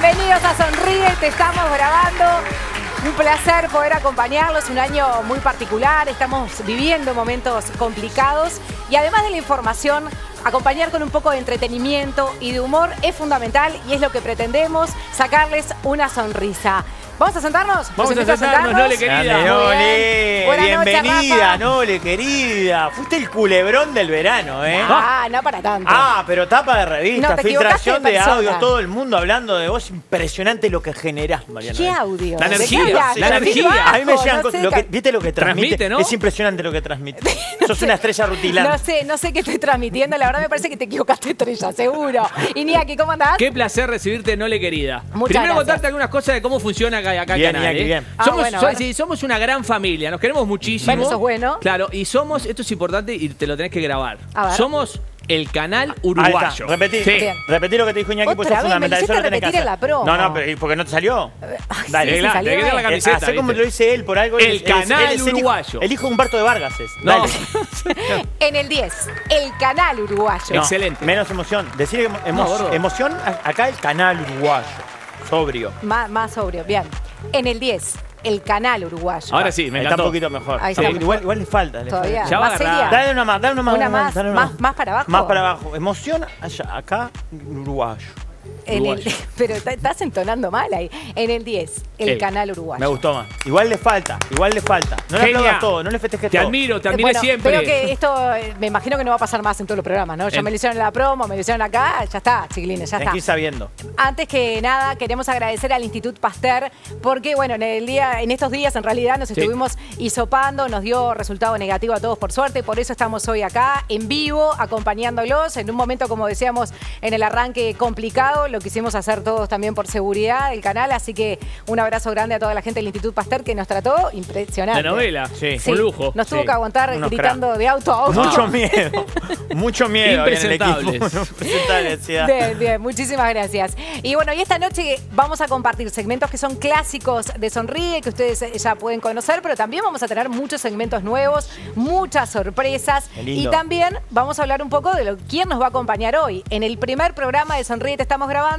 Bienvenidos a Sonríe, te estamos grabando. Un placer poder acompañarlos, un año muy particular, estamos viviendo momentos complicados y además de la información, acompañar con un poco de entretenimiento y de humor es fundamental y es lo que pretendemos, sacarles una sonrisa. ¿Vamos a sentarnos? Vamos a sentarnos, Nole querida. Nole, bienvenida, Nole querida. Fuiste el culebrón del verano, ¿eh? Ah, no para tanto. Ah, pero tapa de revista, filtración de audio, todo el mundo hablando de vos. Impresionante lo que generás, Mariana. ¿Qué audio? La energía. La energía. A mí me llegan. ¿Viste lo que transmite? Es impresionante lo que transmite. Sos una estrella rutilante. No sé qué estoy transmitiendo. La verdad me parece que te equivocaste, estrella, seguro. Iñaki, ¿cómo andás? Qué placer recibirte, Nole querida. Primero contarte algunas cosas de cómo funciona acá. Bien, canal, aquí, bien. Somos una gran familia, nos queremos muchísimo. Bueno, eso es bueno. Claro, y somos, esto es importante y te lo tenés que grabar. Somos el canal uruguayo. Repetí lo que te dijo Iñaki, pues es fundamental. Eso lo tenés que hacer. No, pero ¿por qué no te salió? Dale, sí, salió, te queda la camiseta. Hacé como lo dice él, por algo. El canal uruguayo. El hijo de Humberto de Vargas es. No. En el 10, el canal uruguayo. Excelente. Menos emoción. Decir emoción, acá el canal uruguayo. Sobrio. Más sobrio, bien. En el 10, el canal uruguayo. Ahora sí, me encantó. Está un poquito mejor. Ahí está mejor. Igual le falta. Todavía. Ya va. Dale una más, Más para abajo. Más para abajo. Emoción allá, acá, uruguayo. Pero estás entonando mal ahí. En el 10, el canal uruguayo. Me gustó más. Igual le falta. No le aplaudas todo, no le festejes todo. Te admiro bueno, siempre. Creo que esto, me imagino que no va a pasar más en todos los programas, ¿no? Ya me lo hicieron en la promo, me lo hicieron acá, ya está, chiquilines, ya está. Hay que ir sabiendo. Antes que nada, queremos agradecer al Institut Pasteur porque, bueno, en estos días en realidad nos estuvimos hisopando, nos dio resultado negativo a todos por suerte, por eso estamos hoy acá, en vivo, acompañándolos en un momento, como decíamos, en el arranque complicado, lo quisimos hacer todos también por seguridad del canal, así que un abrazo grande a toda la gente del Institut Pasteur que nos trató impresionante. La novela, sí, un lujo. Nos tuvo que aguantar gritando de auto a auto. Mucho miedo. Impresentables. En el equipo. Bien, muchísimas gracias. Y bueno, y esta noche vamos a compartir segmentos que son clásicos de Sonríe, que ustedes ya pueden conocer, pero también vamos a tener muchos segmentos nuevos, muchas sorpresas. Y también vamos a hablar un poco de quién nos va a acompañar hoy. En el primer programa de Sonríe te estamos grabando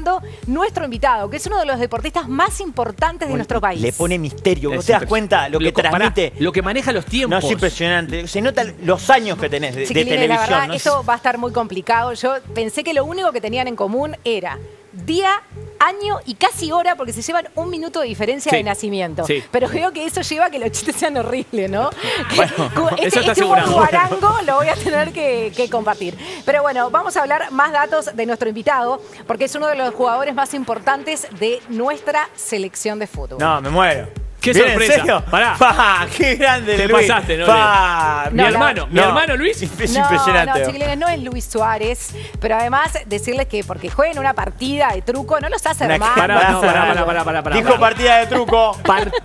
nuestro invitado, que es uno de los deportistas más importantes de nuestro país. Le pone misterio. ¿No te das cuenta lo que transmite? Lo que maneja los tiempos. No, es impresionante. Se notan los años que tenés de televisión. La verdad, ¿no? Esto va a estar muy complicado. Yo pensé que lo único que tenían en común era día, año y casi hora, porque se llevan un minuto de diferencia de nacimiento. Sí. Pero veo que eso lleva a que los chistes sean horribles, ¿no? Bueno, este guarango lo voy a tener que compartir. Pero bueno, vamos a hablar más datos de nuestro invitado, porque es uno de los jugadores más importantes de nuestra selección de fútbol. No, me muero. ¡Qué sorpresa! ¿En serio? Pará. ¡Qué grande, Luis! Te pasaste, ¿no? Mi hermano Luis. Es impresionante. No es Luis Suárez, pero además decirles que porque jueguen una partida de truco no los hace hermanos. Pará. Dijo partida de truco.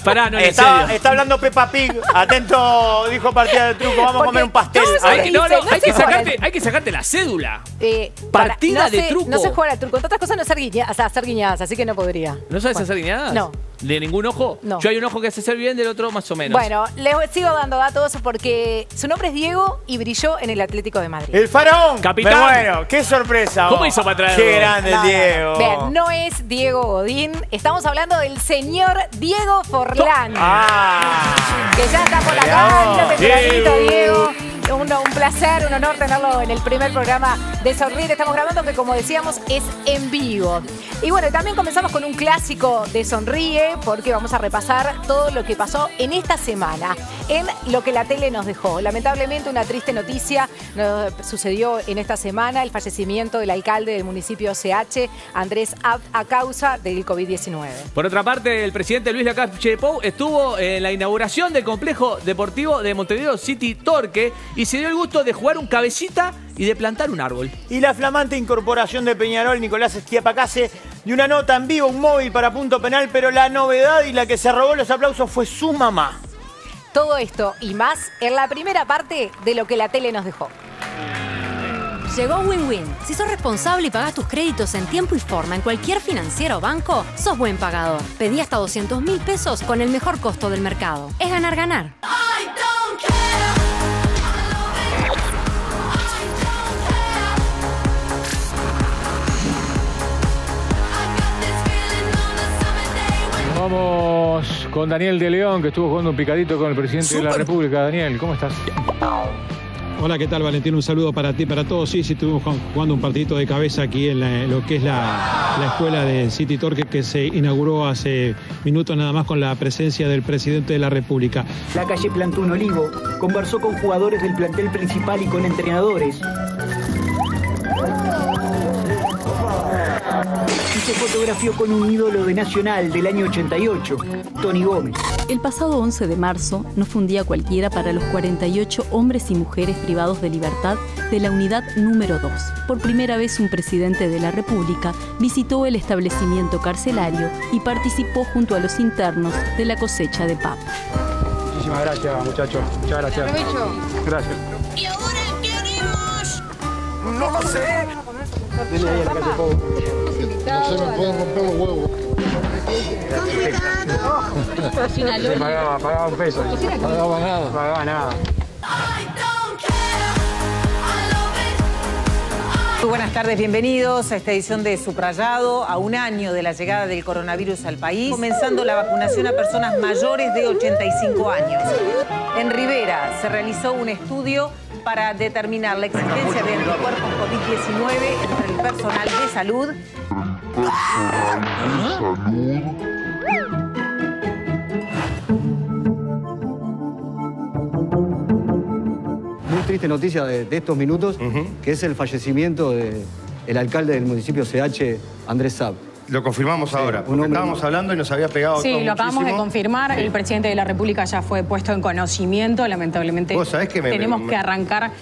Pará, no, está hablando Peppa Pig. Atento, dijo partida de truco. Vamos a comer un pastel. Hay que sacarte la cédula. Partida de truco. No sé jugar al truco. Entre otras cosas, no sé hacer guiñadas, así que no podría. ¿No sabes hacer guiñadas? No. ¿De ningún ojo? No. Yo hay un ojo que hace ser bien, del otro más o menos. Bueno, les sigo dando datos porque su nombre es Diego y brilló en el Atlético de Madrid. ¡El faraón! ¡Capitán! Bueno, qué sorpresa. ¿Cómo hizo para atrás? ¡Qué grande el Diego! Vean, no es Diego Godín. Estamos hablando del señor Diego Forlán. Que ya está por la cancha, tempranito, Diego. Un placer, un honor tenerlo en el primer programa de Sonríe. Estamos grabando que, como decíamos, es en vivo. Y bueno, también comenzamos con un clásico de Sonríe porque vamos a repasar todo lo que pasó en esta semana, en lo que la tele nos dejó. Lamentablemente, una triste noticia nos sucedió en esta semana, el fallecimiento del alcalde del municipio CH, Andrés Abt, a causa del COVID-19. Por otra parte, el presidente Luis Lacalle Pou estuvo en la inauguración del complejo deportivo de Montevideo City Torque y se dio el gusto de jugar un cabecita y de plantar un árbol. Y la flamante incorporación de Peñarol, Nicolás Schiappacasse, de una nota en vivo, un móvil para punto penal, pero la novedad y la que se robó los aplausos fue su mamá. Todo esto y más en la primera parte de lo que la tele nos dejó. Llegó Win-Win. Si sos responsable y pagás tus créditos en tiempo y forma en cualquier financiera o banco, sos buen pagador. Pedí hasta 200.000 pesos con el mejor costo del mercado. Es ganar, ganar. Vamos con Daniel de León, que estuvo jugando un picadito con el presidente de la República. Daniel, ¿cómo estás? Hola, ¿qué tal, Valentín? Un saludo para ti, para todos. Sí, estuvimos jugando un partidito de cabeza aquí en lo que es la escuela de City Torque, que se inauguró hace minutos nada más con la presencia del presidente de la República. Lacalle plantó un olivo, conversó con jugadores del plantel principal y con entrenadores. Y se fotografió con un ídolo de Nacional del año 88, Tony Gómez. El pasado 11 de marzo no fue un día cualquiera para los 48 hombres y mujeres privados de libertad de la unidad número 2. Por primera vez un presidente de la República visitó el establecimiento carcelario y participó junto a los internos de la cosecha de papa. Muchísimas gracias, muchachos. Muchas gracias. Gracias. ¿Y ahora qué haremos? No lo sé. Dile ahí a Lacalle Pou. No se me pueden romper los huevos. Se pagaba un peso. No pagaba nada. No pagaba nada. Muy buenas tardes, bienvenidos a esta edición de Subrayado, a un año de la llegada del coronavirus al país, comenzando la vacunación a personas mayores de 85 años. En Rivera se realizó un estudio para determinar la existencia de anticuerpos COVID-19 entre el personal de salud. Muy triste noticia de estos minutos, que es el fallecimiento del alcalde del municipio CH, Andrés Abt. Lo confirmamos ahora, porque estábamos hablando y nos había pegado. Sí, lo acabamos de confirmar. Sí. El presidente de la República ya fue puesto en conocimiento. Lamentablemente, ¿vos sabés que tenemos que arrancar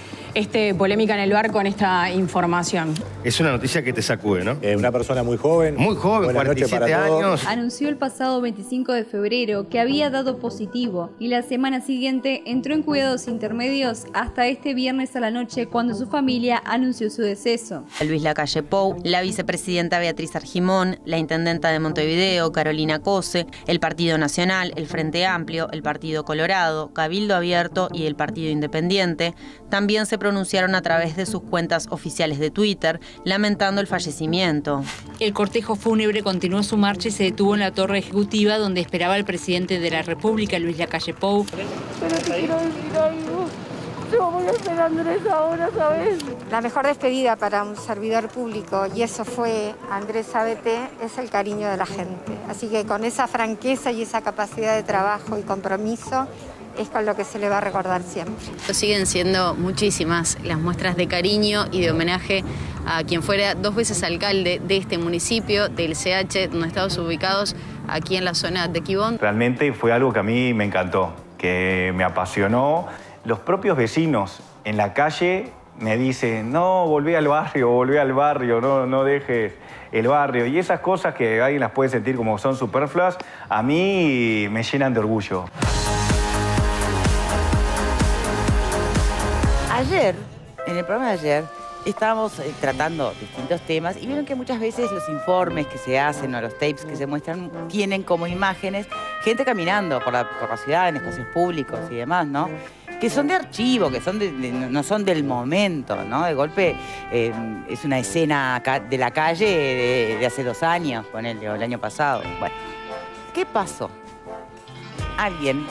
polémica en el bar con esta información? Es una noticia que te sacude, ¿no? Una persona muy joven. Muy joven, 47 años. Anunció el pasado 25 de febrero que había dado positivo y la semana siguiente entró en cuidados intermedios hasta este viernes a la noche, cuando su familia anunció su deceso. Luis Lacalle Pou, la vicepresidenta Beatriz Argimón, la intendenta de Montevideo, Carolina Cosse, el Partido Nacional, el Frente Amplio, el Partido Colorado, Cabildo Abierto y el Partido Independiente, también se pronunciaron a través de sus cuentas oficiales de Twitter, lamentando el fallecimiento. El cortejo fúnebre continuó su marcha y se detuvo en la torre ejecutiva, donde esperaba el presidente de la República, Luis Lacalle Pou. Pero te quiero decir algo. Yo voy a hacer Andrés ahora, ¿sabes? La mejor despedida para un servidor público, y eso fue Andrés Abt, es el cariño de la gente. Así que con esa franqueza y esa capacidad de trabajo y compromiso, es con lo que se le va a recordar siempre. Siguen siendo muchísimas las muestras de cariño y de homenaje a quien fuera dos veces alcalde de este municipio, del CH, donde estamos ubicados, aquí en la zona de Quibón. Realmente fue algo que a mí me encantó, que me apasionó. Los propios vecinos en la calle me dicen, no, volví al barrio, no dejes el barrio. Y esas cosas que alguien las puede sentir como son superfluas, a mí me llenan de orgullo. Ayer, en el programa de ayer, estábamos tratando distintos temas y vieron que muchas veces los informes que se hacen o los tapes que se muestran tienen como imágenes gente caminando por la ciudad, en espacios públicos y demás, ¿no? Que son de archivo, que son no son del momento, ¿no? De golpe es una escena de la calle de hace 2 años, ponele, o el año pasado. Bueno, ¿qué pasó? Alguien,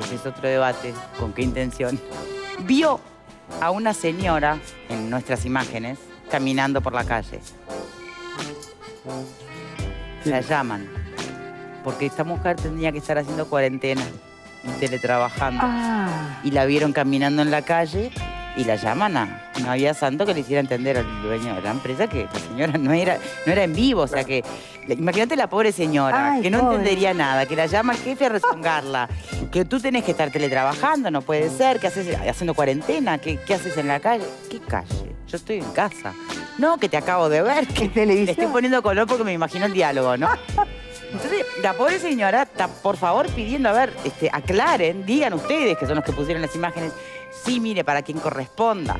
ese es otro debate, con qué intención, vio a una señora, en nuestras imágenes, caminando por la calle. La llaman, porque esta mujer tenía que estar haciendo cuarentena y teletrabajando. Ah. Y la vieron caminando en la calle y la llaman a... No había santo que le hiciera entender al dueño de la empresa que la señora no era en vivo. O sea que... Imagínate la pobre señora, ay, que no entendería nada, que la llama el jefe a rezongarla, que tú tenés que estar teletrabajando, no puede ser, que haces haciendo cuarentena, ¿qué haces en la calle? ¿Qué calle? Yo estoy en casa. No, que te acabo de ver, que te estoy poniendo color porque me imagino el diálogo, ¿no? Entonces, la pobre señora está, por favor, pidiendo, a ver, aclaren, digan ustedes, que son los que pusieron las imágenes, sí, mire, para quien corresponda.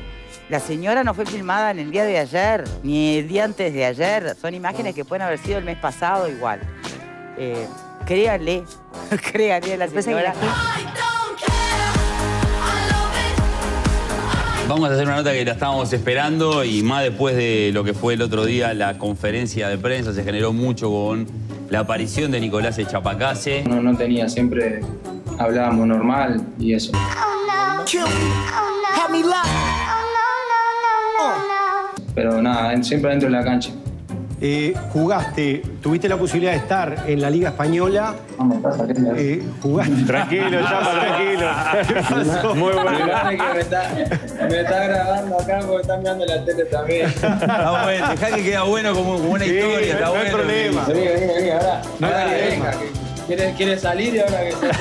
La señora no fue filmada en el día de ayer, ni el día antes de ayer. Son imágenes que pueden haber sido el mes pasado igual. Créanle, créanle a la señora. Vamos a hacer una nota que la estábamos esperando, y más después de lo que fue el otro día la conferencia de prensa, se generó mucho con la aparición de Nicolás Schiappacasse. No tenía, siempre hablábamos normal y eso. Pero nada, siempre dentro de la cancha. Jugaste, tuviste la posibilidad de estar en la Liga Española. Jugaste. Tranquilo, Chapa, tranquilo. Muy bueno. Me está grabando acá porque están mirando la tele también. Está bueno, dejá que queda bueno como una historia. Está bueno. No hay problema. Vení, ahora. ¿Quiere salir y ahora que sale?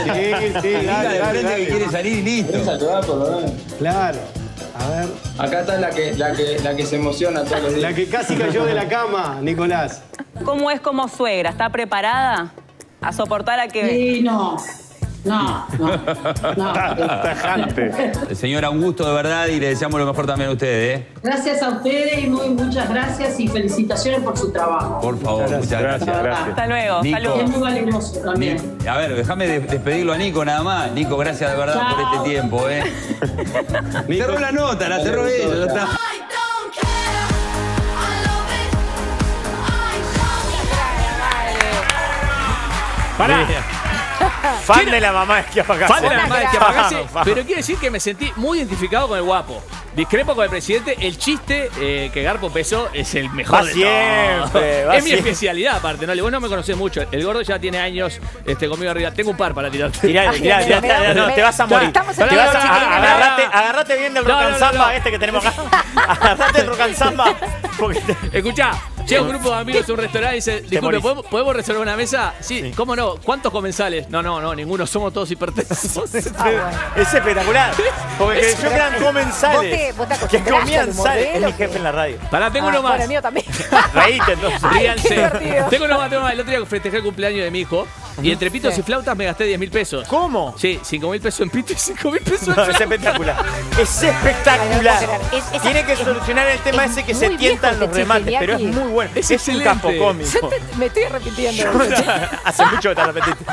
Sí, dale. Que quiere salir y listo. ¿Quieres saludar por lo menos? Claro. A ver. Acá está la que se emociona todos los días. La que casi cayó de la cama, Nicolás. ¿Cómo es como suegra? ¿Está preparada a soportar a que...? Sí, no. Tajante. Señor, un gusto de verdad y le deseamos lo mejor también a ustedes. Gracias a ustedes y muchas gracias y felicitaciones por su trabajo. Por favor, muchas gracias. Hasta luego. Nico, saludos. Es muy valeroso también. A ver, déjame despedirlo a Nico nada más. Nico, gracias de verdad por este tiempo. Cerró la nota, la cerró ella. Está. Pará. Fan de la mamá de Schiappacasse. Fan de la mamá de Schiappacasse. Pero quiero decir que me sentí muy identificado con el guapo. Discrepo con el presidente. El chiste que Garpo pesó es el mejor de siempre. Es mi especialidad, aparte. No, vos no me conocés mucho. El gordo ya tiene años conmigo arriba. Tengo un par para tirarte. Mirá, no, te vas a morir. Agarrate bien del rock and samba este que tenemos acá. Agarrate el rock and samba. Escuchá. Llega un grupo de amigos a un restaurante y dice, disculpe, ¿podemos reservar una mesa? Sí, ¿cómo no? ¿Cuántos comensales? No, ninguno, somos todos hipertensos. Es espectacular. Porque que yo eran comensales. Que comían sal. Es mi jefe en la radio. Pará, tengo uno más. Mío también. Reíste entonces. Ríanse. Tengo uno más. El otro día festejé el cumpleaños de mi hijo. Y entre pitos y flautas me gasté 10.000 pesos. ¿Cómo? Sí, 5.000 pesos en pito y 5.000 pesos en flautas. Es espectacular. Es espectacular. Tiene que solucionar el tema ese que se tientan los remates. Pero es muy bueno. Bueno, es un campo cómico. Me estoy repitiendo. Hace mucho que te repetiste.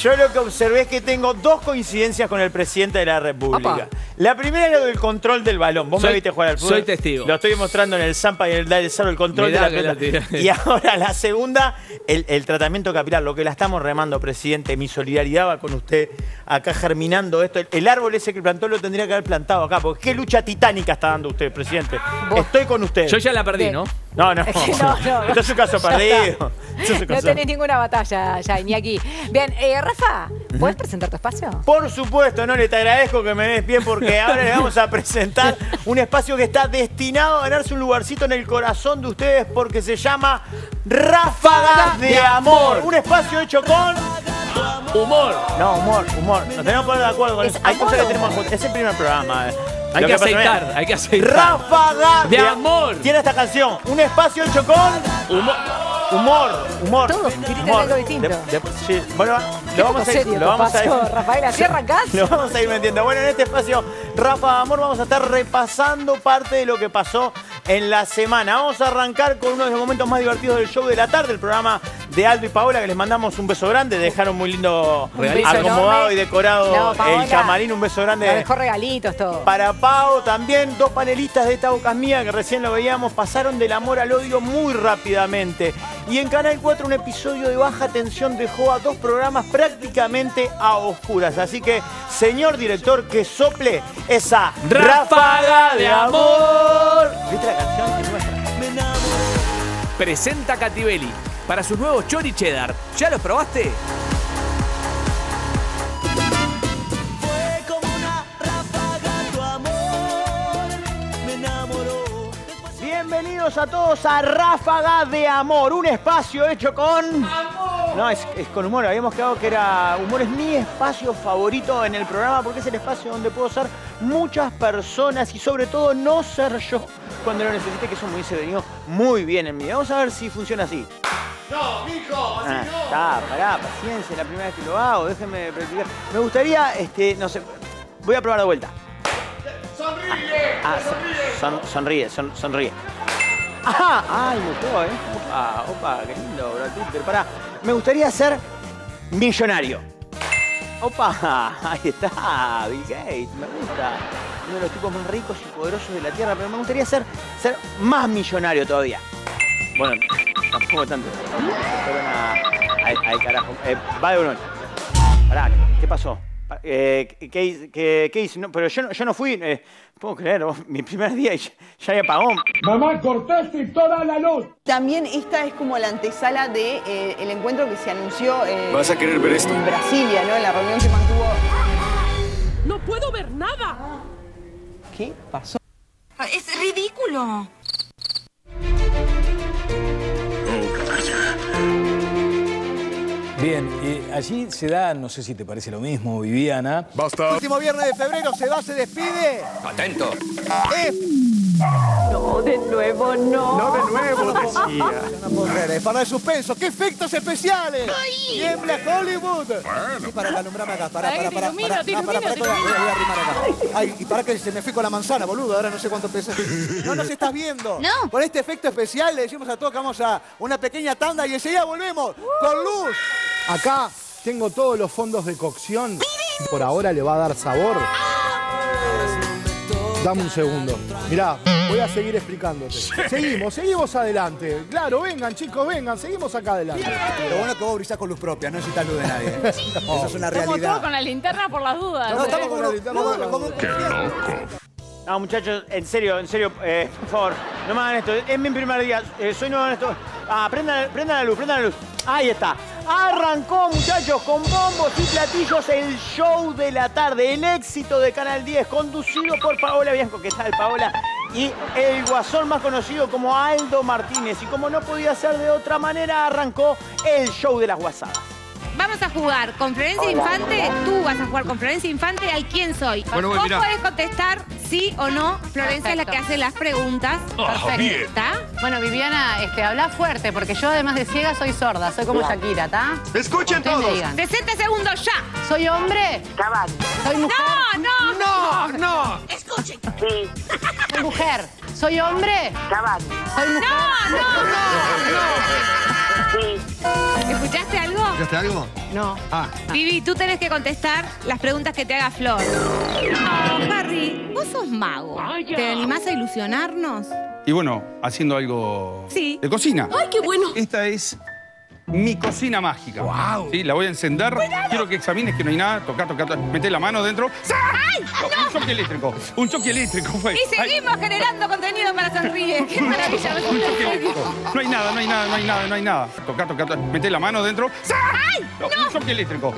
Yo lo que observé es que tengo dos coincidencias con el presidente de la República. Opa. La primera es lo del control del balón. Vos me viste jugar al fútbol. Soy testigo. Lo estoy mostrando en el Zampa y en el Dale Saro, el control de la pelota. Y ahora la segunda, el tratamiento capilar. Lo que la estamos remando, presidente. Mi solidaridad va con usted acá germinando esto. El árbol ese que plantó lo tendría que haber plantado acá. Porque qué lucha titánica está dando usted, presidente. ¿Vos? Estoy con usted. Yo ya la perdí, ¿qué? ¿No? No. Esto es un caso perdido. No tenés ninguna batalla ya, Iñaki. Bien, Rafa, ¿puedes presentar tu espacio? Por supuesto, Nole, te agradezco que me des bien porque ahora les vamos a presentar un espacio que está destinado a ganarse un lugarcito en el corazón de ustedes porque se llama Ráfagas de Amor. Un espacio hecho con... humor. No, humor. Nos tenemos que poner de acuerdo con eso. Hay cosas que tenemos juntos. Es el primer programa. Hay que aceitar. Ráfaga de amor. Tiene esta canción. Un espacio hecho con... humor. Todos gritan algo distinto. Bueno, lo vamos a ir metiendo. Bueno, en este espacio Ráfaga de Amor vamos a estar repasando parte de lo que pasó en la semana. Vamos a arrancar con uno de los momentos más divertidos del show de la tarde, el programa de Aldo y Paola, que les mandamos un beso grande. Dejaron muy lindo, acomodado y decorado el camarín. Un beso grande. Los mejores regalitos, todo. Para Pau también, dos panelistas de Esta Boca es Mía, que recién lo veíamos, pasaron del amor al odio muy rápidamente. Y en Canal 4 un episodio de baja tensión dejó a dos programas prácticamente a oscuras. Así que, señor director, que sople esa ráfaga de amor. ¿Viste la canción que muestra? Presenta Catibelli para sus nuevos chori cheddar. ¿Ya los probaste? Bienvenidos a todos a Ráfaga de Amor, un espacio hecho con... ¡amor! No, es con humor, habíamos quedado que era... humor es mi espacio favorito en el programa porque es el espacio donde puedo ser muchas personas y sobre todo no ser yo cuando lo necesite, que eso me hubiese venido muy bien en mí. Vamos a ver si funciona así. ¡No, mijo! ¡Así no! Pará, paciencia, es la primera vez que lo hago, déjenme practicar. Me gustaría, no sé, voy a probar de vuelta. ¡Sonríe! Sonríe. ¡Ajá! ¡Ay, me gustó, eh! ¡Opa! ¡Qué lindo, Brad! Pará, me gustaría ser millonario. ¡Opa! Ahí está, Bill Gates, me gusta. Uno de los tipos más ricos y poderosos de la Tierra, pero me gustaría ser más millonario todavía. Bueno, tampoco tanto. Pero nada. Ahí, carajo. Va de 1-8. Pará, ¿qué pasó? ¿Qué hice? No, pero yo no fui, puedo creer, mi primer día y ya hay apagón. Mamá, cortaste toda la luz. También esta es como la antesala de el encuentro que se anunció ¿vas a querer ver esto? En Brasilia, ¿no? En la reunión que mantuvo. ¡No puedo ver nada! ¿Qué pasó? ¡Es ridículo! Bien, allí se da, no sé si te parece lo mismo, Viviana. Basta. El último viernes de febrero se va, se despide. Atento. No, de nuevo, no. No, de nuevo, decía. No puedo creer, es para el suspenso. ¡Qué efectos especiales! ¡Ay! ¡Tiembla Hollywood! Bueno. Y para que alumbrame acá, para. Ay, y para que se me fui con la manzana, boludo, ahora no sé cuánto pesa. No nos estás viendo. No. Por este efecto especial le decimos a todos que vamos a una pequeña tanda y enseguida volvemos con Luz. Acá tengo todos los fondos de cocción. Por ahora le va a dar sabor. Dame un segundo. Mirá, voy a seguir explicándote. Sí. Seguimos adelante. Claro, vengan, chicos, vengan. Seguimos acá adelante. Lo bueno es que vos brisás con luz propia, no necesitas luz de nadie. Sí. Eso es una realidad. Estamos todos con la linterna por las dudas. No, estamos con la linterna por las dudas. ¡Qué loco! No, muchachos, en serio, por favor, no me hagan esto. Es mi primer día, soy nuevo en esto. Ah, prendan la luz, prendan la luz. Ahí está. Arrancó, muchachos, con bombos y platillos el show de la tarde, el éxito de Canal 10, conducido por Paola Bianco. ¿Qué tal, Paola? Y el guasón más conocido como Aldo Martínez. Y como no podía ser de otra manera, arrancó el show de las guasadas. Vamos a jugar con Florencia Infante. Tú vas a jugar con Florencia Infante al ¿Quién soy? Bueno, vos podés contestar sí o no. Florencia es la que hace las preguntas. Perfecto. ¿Está? Bueno, Viviana, habla fuerte, porque yo además de ciega soy sorda. Soy como Shakira, ¿está? Escuchen todos. 60 segundos ya. ¿Soy hombre? Cabal. ¿Soy mujer? No. Escuchen. Sí. ¿Soy mujer? ¿Soy hombre? Cabal. ¿Soy mujer? No. ¿Escuchaste algo? ¿Escuchaste algo? No. Ah. Vivi, tú tenés que contestar las preguntas que te haga Flor. No, Harry, vos sos mago. Vaya. ¿Te animás a ilusionarnos? Y bueno, haciendo algo de cocina. ¡Ay, qué bueno! Esta es mi cocina mágica. ¡Wow! Sí, la voy a encender. ¡Cuidado! Quiero que examines que no hay nada. Toca. Mete la mano dentro. ¡Ay! No. Un choque eléctrico. Un choque eléctrico fue. Y seguimos generando contenido para Sonríe. ¡Qué maravilla! Un choque eléctrico. No hay nada. Toca. Mete la mano dentro. ¡Ay! No. Un choque eléctrico.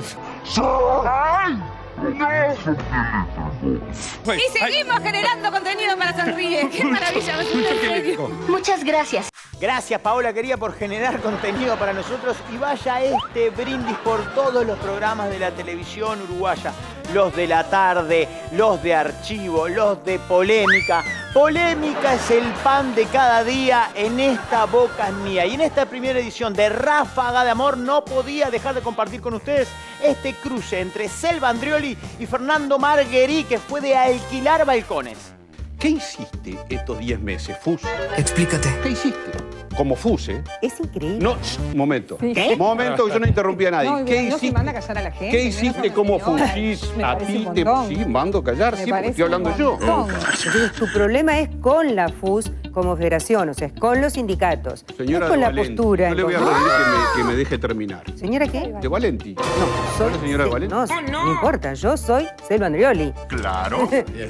¡Ay! No. Y seguimos generando contenido para Sonríe. ¡Qué maravilla! Un choque eléctrico. Muchas gracias. Gracias, Paola, querida, por generar contenido para nosotros. Y vaya este brindis por todos los programas de la televisión uruguaya. Los de la tarde, los de archivo, los de polémica. Polémica es el pan de cada día en Esta Boca es Mía. Y en esta primera edición de Ráfaga de Amor no podía dejar de compartir con ustedes este cruce entre Selva Andreoli y Fernando Marguerite, que fue de alquilar balcones. ¿Qué hiciste estos 10 meses, Fus? Explícate. ¿Qué hiciste? Como Fuse. Es increíble. No, momento. ¿Qué? Momento, yo no interrumpí a nadie. No, ¿qué hiciste? Se manda a callar a la gente. ¿Qué hiciste como Fuse? A ti te mando a callar, sí, porque estoy hablando yo. Tu problema es con la Fuse como federación, o sea, es con los sindicatos. Señora, no es con la postura. No le voy a pedir que me deje terminar. ¿Señora qué? De Valenti. No, soy señora de Valenti. No importa, yo soy Selva Andreoli. Claro.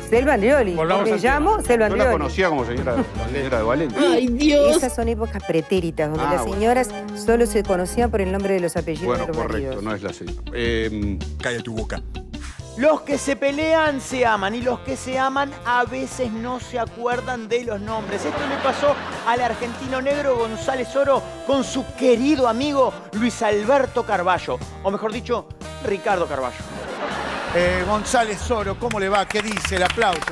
Selva Andreoli. Me llamo Selva Andreoli. Yo la conocía como señora de Valenti. Ay, Dios. Esas son épocas pretéritas, donde las señoras solo se conocían por el nombre de los apellidos. Bueno, correcto, no es la señora. Calla tu boca. Los que se pelean se aman, y los que se aman a veces no se acuerdan de los nombres. Esto le pasó al argentino negro González Oro con su querido amigo Luis Alberto Carballo, o mejor dicho, Ricardo Carballo. González Oro, ¿cómo le va? ¿Qué dice? El aplauso.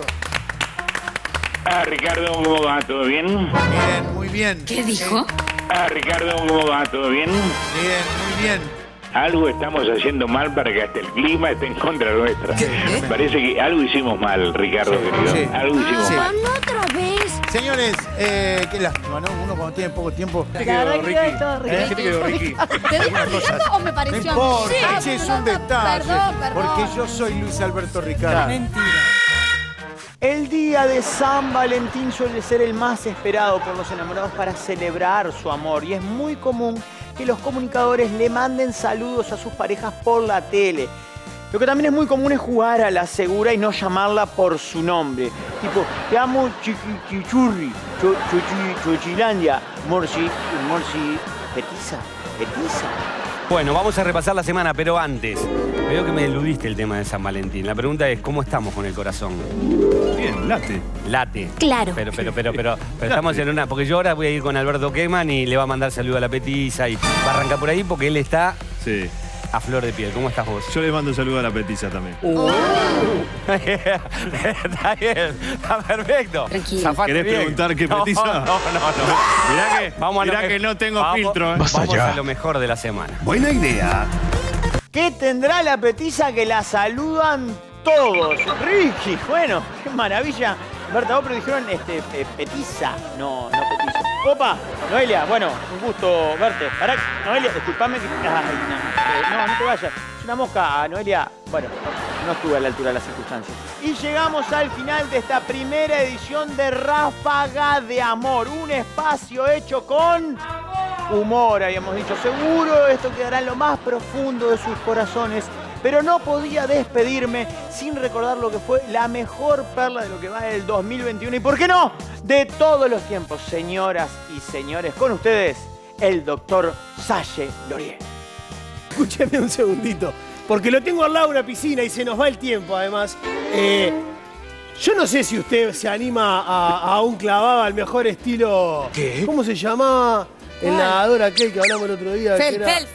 Ah, Ricardo, ¿cómo va? ¿Todo bien? Bien, muy bien. ¿Qué dijo? Ah, Ricardo, ¿cómo va? ¿Todo bien? Bien, muy bien. Algo estamos haciendo mal para que hasta el clima esté en contra nuestra. ¿Qué? Parece que algo hicimos mal, Ricardo, querido. Sí. Algo hicimos mal. ¡Otra vez! Señores, qué lástima, ¿no? Uno cuando tiene poco tiempo... ¿Qué te quedó, Ricky? ¿Qué te quedó, Ricky? ¿Te dijo Ricardo o me pareció? No importa, sí, es un detalle. Perdón. Porque yo soy Luis Alberto Ricardo. Mentira. El día de San Valentín suele ser el más esperado por los enamorados para celebrar su amor, y es muy común que los comunicadores le manden saludos a sus parejas por la tele. Lo que también es muy común es jugar a la segura y no llamarla por su nombre. Tipo, te amo Chichurri, Chochilandia, Morsi, Petiza. Bueno, vamos a repasar la semana, pero antes, veo que me eludiste el tema de San Valentín. La pregunta es, ¿cómo estamos con el corazón? Bien, late. Late. Claro. Pero estamos en una... Porque yo ahora voy a ir con Alberto Keman y le va a mandar saludo a la Petiza y va a arrancar por ahí porque él está... Sí. A flor de piel. ¿Cómo estás vos? Yo les mando un saludo a la Petiza también. Está bien. Está perfecto. Tranquilo. ¿Querés bien preguntar qué Petiza? No. Mirá que, no tengo filtro. Vamos a lo mejor de la semana. Buena idea. ¿Qué tendrá la Petiza que la saludan todos? Ricky, bueno, qué maravilla. Berta, vos predijeron Petiza. No Petiza. Opa, Noelia, bueno, un gusto verte. Pará, Noelia, disculpame que... No te vayas. Es una mosca, Noelia. Bueno, no estuve a la altura de las circunstancias. Y llegamos al final de esta primera edición de Ráfaga de Amor. Un espacio hecho con... humor, habíamos dicho. Seguro esto quedará en lo más profundo de sus corazones. Pero no podía despedirme sin recordar lo que fue la mejor perla de lo que va del 2021. ¿Y por qué no? De todos los tiempos, señoras y señores, con ustedes, el doctor Salle Loriel. Escúcheme un segundito, porque lo tengo al lado de una piscina y se nos va el tiempo, además. Yo no sé si usted se anima a un clavado al mejor estilo... ¿Qué? ¿Cómo se llama? El nadador aquel que hablamos el otro día. Phelps.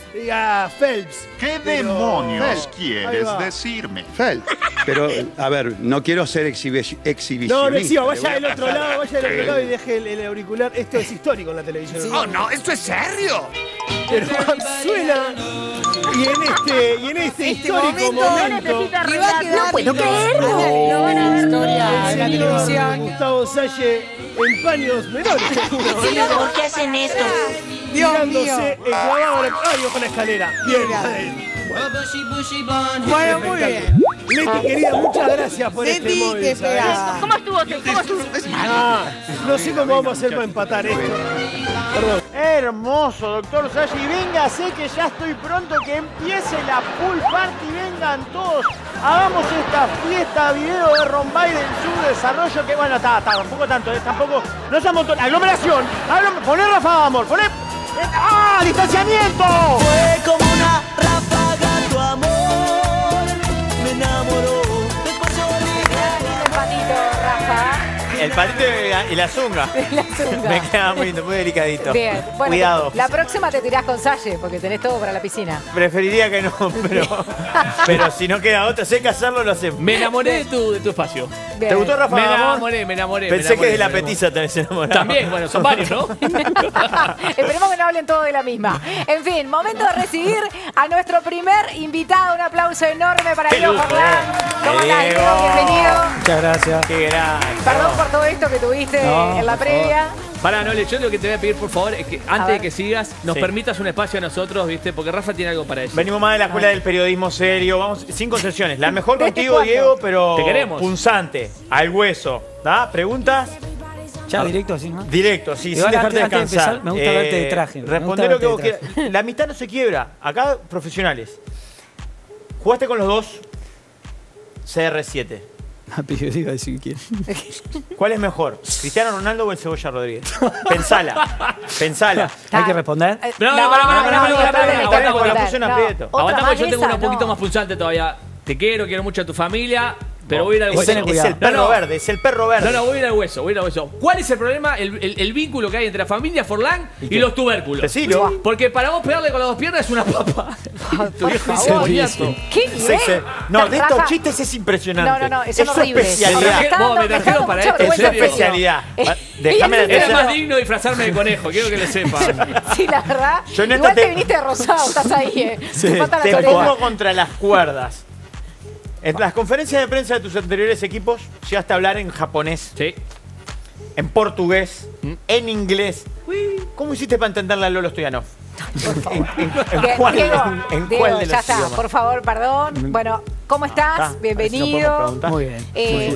Phelps. ¿Qué demonios quieres decirme? Phelps. Pero, a ver, no quiero ser exhibicionista. No, exhibo, vaya del otro lado, vaya del otro lado y deje el auricular. Esto es histórico en la televisión. Sí. ¡Oh, no! ¡Esto es serio! Pero suena... Y en este histórico momento... ¡No puedo creerlo! No van a ver historia en la televisión. Gustavo Salle en paños menores. ¿Por qué hacen esto? Dios mío. Ay, ojo la escalera. Bien. Bueno, muy bien. Leti, querida, muchas gracias por este móvil. ¿Cómo estuvo? No sé cómo vamos a hacer para empatar esto. Perdón. Hermoso, doctor Salle. Y venga, sé que ya estoy pronto que empiece la pool party. Vengan todos. Hagamos esta fiesta video de Rombay del subdesarrollo. Que bueno, tampoco tanto. Tampoco. No se amontone. Aglomeración. Poné Rafa, amor. Poné. ¡Ah! ¡Distanciamiento! Fue como una ráfaga tu amor. Me enamoró. El patito y la zunga. Me queda muy delicadito. Bien. Bueno, cuidado. La próxima te tirás con Salle, porque tenés todo para la piscina. Preferiría que no, pero si no queda otra, sé que hacerlo, lo hacemos. Me enamoré de tu espacio. Bien. ¿Te gustó, Rafa? Me enamoré. Pensé que de la Petiza te habías enamorado. También, bueno, son varios, ¿no? Esperemos que no hablen todos de la misma. En fin, momento de recibir a nuestro primer invitado. Un aplauso enorme para Diego Forlán. ¿Cómo estás, Diego? Bienvenido. Muchas gracias. Qué grande. Perdón por todo esto que tuviste en la previa. Pará, Nole, yo lo que te voy a pedir, por favor, es que antes de que sigas, nos permitas un espacio a nosotros, ¿viste? Porque Rafa tiene algo para eso. Venimos más de la escuela del periodismo serio, vamos, sin concesiones. La mejor contigo, Diego, pero te queremos. Punzante, al hueso, ¿da? ¿Preguntas? Ya, directo así, ¿no? Directo, sí, sin dejarte descansar. Me gusta verte de traje. Responder lo que vos quieras. La amistad no se quiebra. Acá, profesionales. ¿Jugaste con los dos? CR7. ¿Cuál es mejor? ¿Cristiano Ronaldo o el Cebolla Rodríguez? Pensala. ¿Hay que responder? No, aguantá, yo tengo uno un poquito más pulsante todavía. Te quiero mucho a tu familia, pero voy a ir al hueso. Es el perro verde, es el perro verde. No, voy a ir al hueso. ¿Cuál es el problema, el vínculo que hay entre la familia Forlán y los tubérculos? Porque para vos pegarle con las dos piernas es una papa. ¿Qué nivel? No, de estos chistes es impresionante. No, eso es horrible. Es su especialidad. Vos me trajeron para esto. Es su especialidad. Era más digno disfrazarme de conejo, quiero que le sepan. Sí, la verdad. Igual te viniste rosado, estás ahí. Te pongo contra las cuerdas. En las conferencias de prensa de tus anteriores equipos llegaste a hablar en japonés, en portugués, en inglés. ¿Cómo hiciste para entenderle a Lolo Stoyanov? ¿En cuál de los idiomas? Por favor, perdón. Bueno, ¿Cómo estás? Acá. Bienvenido. Si muy bien.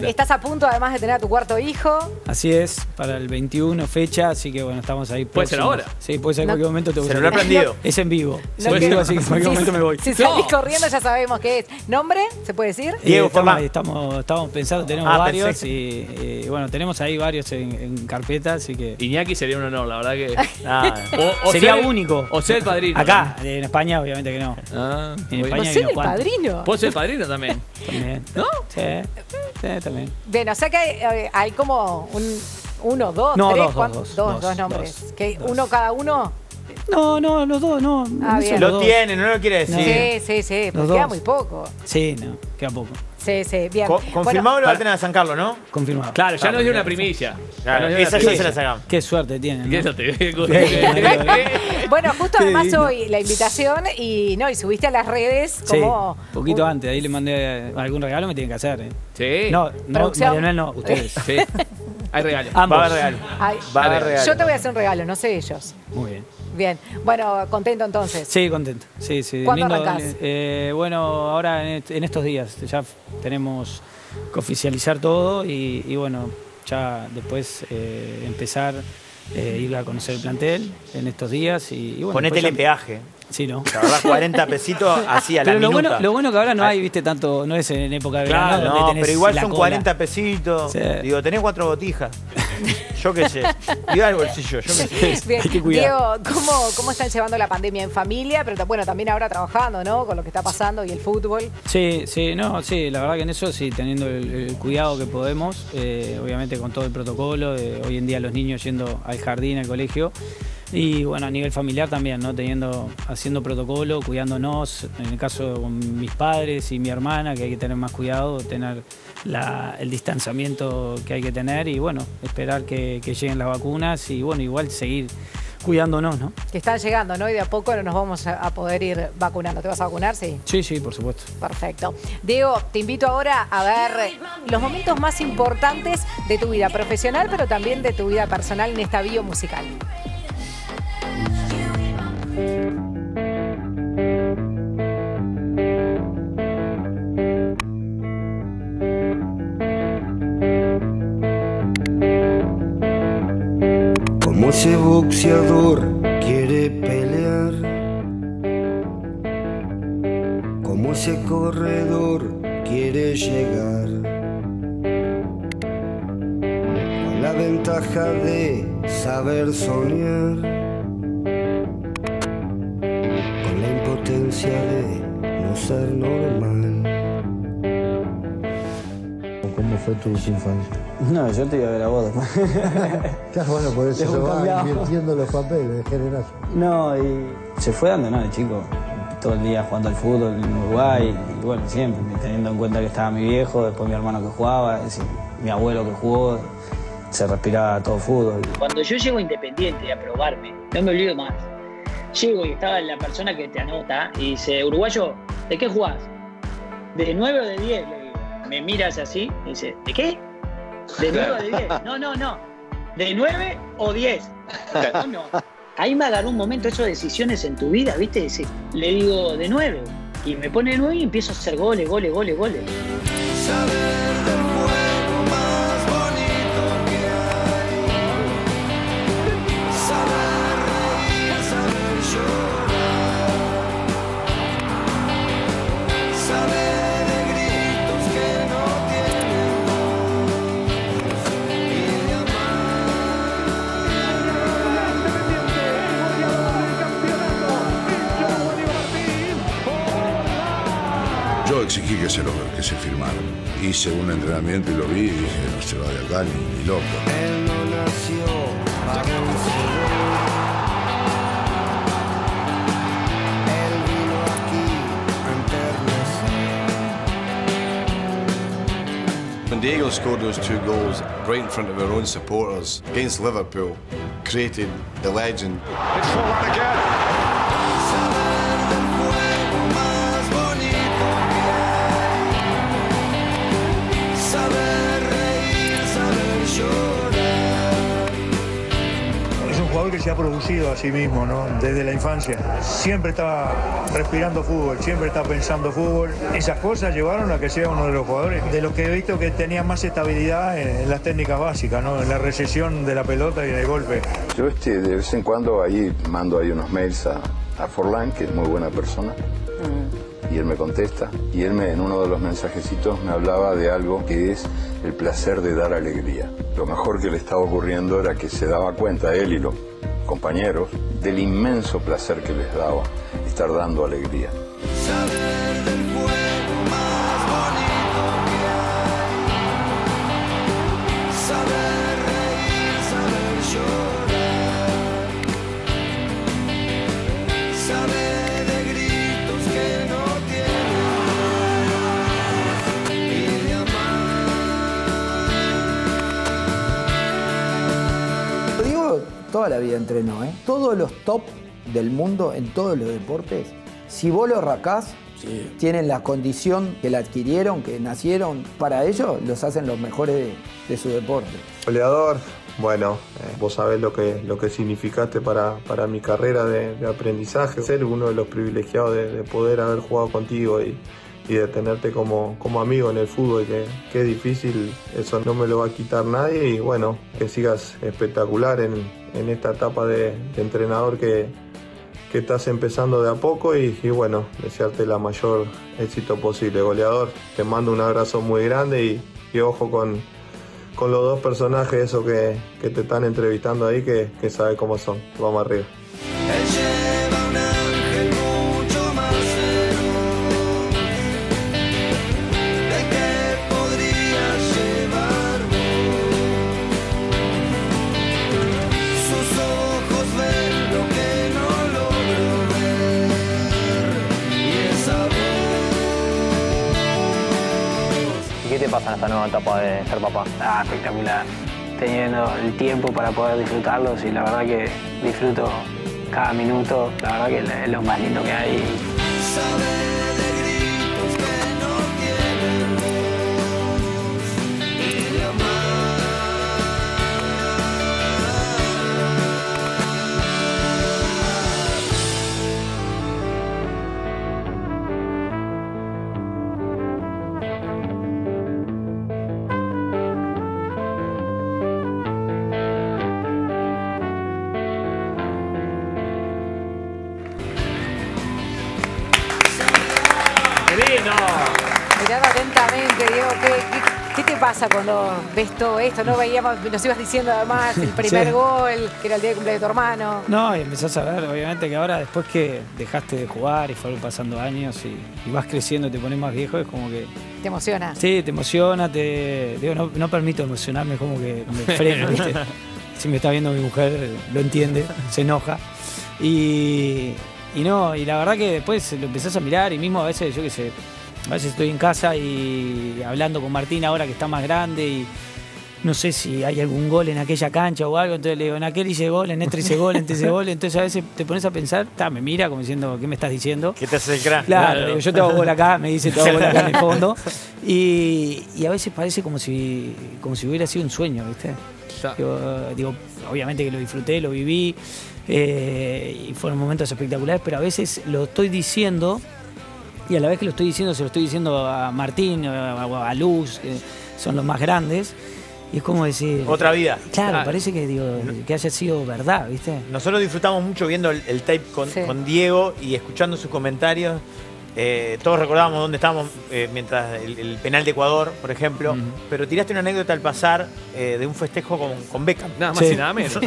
Estás a punto además de tener a tu cuarto hijo. Así es, para el 21 fecha, así que bueno, estamos ahí. ¿Puede ser ahora? Sí, puede ser en cualquier momento. Te gusta. Celular prendido. Es en vivo. No, es en vivo, así que en cualquier momento me voy. Si salís corriendo ya sabemos qué es. ¿Nombre? ¿Se puede decir? Diego Forlán. Estamos pensando, tenemos varios y bueno, tenemos ahí varios en carpeta, así que... Iñaki sería un honor, la verdad que... sería único. O ser el padrino. Acá, en España obviamente que no. En España ser el padrino. ¿Puedo ser el padrino? También. También. ¿No? Sí, sí, también. Bueno, o sea que hay como dos nombres. ¿Uno cada uno? No, no, los dos, no. Ah, no lo tiene, no lo quiere decir. Sí, sí, sí, porque queda muy poco. Sí, no, queda poco. Sí, sí, bien. Confirmado lo va a tener a San Carlos, ¿no? Confirmado. Claro, ya nos dio una primicia. Claro, esa ya se la sacamos. Qué suerte tienen. ¿No? Bueno, justo además hoy la invitación y no, y subiste a las redes como... Sí, poquito antes, ahí le mandé algún regalo, me tienen que hacer. Sí. No, no, Marianel, no, ustedes. Sí. Hay regalos. Ambos. Va a haber regalo. Va a haber regalo. Yo te voy a hacer un regalo, no sé ellos. Muy bien. Bien, bueno, ¿contento entonces? Sí, contento. Sí, sí. ¿Cuándo arrancás? Bueno, ahora en estos días ya tenemos que oficializar todo y bueno, ya después empezar a ir a conocer el plantel en estos días. Y bueno, ponete el peaje. Sí, ¿no? La verdad, 40 pesitos así a la minuta. Lo bueno que ahora no hay, viste, tanto, no es en época de verano. Claro, no, pero igual son 40 pesitos. Sí. Digo, tenés 4 botijas. Yo qué sé. Cuidá el bolsillo, yo qué sé. Bien. Hay que cuidar. Diego, ¿cómo están llevando la pandemia en familia? Pero bueno, también ahora trabajando, ¿no? Con lo que está pasando y el fútbol. Sí, sí, no, sí, la verdad que en eso sí, teniendo el cuidado que podemos, obviamente con todo el protocolo, hoy en día los niños yendo al jardín, al colegio. Y bueno, a nivel familiar también, ¿no? Haciendo protocolo, cuidándonos, en el caso con mis padres y mi hermana, que hay que tener más cuidado, tener el distanciamiento que hay que tener y bueno, esperar que lleguen las vacunas y bueno, igual seguir cuidándonos, ¿no? Que están llegando, ¿no? Y de a poco nos vamos a poder ir vacunando. ¿Te vas a vacunar, sí? Sí, sí, por supuesto. Perfecto. Diego, te invito ahora a ver los momentos más importantes de tu vida profesional, pero también de tu vida personal en esta bio musical. Como ese boxeador quiere pelear, como ese corredor quiere llegar con la ventaja de saber soñar, de no ser normal. ¿Cómo fue tu infancia? No, yo te iba a ver a vos después. Claro, bueno, por eso se va invirtiendo los papeles de generación. No, y se fue dando, ¿no? De chico, todo el día jugando al fútbol en Uruguay, y bueno, siempre, teniendo en cuenta que estaba mi viejo, después mi hermano que jugaba, es decir, mi abuelo que jugó, se respiraba todo fútbol. Cuando yo llego Independiente a probarme, no me olvido más. Llego y estaba la persona que te anota y dice, uruguayo, ¿de qué jugás? ¿De 9 o de 10? Le digo. Me miras así y dice, ¿de qué? ¿De 9 o de 10? No, no, no. ¿De 9 o 10? No, no. Ahí me agarró un momento eso de decisiones en tu vida, ¿viste? Dice, le digo, de 9. Y me pone de 9 y empiezo a hacer goles, goles, goles, goles. Exigí que se firmaron. Hice un entrenamiento y lo vi y dije, no se va de acá ni loco. Él no nació para vencer. Él vino aquí a enternecer. When Diego scored those 2 goals right in front of our own supporters against Liverpool, created the legend. It's Forlán again. se ha producido a sí mismo, ¿no? Desde la infancia. Siempre está respirando fútbol, siempre está pensando fútbol. Esas cosas llevaron a que sea uno de los jugadores, de los que he visto que tenía más estabilidad en las técnicas básicas, ¿no? En la recesión de la pelota y en el golpe. Yo de vez en cuando ahí mando ahí unos mails a Forlán, que es muy buena persona. Y él me contesta, y él en uno de los mensajecitos me hablaba de algo que es el placer de dar alegría. Lo mejor que le estaba ocurriendo era que se daba cuenta él y los compañeros del inmenso placer que les daba estar dando alegría. Toda la vida entrenó, ¿eh? Todos los top del mundo en todos los deportes, si vos los racás, sí, tienen la condición que la adquirieron, que nacieron, para ellos los hacen los mejores de su deporte. Goleador, bueno, vos sabés lo que significaste para mi carrera de aprendizaje, ser uno de los privilegiados de poder haber jugado contigo y de tenerte como amigo en el fútbol, que es difícil, eso no me lo va a quitar nadie, y bueno, que sigas espectacular en esta etapa de entrenador que estás empezando de a poco, y bueno, desearte la mayor éxito posible. Goleador, te mando un abrazo muy grande y ojo con los dos personajes esos que te están entrevistando ahí, que sabes cómo son. Vamos arriba. En esta nueva etapa de ser papá. Ah, espectacular. Teniendo el tiempo para poder disfrutarlos, y la verdad que disfruto cada minuto, la verdad que es lo más lindo que hay. Cuando ves todo esto, no veíamos, nos ibas diciendo además el primer gol, que era el día de cumpleaños de tu hermano. No, y empezás a ver, obviamente, que ahora después que dejaste de jugar y fueron pasando años y vas creciendo, te pones más viejo, es como que... ¿Te emociona? Sí, te emociona, te... Digo, no permito emocionarme, es como que me freno, ¿viste? Si me está viendo mi mujer, lo entiende, se enoja. Y no, y la verdad que después lo empezás a mirar, y mismo a veces, yo qué sé, a veces estoy en casa y hablando con Martín ahora que está más grande, y no sé si hay algún gol en aquella cancha o algo, entonces le digo, en aquel hice gol, en este hice gol, en este hice gol, entonces a veces te pones a pensar, me mira como diciendo, ¿qué me estás diciendo? ¿Qué te hace el crack? Claro, digo, yo te hago gol acá, me dice, te hago gol acá en el fondo, y a veces parece como si hubiera sido un sueño, ¿viste? Digo, obviamente que lo disfruté, lo viví, y fueron momentos espectaculares, pero a veces lo estoy diciendo... Y a la vez que lo estoy diciendo, se lo estoy diciendo a Martín, a Luz, que son los más grandes. Y es como decir... Otra vida. Claro, parece que, digo, que haya sido verdad, ¿viste? Nosotros disfrutamos mucho viendo el tape con Diego y escuchando sus comentarios. Todos recordábamos dónde estábamos mientras el penal de Ecuador, por ejemplo. Uh-huh. Pero tiraste una anécdota al pasar de un festejo con Beckham. Nada más y nada menos.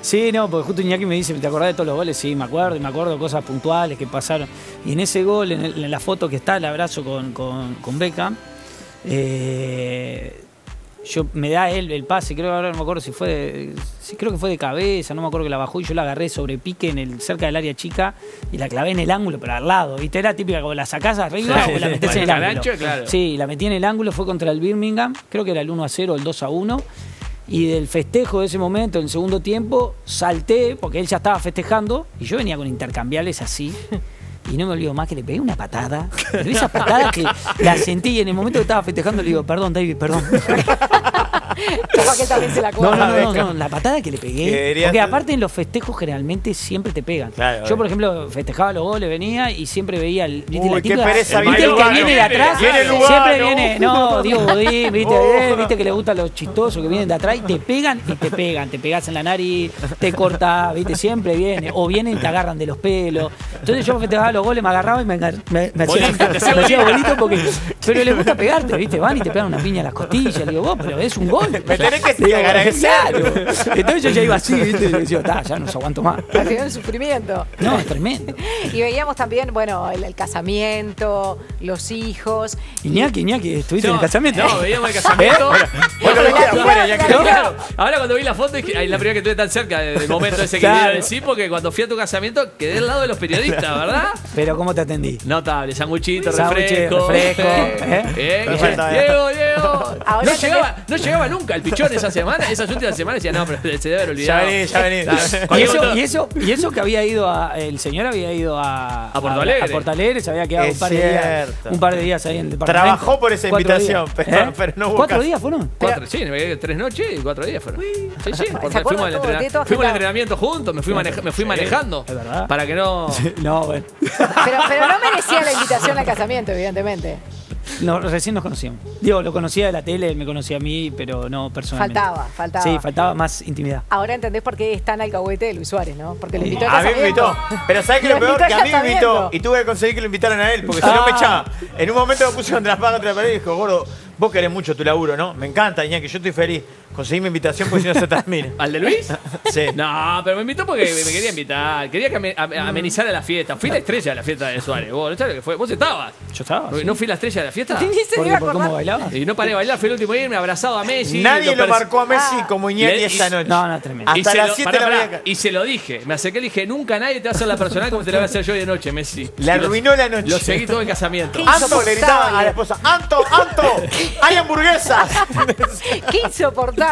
Sí, no, porque justo Iñaki me dice, ¿te acordás de todos los goles? Sí, me acuerdo, y me acuerdo cosas puntuales que pasaron. Y en ese gol, en la foto que está, el abrazo con Beckham, yo me da él el pase, creo, ahora no me acuerdo si fue de, sí, creo que fue de cabeza, no me acuerdo, que la bajó y yo la agarré sobre pique cerca del área chica y la clavé en el ángulo, pero al lado, ¿viste? Era típica, como la sacás arriba o la metés en el ángulo. Claro. Sí, la metí en el ángulo, fue contra el Birmingham, creo que era el 1-0 o el 2-1. Y del festejo de ese momento, en el segundo tiempo, salté, porque él ya estaba festejando, y yo venía con intercambiales así. Y no me olvido más que le pegué una patada. Pero esa patada que la sentí, y en el momento que estaba festejando le digo, perdón, David, perdón. Capaz que también se la coja. No, la patada que le pegué. Porque aparte en los festejos generalmente siempre te pegan. Claro, yo, por ejemplo, festejaba los goles, venía y siempre veía el... ¿Viste el que viene de atrás? Siempre viene... No, Diego Godín, viste que le gustan los chistosos que vienen de atrás y te pegan y te pegan. Te pegas en la nariz, te cortas, viste, siempre viene. O vienen y te agarran de los pelos. Entonces yo festejaba los goles, me agarraba y me hacía bolito porque... Pero le gusta pegarte, viste, van y te pegan una piña a las costillas. Le digo, vos, pero es un gol. Me tenés que agradecer. Entonces yo ya iba así, viste, y le decía, ya no aguanto más. Al final el sufrimiento. No, es tremendo. Y veíamos también, bueno, el casamiento, los hijos. Iñaki, ¿estuviste en el casamiento? No, veíamos el casamiento. Bueno, claro. Ahora cuando vi la foto, es la primera que estuve tan cerca del momento ese que me iba a decir, porque cuando fui a tu casamiento quedé al lado de los periodistas, ¿verdad? Pero ¿cómo te atendí? Notable, sanguchito, refresco. Diego. No llegaba nunca el pichón esa semana. Esas últimas semanas decía, no, pero se debe haber olvidado. Ya vení. Y eso que había ido a... El señor había ido a Porto Alegre. A Porto Alegre, se había quedado un par de días ahí en el departamento. Trabajó por esa invitación, pero no hubo. ¿4 días fueron? 4, sí, 3 noches y 4 días fueron. Sí, porque fuimos al entrenamiento juntos, me fui manejando. Es verdad. Para que no... No, bueno. Pero no merecía la invitación al casamiento, evidentemente. No, recién nos conocíamos. Digo, lo conocía de la tele, él me conocía a mí, pero no personalmente. Faltaba. Sí, faltaba más intimidad. Ahora entendés por qué es tan alcahuete de Luis Suárez, ¿no? Porque lo invitó a mí me invitó. Pero ¿sabés qué lo peor? Que a mí me invitó y tuve que conseguir que lo invitaran a él, porque si no me echaba. En un momento me puso contra la paga, otra pared y dijo, gordo, vos querés mucho tu laburo, ¿no? Me encanta, Iñaki, yo estoy feliz. Conseguí mi invitación porque si no se termina. ¿Al de Luis? Sí. No, pero me invitó porque me quería invitar. Quería que amenizara la fiesta. Fui la estrella de la fiesta de Suárez. Vos, ¿no sabés lo que fue? Vos estabas. Yo estaba. No fui la estrella de la fiesta. ¿Por cómo bailaba? Y no paré de bailar. Fue el último día y me abrazaba a Messi. Nadie lo marcó a Messi como Iñaki esa noche. No, tremendo. Hasta las 7 de la mañana. Y se lo dije. Me acerqué y le dije, nunca nadie te va a hacer la personal como te la voy a hacer yo de noche, Messi. Le arruinó la noche. Lo seguí todo el casamiento. Anto le gritaba a la esposa, Anto, hay hamburguesas. Qué insoportable.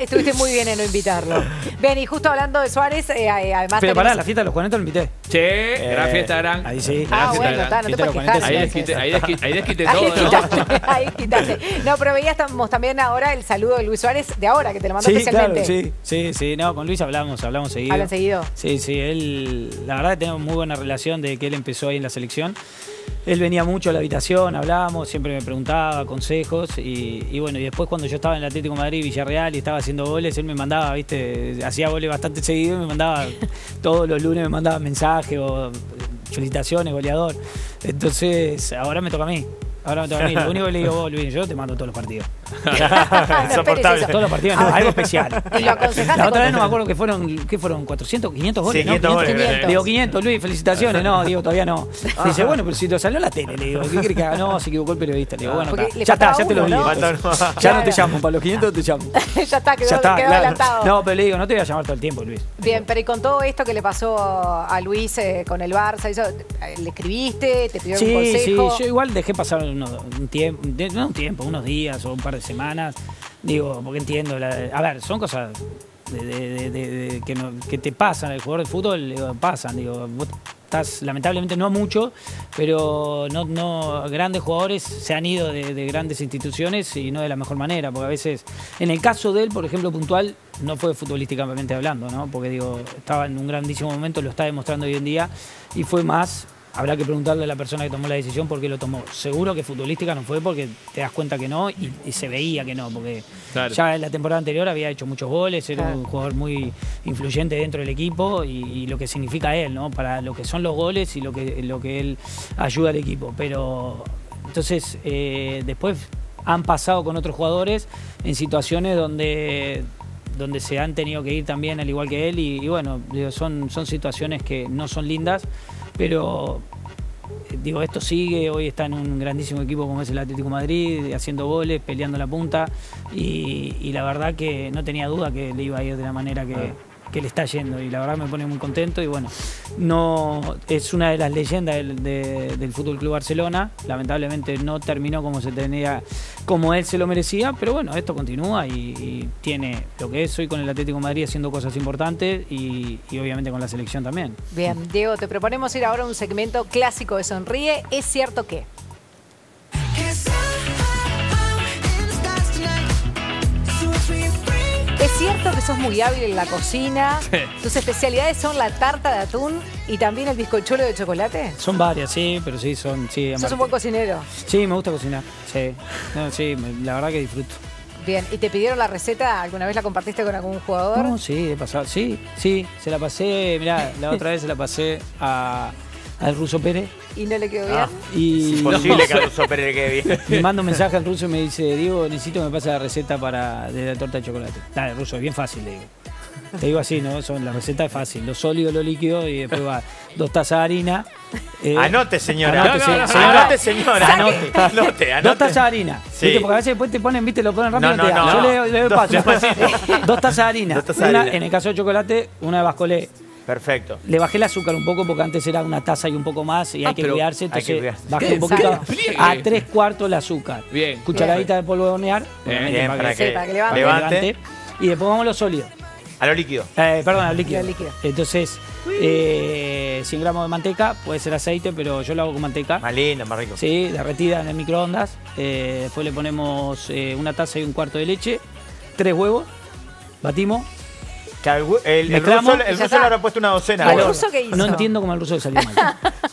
Estuviste muy bien en no invitarlo. Ven, y justo hablando de Suárez, además... Pero pará, la fiesta de los 40 lo invité. Sí, gran fiesta, gran. Ahí sí. Ah, bueno, no te puedes quejar. Ahí desquité todo. Ahí quitaste. No, pero veíamos también ahora el saludo de Luis Suárez de ahora, que te lo mandó especialmente. Claro, sí. No, con Luis hablamos seguido. ¿Hablan seguido? Sí. Él, la verdad, tenemos muy buena relación desde que él empezó ahí en la selección. Él venía mucho a la habitación, hablábamos, siempre me preguntaba consejos y bueno, y después cuando yo estaba en el Atlético de Madrid, Villarreal y estaba haciendo goles, él me mandaba, viste, hacía goles bastante seguido y me mandaba, todos los lunes me mandaba mensajes o felicitaciones, goleador. Entonces, ahora me toca a mí. Lo único que le digo, vos, Luis, yo te mando todos los partidos. Insoportable. Todos los partidos, algo especial. Y lo aconsejaste. La otra vez no me acuerdo que fueron 400, 500 goles. Sí, 500 goles. Digo, 500, Luis, felicitaciones. No, digo, todavía no. Dice, bueno, pero si te salió la tele, le digo, ¿qué crees que haga? No, se equivocó el periodista. Le digo, bueno, ya está, ya te lo digo. Ya no te llamo, para los 500 te llamo. Ya está, quedó adelantado. No, pero le digo, no te voy a llamar todo el tiempo, Luis. Bien, pero y con todo esto que le pasó a Luis con el Barça, ¿le escribiste? ¿Te pidió un consejo? Sí, yo igual dejé pasar unos días o un par de semanas, digo, porque entiendo, a ver, son cosas que te pasan, el jugador de fútbol pasan, digo, vos estás, lamentablemente no mucho, pero no grandes jugadores se han ido de grandes instituciones y no de la mejor manera, porque a veces, en el caso de él, por ejemplo, puntual, no fue futbolísticamente hablando, ¿no? Porque digo, estaba en un grandísimo momento, lo está demostrando hoy en día, y fue más... Habrá que preguntarle a la persona que tomó la decisión por qué lo tomó. Seguro que futbolística no fue porque te das cuenta que no y se veía que no. Porque claro, ya en la temporada anterior había hecho muchos goles, era un jugador muy influyente dentro del equipo y lo que significa él, ¿no? Para lo que son los goles y lo que él ayuda al equipo. Pero entonces después han pasado con otros jugadores en situaciones donde se han tenido que ir también al igual que él y bueno, son situaciones que no son lindas. Pero, digo, esto sigue, hoy está en un grandísimo equipo como es el Atlético de Madrid, haciendo goles, peleando la punta, y la verdad que no tenía duda que le iba a ir de la manera que le está yendo, y la verdad me pone muy contento, y bueno, no es una de las leyendas del Fútbol Club Barcelona, lamentablemente no terminó como él se lo merecía, pero bueno, esto continúa y tiene lo que es hoy con el Atlético de Madrid haciendo cosas importantes y obviamente con la selección también. Bien, Diego, te proponemos ir ahora a un segmento clásico de Sonríe, ¿es cierto que? siempre sos muy hábil en la cocina. Sí. ¿Tus especialidades son la tarta de atún y también el bizcochuelo de chocolate? Son varias, sí, pero sí, son... Sí, ¿sos un buen cocinero? Sí, me gusta cocinar, sí. No, sí, la verdad que disfruto. Bien, ¿y te pidieron la receta? ¿Alguna vez la compartiste con algún jugador? No, sí, he pasado, sí, sí, se la pasé, mirá, la otra vez se la pasé a... al Ruso Pérez. ¿Y no le quedó bien? Y es posible que al Ruso Pérez le quede bien. Me manda un mensaje al Ruso y me dice, Diego, necesito que me pase la receta para de la torta de chocolate. Dale, Ruso, es bien fácil, le digo. Te digo así, ¿no? Son, la receta es fácil. Lo sólido, lo líquido y después va 2 tazas de harina. Anote, señora. Anote, señora. Anote. 2 tazas de harina. Sí. ¿Viste? Porque a veces después te ponen, viste, lo ponen rápido. No. Yo le doy paso. 2 tazas de harina. Una, en el caso de chocolate, una de bascolé. Perfecto. Le bajé el azúcar un poco porque antes era una taza y un poco más y hay que cuidarse. Entonces bajé un poquito a 3/4 el azúcar. Bien. Cucharadita de polvo de hornear. Bien, para que levante. Y después vamos a lo sólido. A lo líquido. Perdón, a lo líquido. Entonces, 100 gramos de manteca, puede ser aceite, pero yo lo hago con manteca. Más linda, más rico. Sí, derretida en el microondas. Después le ponemos 1 taza y 1/4 de leche, 3 huevos, batimos. El ruso le habrá puesto una docena. ¿El ruso qué hizo? No entiendo cómo el ruso le salió mal.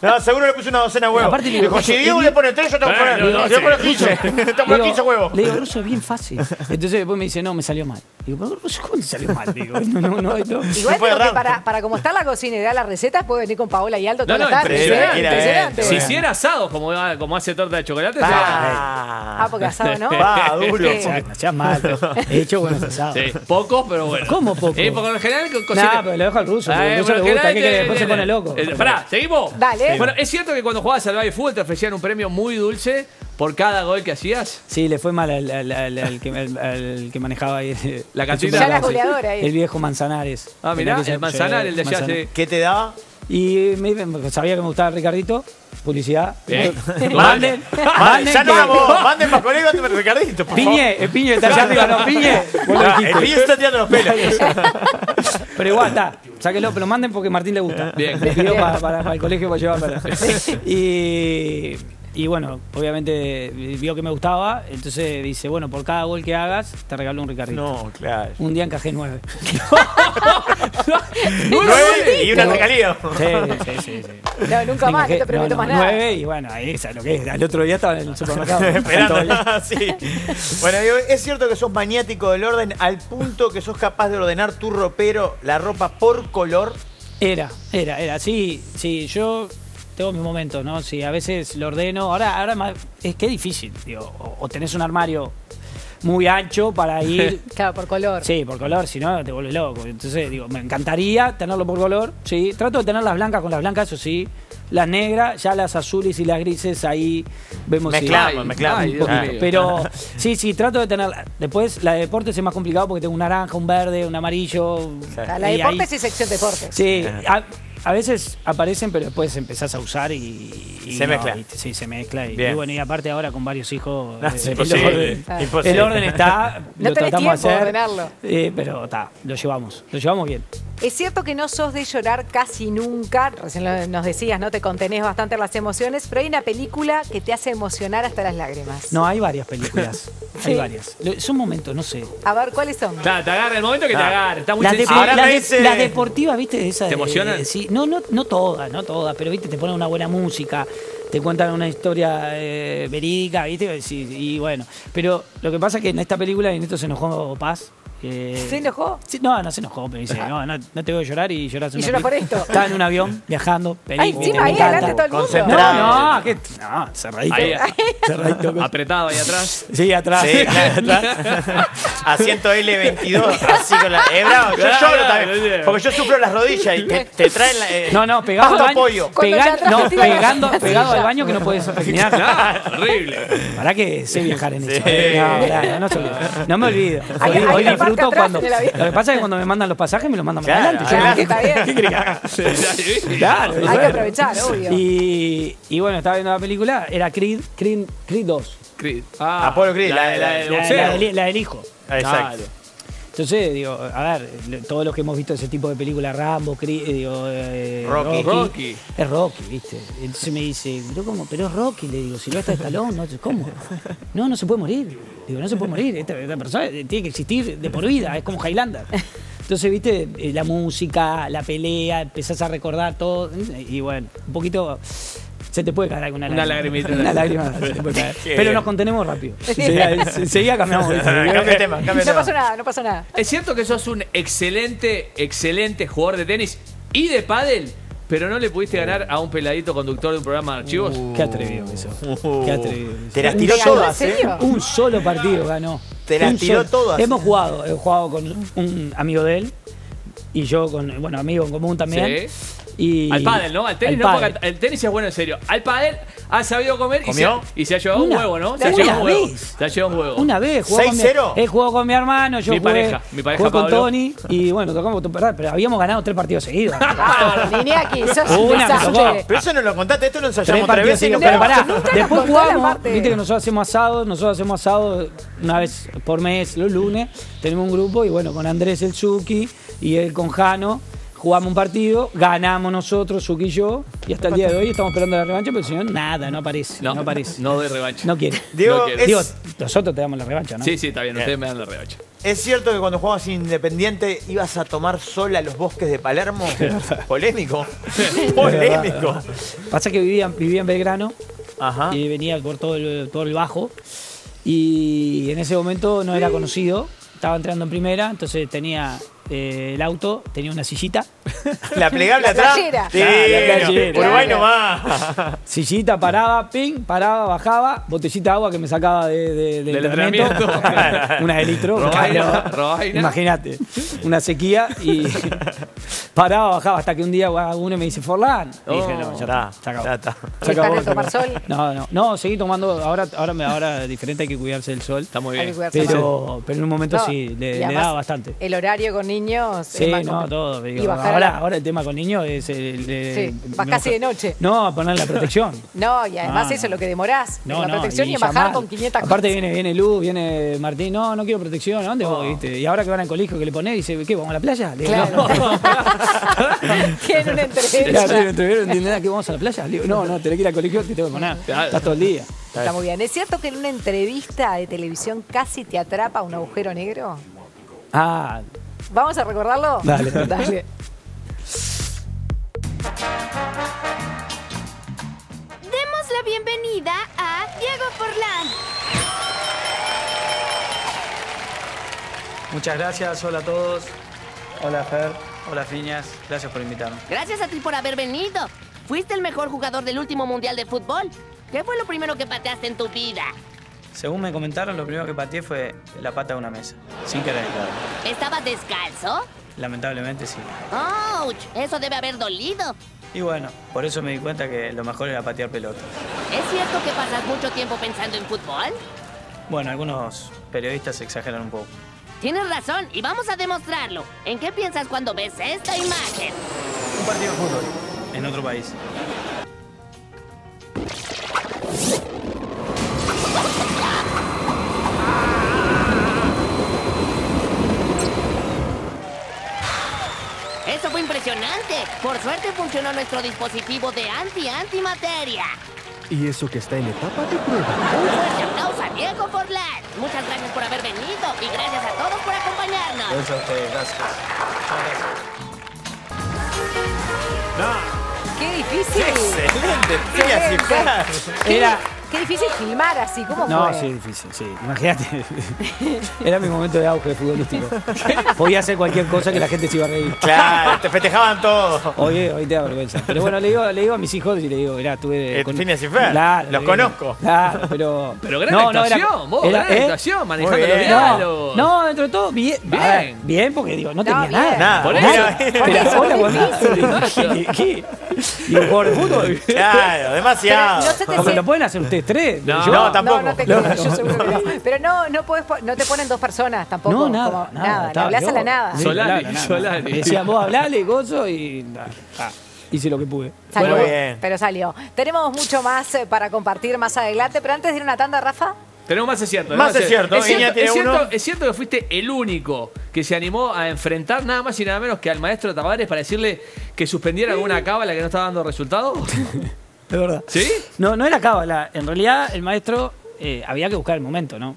No, seguro le puso una docena de huevos. Aparte, digo, si Diego le pone 3, yo tengo que poner 15. Tengo 15 huevos. Le digo, el ruso es bien fácil. Entonces después me dice, no, me salió mal. Digo, pero el ruso, ¿cómo le salió mal? Digo, no. Igual que para como está la cocina y da las recetas, puede venir con Paola y Aldo toda la tarde. Si hiciera asados como hace torta de chocolate. Ah, porque asado no. Ah, duro. No seas malo. He hecho buenos asados. Pocos, pero bueno. ¿Cómo pocos? Porque en general cocina. No, pero lo dejo al ruso. El ruso le gusta, que después se pone loco. Pará, ¿seguimos? Dale. Sí. Bueno, ¿es cierto que cuando jugabas al baby fútbol te ofrecían un premio muy dulce por cada gol que hacías? Sí, le fue mal al que manejaba ahí. La cantidad. Ya la goleadora ahí. El viejo Manzanares. Ah, mirá, el Manzanares, el de allá. ¿Qué te daba? Y sabía que me gustaba Ricardito. Publicidad. Manden. Ya no vamos. Manden más colegas de Ricardito. Piñe. El Piñe está allá arriba. No, Piñe. El Piñe está tirando los pelos. Pero igual está. Sáquenlo, pero manden porque a Martín le gusta. Bien. Le pido para el colegio para llevar para. Y bueno, obviamente vio que me gustaba, entonces dice, bueno, por cada gol que hagas, te regalo un Ricardito. No, claro. Un día encajé 9. ¿9? Y una regalía. Sí. No, nunca más, no te prometo más nada. 9 y bueno, ahí es lo que es. Al otro día estaba en el supermercado. Esperando. Sí. Bueno, digo, es cierto que sos maniático del orden al punto que sos capaz de ordenar tu ropero, la ropa por color. Era. Sí, yo... Tengo mis momentos, ¿no? Sí, a veces lo ordeno. Ahora es que es difícil, digo. O tenés un armario muy ancho para ir... Claro, por color. Sí, por color, si no te vuelves loco. Entonces, digo, me encantaría tenerlo por color, sí. Trato de tener las blancas con las blancas, eso sí. Las negras, ya las azules y las grises, ahí vemos... Mezclamos. Pero sí, trato de tenerla. Después, la de deportes es más complicado porque tengo un naranja, un verde, un amarillo... Sí. La de deportes es sección deportes. Sí. A veces aparecen, pero después empezás a usar y se mezcla. Sí, se mezcla. Y bueno, y aparte ahora con varios hijos... No, el orden está, no lo tratamos de hacer. Pero está, lo llevamos bien. Es cierto que no sos de llorar casi nunca, recién nos decías, ¿no? Te contenés bastante las emociones, pero hay una película que te hace emocionar hasta las lágrimas. No, hay varias películas. Sí. Hay varias. Son momentos, no sé. A ver, ¿cuáles son? Claro, te agarra, el momento que te agarra. Está muy las deportivas, ¿viste? Esa, ¿te emocionan? Sí, no todas, pero ¿viste? Te ponen una buena música, te cuentan una historia verídica, ¿viste? Sí, y bueno, pero lo que pasa es que en esta película, y en esto se enojó Paz. ¿Se enojó? Sí, no se enojó, pero dice, no te voy a llorar y lloras. ¿Y llora por esto? Estaba en un avión viajando. Ay, encima ahí adelante todo el mundo. No, cerradito. Apretado ahí atrás. Sí, atrás. Sí, atrás. Asiento L22, así con la... bravo, yo lloro también, porque yo sufro las rodillas y te traen la... No, pegado al baño. Pegado al baño que no puedes mirar. Horrible. ¿Para qué sé viajar en eso? No me olvido. Hoy disfruto cuando... Lo que pasa es que cuando me mandan los pasajes, me los mandan adelante. Claro, hay que aprovechar, obvio. Y bueno, estaba viendo la película, era Creed 2. Apolo Creed, la del hijo. Exacto. Entonces, digo, a ver, todos los que hemos visto ese tipo de películas, Rambo, digo, Rocky. Es Rocky, ¿viste? Entonces me dice, ¿pero cómo? Pero es Rocky, le digo, si no está Stallone, no, ¿cómo? No, no se puede morir. Digo, no se puede morir, esta persona tiene que existir de por vida, es como Highlander. Entonces, viste, la música, la pelea, empezás a recordar todo, y bueno, un poquito... Se te puede caer alguna lágrima. Una lágrima. Pero nos contenemos rápido. Enseguida cambiamos. Cambia tema. No pasó nada, no pasó nada. Es cierto que sos un excelente, excelente jugador de tenis y de pádel, pero no le pudiste ganar a un peladito conductor de un programa de archivos. Qué atrevido eso. Qué atrevido. Te las tiró todas, ¿eh? Un solo partido ganó. Te las tiró todas. Hemos jugado. He jugado con un amigo de él y yo con, bueno, amigo en común también. Y al pádel, ¿no? Al tenis, no, el tenis es bueno en serio. Al pádel ha sabido comer y se ha llevado un huevo, ¿no? Se ha llevado un huevo. Se ha llevado un huevo. Una vez, él jugó con mi hermano, yo mi pareja jugué con Tony. Y bueno, tocamos perder, pero habíamos ganado 3 partidos seguidos. Iñaki, pero eso no lo contaste, esto lo ensayamos 3 veces y no paramos. Después jugamos, viste que nosotros hacemos asados una vez por mes, los lunes. Tenemos un grupo y bueno, con Andrés el Zuki y él con Jano. Jugamos un partido, ganamos nosotros, Suki y yo, y hasta el día de hoy estamos esperando la revancha, pero el señor nada, no aparece. No, no aparece. No doy revancha. No quiere. Diego, no quiere. Diego, nosotros te damos la revancha, ¿no? Sí, sí, está bien, ustedes me dan la revancha. ¿Es cierto que cuando jugabas Independiente ibas a tomar sola los bosques de Palermo? Polémico. Polémico. Pasa que vivía en Belgrano. Ajá. Y venía por todo el bajo. Y en ese momento no era conocido. Estaba entrando en primera, entonces tenía... el auto tenía una sillita. La plegable atrás. Sí, la Uruguay nomás. Sillita, paraba, ping, paraba, bajaba, botellita de agua que me sacaba del entrenamiento. Una de litro. Imagínate. Una sequía y paraba, bajaba hasta que un día uno me dice Forlán. Y dije, no, ya está. ¿Se acabó de tomar sol? No, no. No, seguí tomando. Ahora diferente, hay que cuidarse del sol. Está muy bien. Pero en un momento sí, le daba bastante. El horario con niños. Sí, no, todo. Digo, ahora el tema con niños es... vas casi de noche. No, a poner la protección. No, y además eso es lo que demorás. No, la protección y en bajar con 500 cosas. Aparte viene Luz, viene Martín. No, no quiero protección. ¿A dónde vos, viste? Y ahora que van al colegio, que le ponés, dice, ¿qué, vamos a la playa? Le digo, claro. Tienen una entrevista. Claro, una entrevista, no entienden nada, ¿qué, vamos a la playa? Le digo, no, no, tenés que ir al colegio, te tengo que poner. Estás todo el día. Está muy bien. ¿Es cierto que en una entrevista de televisión casi te atrapa un agujero negro? Ah... ¿Vamos a recordarlo? Dale, dale. Demos la bienvenida a Diego Forlán. Muchas gracias, hola a todos. Hola Fer, hola Fiñas, gracias por invitarme. Gracias a ti por haber venido. Fuiste el mejor jugador del último mundial de fútbol. ¿Qué fue lo primero que pateaste en tu vida? Según me comentaron, lo primero que pateé fue la pata de una mesa, sin querer. Claro. ¿Estabas descalzo? Lamentablemente sí. ¡Auch! Eso debe haber dolido. Y bueno, por eso me di cuenta que lo mejor era patear pelota. ¿Es cierto que pasas mucho tiempo pensando en fútbol? Bueno, algunos periodistas exageran un poco. Tienes razón y vamos a demostrarlo. ¿En qué piensas cuando ves esta imagen? Un partido de fútbol, en otro país. ¡Eso fue impresionante! Por suerte funcionó nuestro dispositivo de antimateria. Y eso que está en etapa de prueba. Un fuerte aplauso a Diego Forlán. Muchas gracias por haber venido y gracias a todos por acompañarnos. Gracias a ustedes, gracias. No. ¡Qué difícil! ¡Excelente! Era... Qué difícil filmar así, ¿cómo fue? No, sí, difícil, sí. Imagínate. Era mi momento de auge futbolístico. Podía hacer cualquier cosa que la gente se iba a reír. Claro, te festejaban todos. Hoy te da vergüenza. Pero bueno, le digo a mis hijos y le digo, mirá, tuve... Fines y Fer, los conozco. Claro, pero... Pero gran actuación, vos, gran actuación, manejando los diálogos. No, dentro de todo, bien. Bien. Bien, porque digo, no tenía nada. Por eso. Y un jugador de fútbol. Claro, demasiado. ¿Lo pueden hacer ustedes? ¿Tres? No, yo, no, tampoco. No, no te creo, yo seguro que no. Pero no te ponen 2 personas tampoco. No, nada. Como, nada hablás a la nada. Solari. Decían, vos hablale, gozo y... Hice lo que pude. Salió, bueno, bien. Pero salió. Tenemos mucho más para compartir más adelante, pero antes de ir a una tanda, Rafa... Tenemos más, es cierto. Más es cierto. Es cierto que fuiste el único que se animó a enfrentar nada más y nada menos que al maestro Tavares para decirle que suspendiera alguna cábala que no estaba dando resultado. Es verdad. ¿Sí? No, no era cábala. En realidad, el maestro había que buscar el momento, ¿no?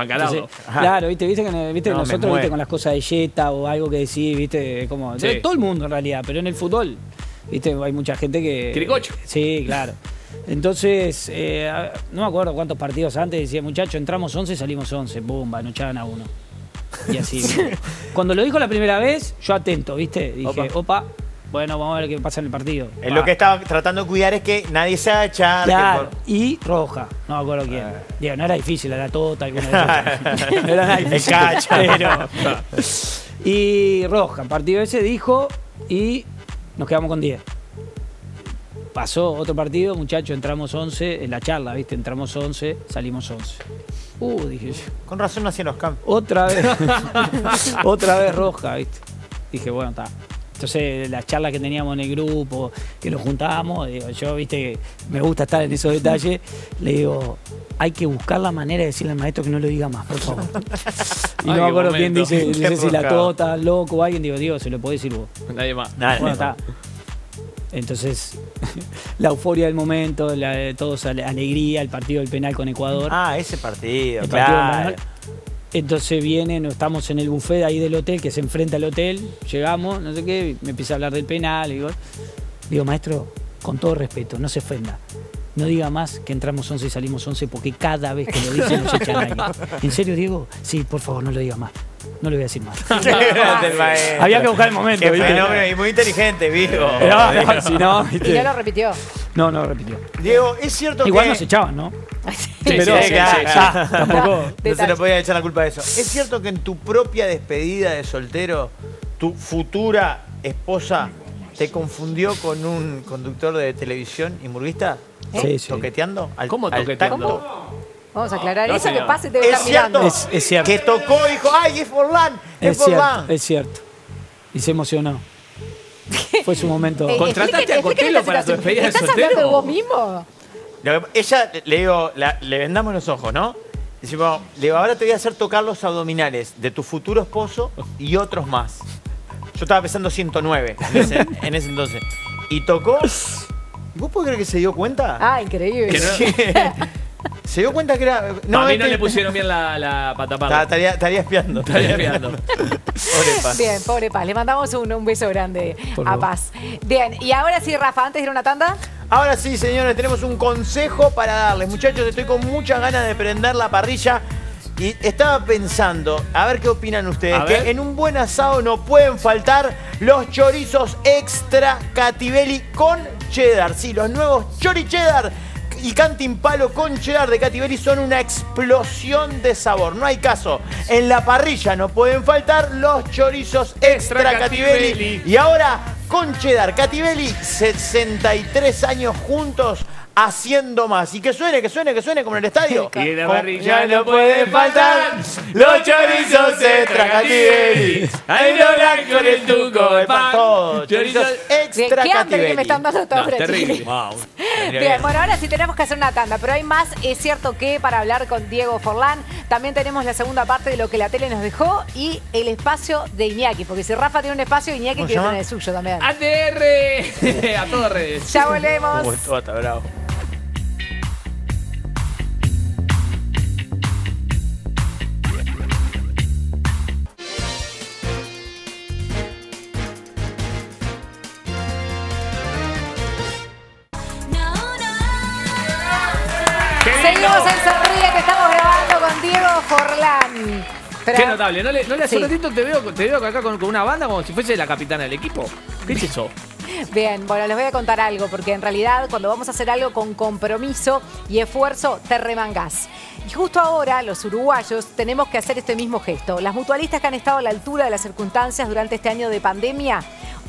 Entonces, claro, viste que no, nosotros viste con las cosas de Jetta o algo que decís, viste, como sí. Todo el mundo en realidad, pero en el fútbol, viste, hay mucha gente que... Cricocho. Sí, claro. Entonces, no me acuerdo cuántos partidos antes decía, muchachos, entramos 11, salimos 11, bomba, nos echaban a uno. Y así. Cuando lo dijo la primera vez, yo atento, viste, dije, opa. Bueno, vamos a ver qué pasa en el partido. Lo que estaba tratando de cuidar es que nadie se haga claro, por... y roja. No me acuerdo quién. Diego, no era difícil, era Tota. No era difícil. El cacha. Y roja. El partido ese dijo y nos quedamos con 10. Pasó otro partido, muchachos, entramos 11. En la charla, ¿viste? Entramos 11, salimos 11. Dije yo. Con razón no hacían los campos. Otra vez. Otra vez roja, ¿viste? Dije, bueno, está. Entonces, las charlas que teníamos en el grupo, que nos juntábamos, digo, yo, viste, me gusta estar en esos detalles, le digo, hay que buscar la manera de decirle al maestro que no lo diga más, por favor. Y no me acuerdo quién dice, no sé si la Tota, Loco, alguien, digo, Diego, se lo podés decir vos. Nadie más. Bueno, está. Entonces, la euforia del momento, todos alegría, el partido del penal con Ecuador. Ah, ese partido, el claro. Partido entonces viene, estamos en el buffet ahí del hotel, que se enfrenta al hotel, llegamos, no sé qué, me empieza a hablar del penal, digo, maestro, con todo respeto, no se ofenda, no diga más que entramos 11 y salimos 11, porque cada vez que lo dicen nos echan a alguien. ¿En serio, Diego? Sí, por favor, no lo digas más. No lo voy a decir más. Había que buscar el momento. Qué fenómeno, y muy inteligente, Diego. No, si no, y ya lo repitió. No, no lo repitió. Diego, es cierto que... Igual nos echaban, ¿no? Sí, pero tampoco. No se le podía echar la culpa de eso. ¿Es cierto que en tu propia despedida de soltero, tu futura esposa te confundió con un conductor de televisión y murguista? Sí, sí. ¿Toqueteando? ¿Cómo toqueteando? Vamos a aclarar eso, que pase te voy a estar mirando. Es cierto. Que tocó y dijo, ¡ay, es Forlán! Es Forlán. Es cierto. Y se emocionó. Fue su momento. ¿Contrataste a Cotelo para tu despedida de soltero? ¿Estás hablando de vos mismo? Ella, le digo, le vendamos los ojos, ¿no? Decimos, le digo, ahora te voy a hacer tocar los abdominales de tu futuro esposo y otros más. Yo estaba pesando 109 en ese entonces. Y tocó. ¿Vos podés creer que se dio cuenta? Ah, increíble. Se dio cuenta que era... No, a mí no le pusieron bien la patapada. Estaría espiando. Estaría espiando. Pobre Paz. Bien, pobre Paz. Le mandamos un beso grande a Paz. Bien, y ahora sí, Rafa, antes de ir a una tanda... Ahora sí, señores, tenemos un consejo para darles. Muchachos, estoy con muchas ganas de prender la parrilla y estaba pensando, a ver qué opinan ustedes, que en un buen asado no pueden faltar los chorizos extra Cativelli con cheddar. Sí, los nuevos chori cheddar y cantimpalo con cheddar de Cativelli son una explosión de sabor. No hay caso. En la parrilla no pueden faltar los chorizos extra Cativelli. Y ahora... con cheddar, Cativelli, 63 años juntos haciendo más. Y que suene, como en el estadio. Y en la parrilla no pueden faltar los chorizos extra Cativelli. Ahí lo hablan con el tuco de pan. Todos chorizos extra Cativelli. Que me están dando todo terrible. Wow. Bien, bueno, ahora sí tenemos que hacer una tanda. Pero hay más, es cierto que para hablar con Diego Forlán, también tenemos la segunda parte de lo que la tele nos dejó y el espacio de Iñaki. Porque si Rafa tiene un espacio, Iñaki quiere tener el suyo también. ATR a todas redes. Ya volvemos. Todo está bravo. Seguimos en Sonríe, que estamos grabando con Diego Forlán. Qué notable, ¿no le hace ratito te veo acá con una banda como si fuese la capitana del equipo? ¿Qué es eso? Bien, bueno, les voy a contar algo, porque en realidad cuando vamos a hacer algo con compromiso y esfuerzo, te remangás. Y justo ahora, los uruguayos, tenemos que hacer este mismo gesto. Las mutualistas que han estado a la altura de las circunstancias durante este año de pandemia,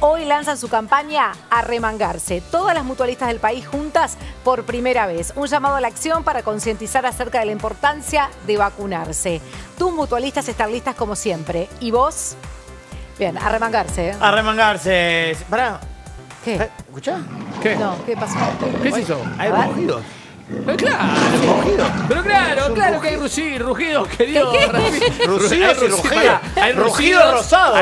hoy lanzan su campaña a remangarse. Todas las mutualistas del país juntas por primera vez. Un llamado a la acción para concientizar acerca de la importancia de vacunarse. Tus mutualistas están listas como siempre. ¿Y vos? Bien, a remangarse. A remangarse. Pará. ¿Qué? ¿Escuchá? ¿Qué? No, ¿qué pasó? ¿Qué es eso? Hay rugidos. Pero claro, claro que hay rugidos, querido. Hay rugidos rosados.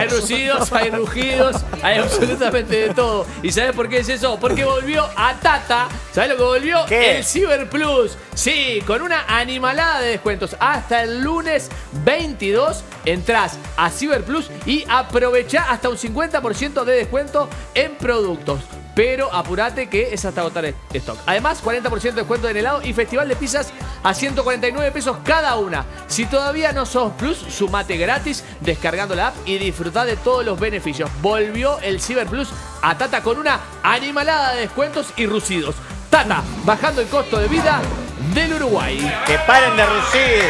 Hay rugidos, hay absolutamente de todo. ¿Y sabes por qué es eso? Porque volvió a Tata. ¿Sabes lo que volvió? El Cyber Plus. Sí, con una animalada de descuentos. Hasta el lunes 22 entrás a Cyber Plus y aprovechá hasta un 50% de descuento en productos. Pero apurate que es hasta agotar stock. Además, 40% de descuento en helado y festival de pizzas a 149 pesos cada una. Si todavía no sos Plus, sumate gratis descargando la app y disfrutá de todos los beneficios. Volvió el Cyber Plus a Tata con una animalada de descuentos y rucidos. Tata, bajando el costo de vida del Uruguay. Que paren de rucir.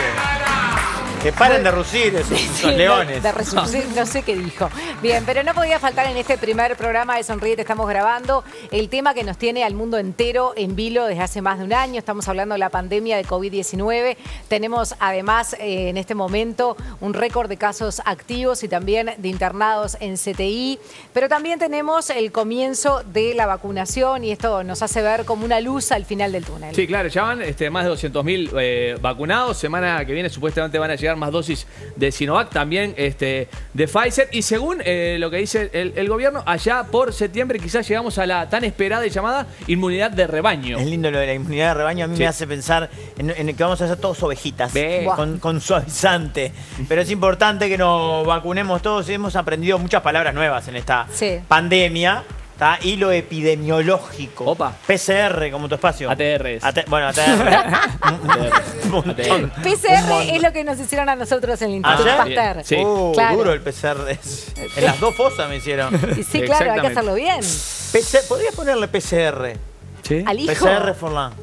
Que paren de rucir esos, esos leones. De resurgir, no sé qué dijo. Bien, pero no podía faltar en este primer programa de Sonríete, estamos grabando el tema que nos tiene al mundo entero en vilo desde hace más de un año. Estamos hablando de la pandemia de COVID-19. Tenemos además en este momento un récord de casos activos y también de internados en CTI. Pero también tenemos el comienzo de la vacunación y esto nos hace ver como una luz al final del túnel. Sí, claro, ya van más de 200.000 vacunados. Semana que viene supuestamente van a llegar más dosis de Sinovac, también de Pfizer, y según lo que dice el gobierno, allá por septiembre quizás llegamos a la tan esperada y llamada inmunidad de rebaño. Es lindo lo de la inmunidad de rebaño, a mí me hace pensar en que vamos a ser todos ovejitas con suavizante, pero es importante que nos vacunemos todos. Hemos aprendido muchas palabras nuevas en esta pandemia. Está hilo epidemiológico. Opa. PCR, como tu espacio. ATR. Bueno, ATR. PCR es lo que nos hicieron a nosotros en el Institut Pasteur. Sí. Claro. Duro el PCR. En las dos fosas me hicieron. Y sí, claro, hay que hacerlo bien. ¿Podrías ponerle PCR? ¿Sí? Al hijo. PCR Forlán.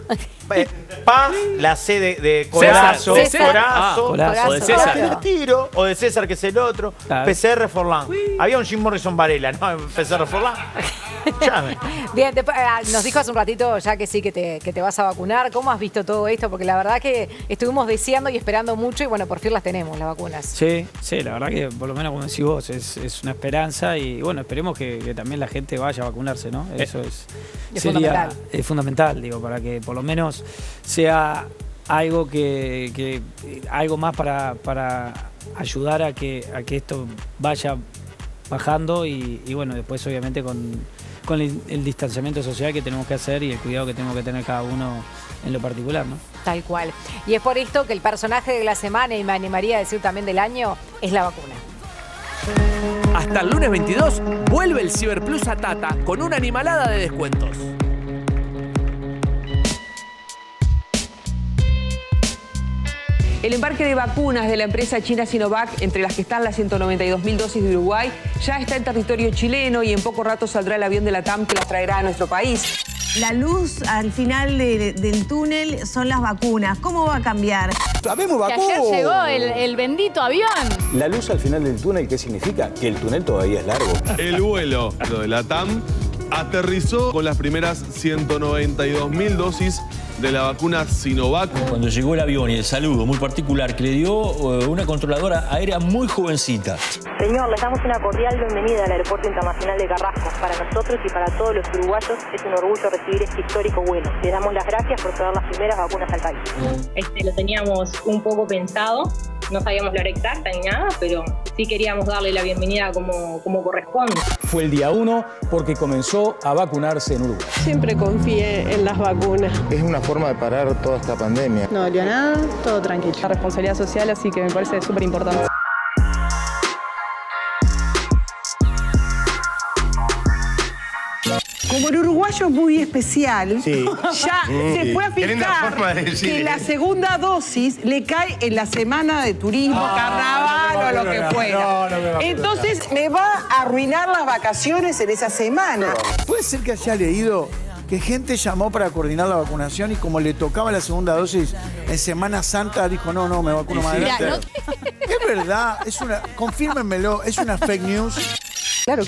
Paz, la C de Corazo. Corazo. De César. El tiro, o de César, que es el otro. Claro. PCR Forlán. Había un Jim Morrison Varela, ¿no? PCR Forlán. Llame. Bien, nos dijo hace un ratito ya que sí, que te vas a vacunar. ¿Cómo has visto todo esto? Porque la verdad que estuvimos deseando y esperando mucho y bueno, por fin las tenemos, las vacunas. Sí, sí, la verdad que por lo menos como decís vos, es una esperanza y bueno, esperemos que también la gente vaya a vacunarse, ¿no? Eso es fundamental, digo, para que por lo menos sea algo que algo más para ayudar a que esto vaya bajando y bueno, después obviamente con el distanciamiento social que tenemos que hacer y el cuidado que tenemos que tener cada uno en lo particular, ¿no? Tal cual. Y es por esto que el personaje de la semana, y me animaría a decir también del año, es la vacuna. Hasta el lunes 22 vuelve el Cyber Plus a Tata con una animalada de descuentos. El embarque de vacunas de la empresa china Sinovac, entre las que están las 192.000 dosis de Uruguay, ya está en territorio chileno y en poco rato saldrá el avión de la TAM que las traerá a nuestro país. La luz al final del túnel son las vacunas. ¿Cómo va a cambiar? ¡Sabemos vacunas! Ayer llegó el bendito avión. La luz al final del túnel, ¿qué significa? Que el túnel todavía es largo. El vuelo de la TAM aterrizó con las primeras 192.000 dosis de la vacuna Sinovac. Cuando llegó el avión y el saludo muy particular que le dio una controladora aérea muy jovencita. Señor, le damos una cordial bienvenida al Aeropuerto Internacional de Carrasco. Para nosotros y para todos los uruguayos es un orgullo recibir este histórico vuelo. Le damos las gracias por traer las primeras vacunas al país. Lo teníamos un poco pensado, no sabíamos la hora exacta ni nada, pero sí queríamos darle la bienvenida como corresponde. Fue el día 1 porque comenzó a vacunarse en Uruguay. Siempre confié en las vacunas. Es una forma de parar toda esta pandemia. No dolió nada, todo tranquilo. La responsabilidad social, así que me parece súper importante. Como el uruguayo es muy especial, se fue a fijar que la segunda dosis le cae en la semana de turismo, carnaval o lo que fuera. Entonces me va a arruinar las vacaciones en esa semana. ¿Puede ser que haya leído que gente llamó para coordinar la vacunación y como le tocaba la segunda dosis en Semana Santa dijo, no, me vacuno más adelante? Es verdad, confírmenmelo, es una fake news.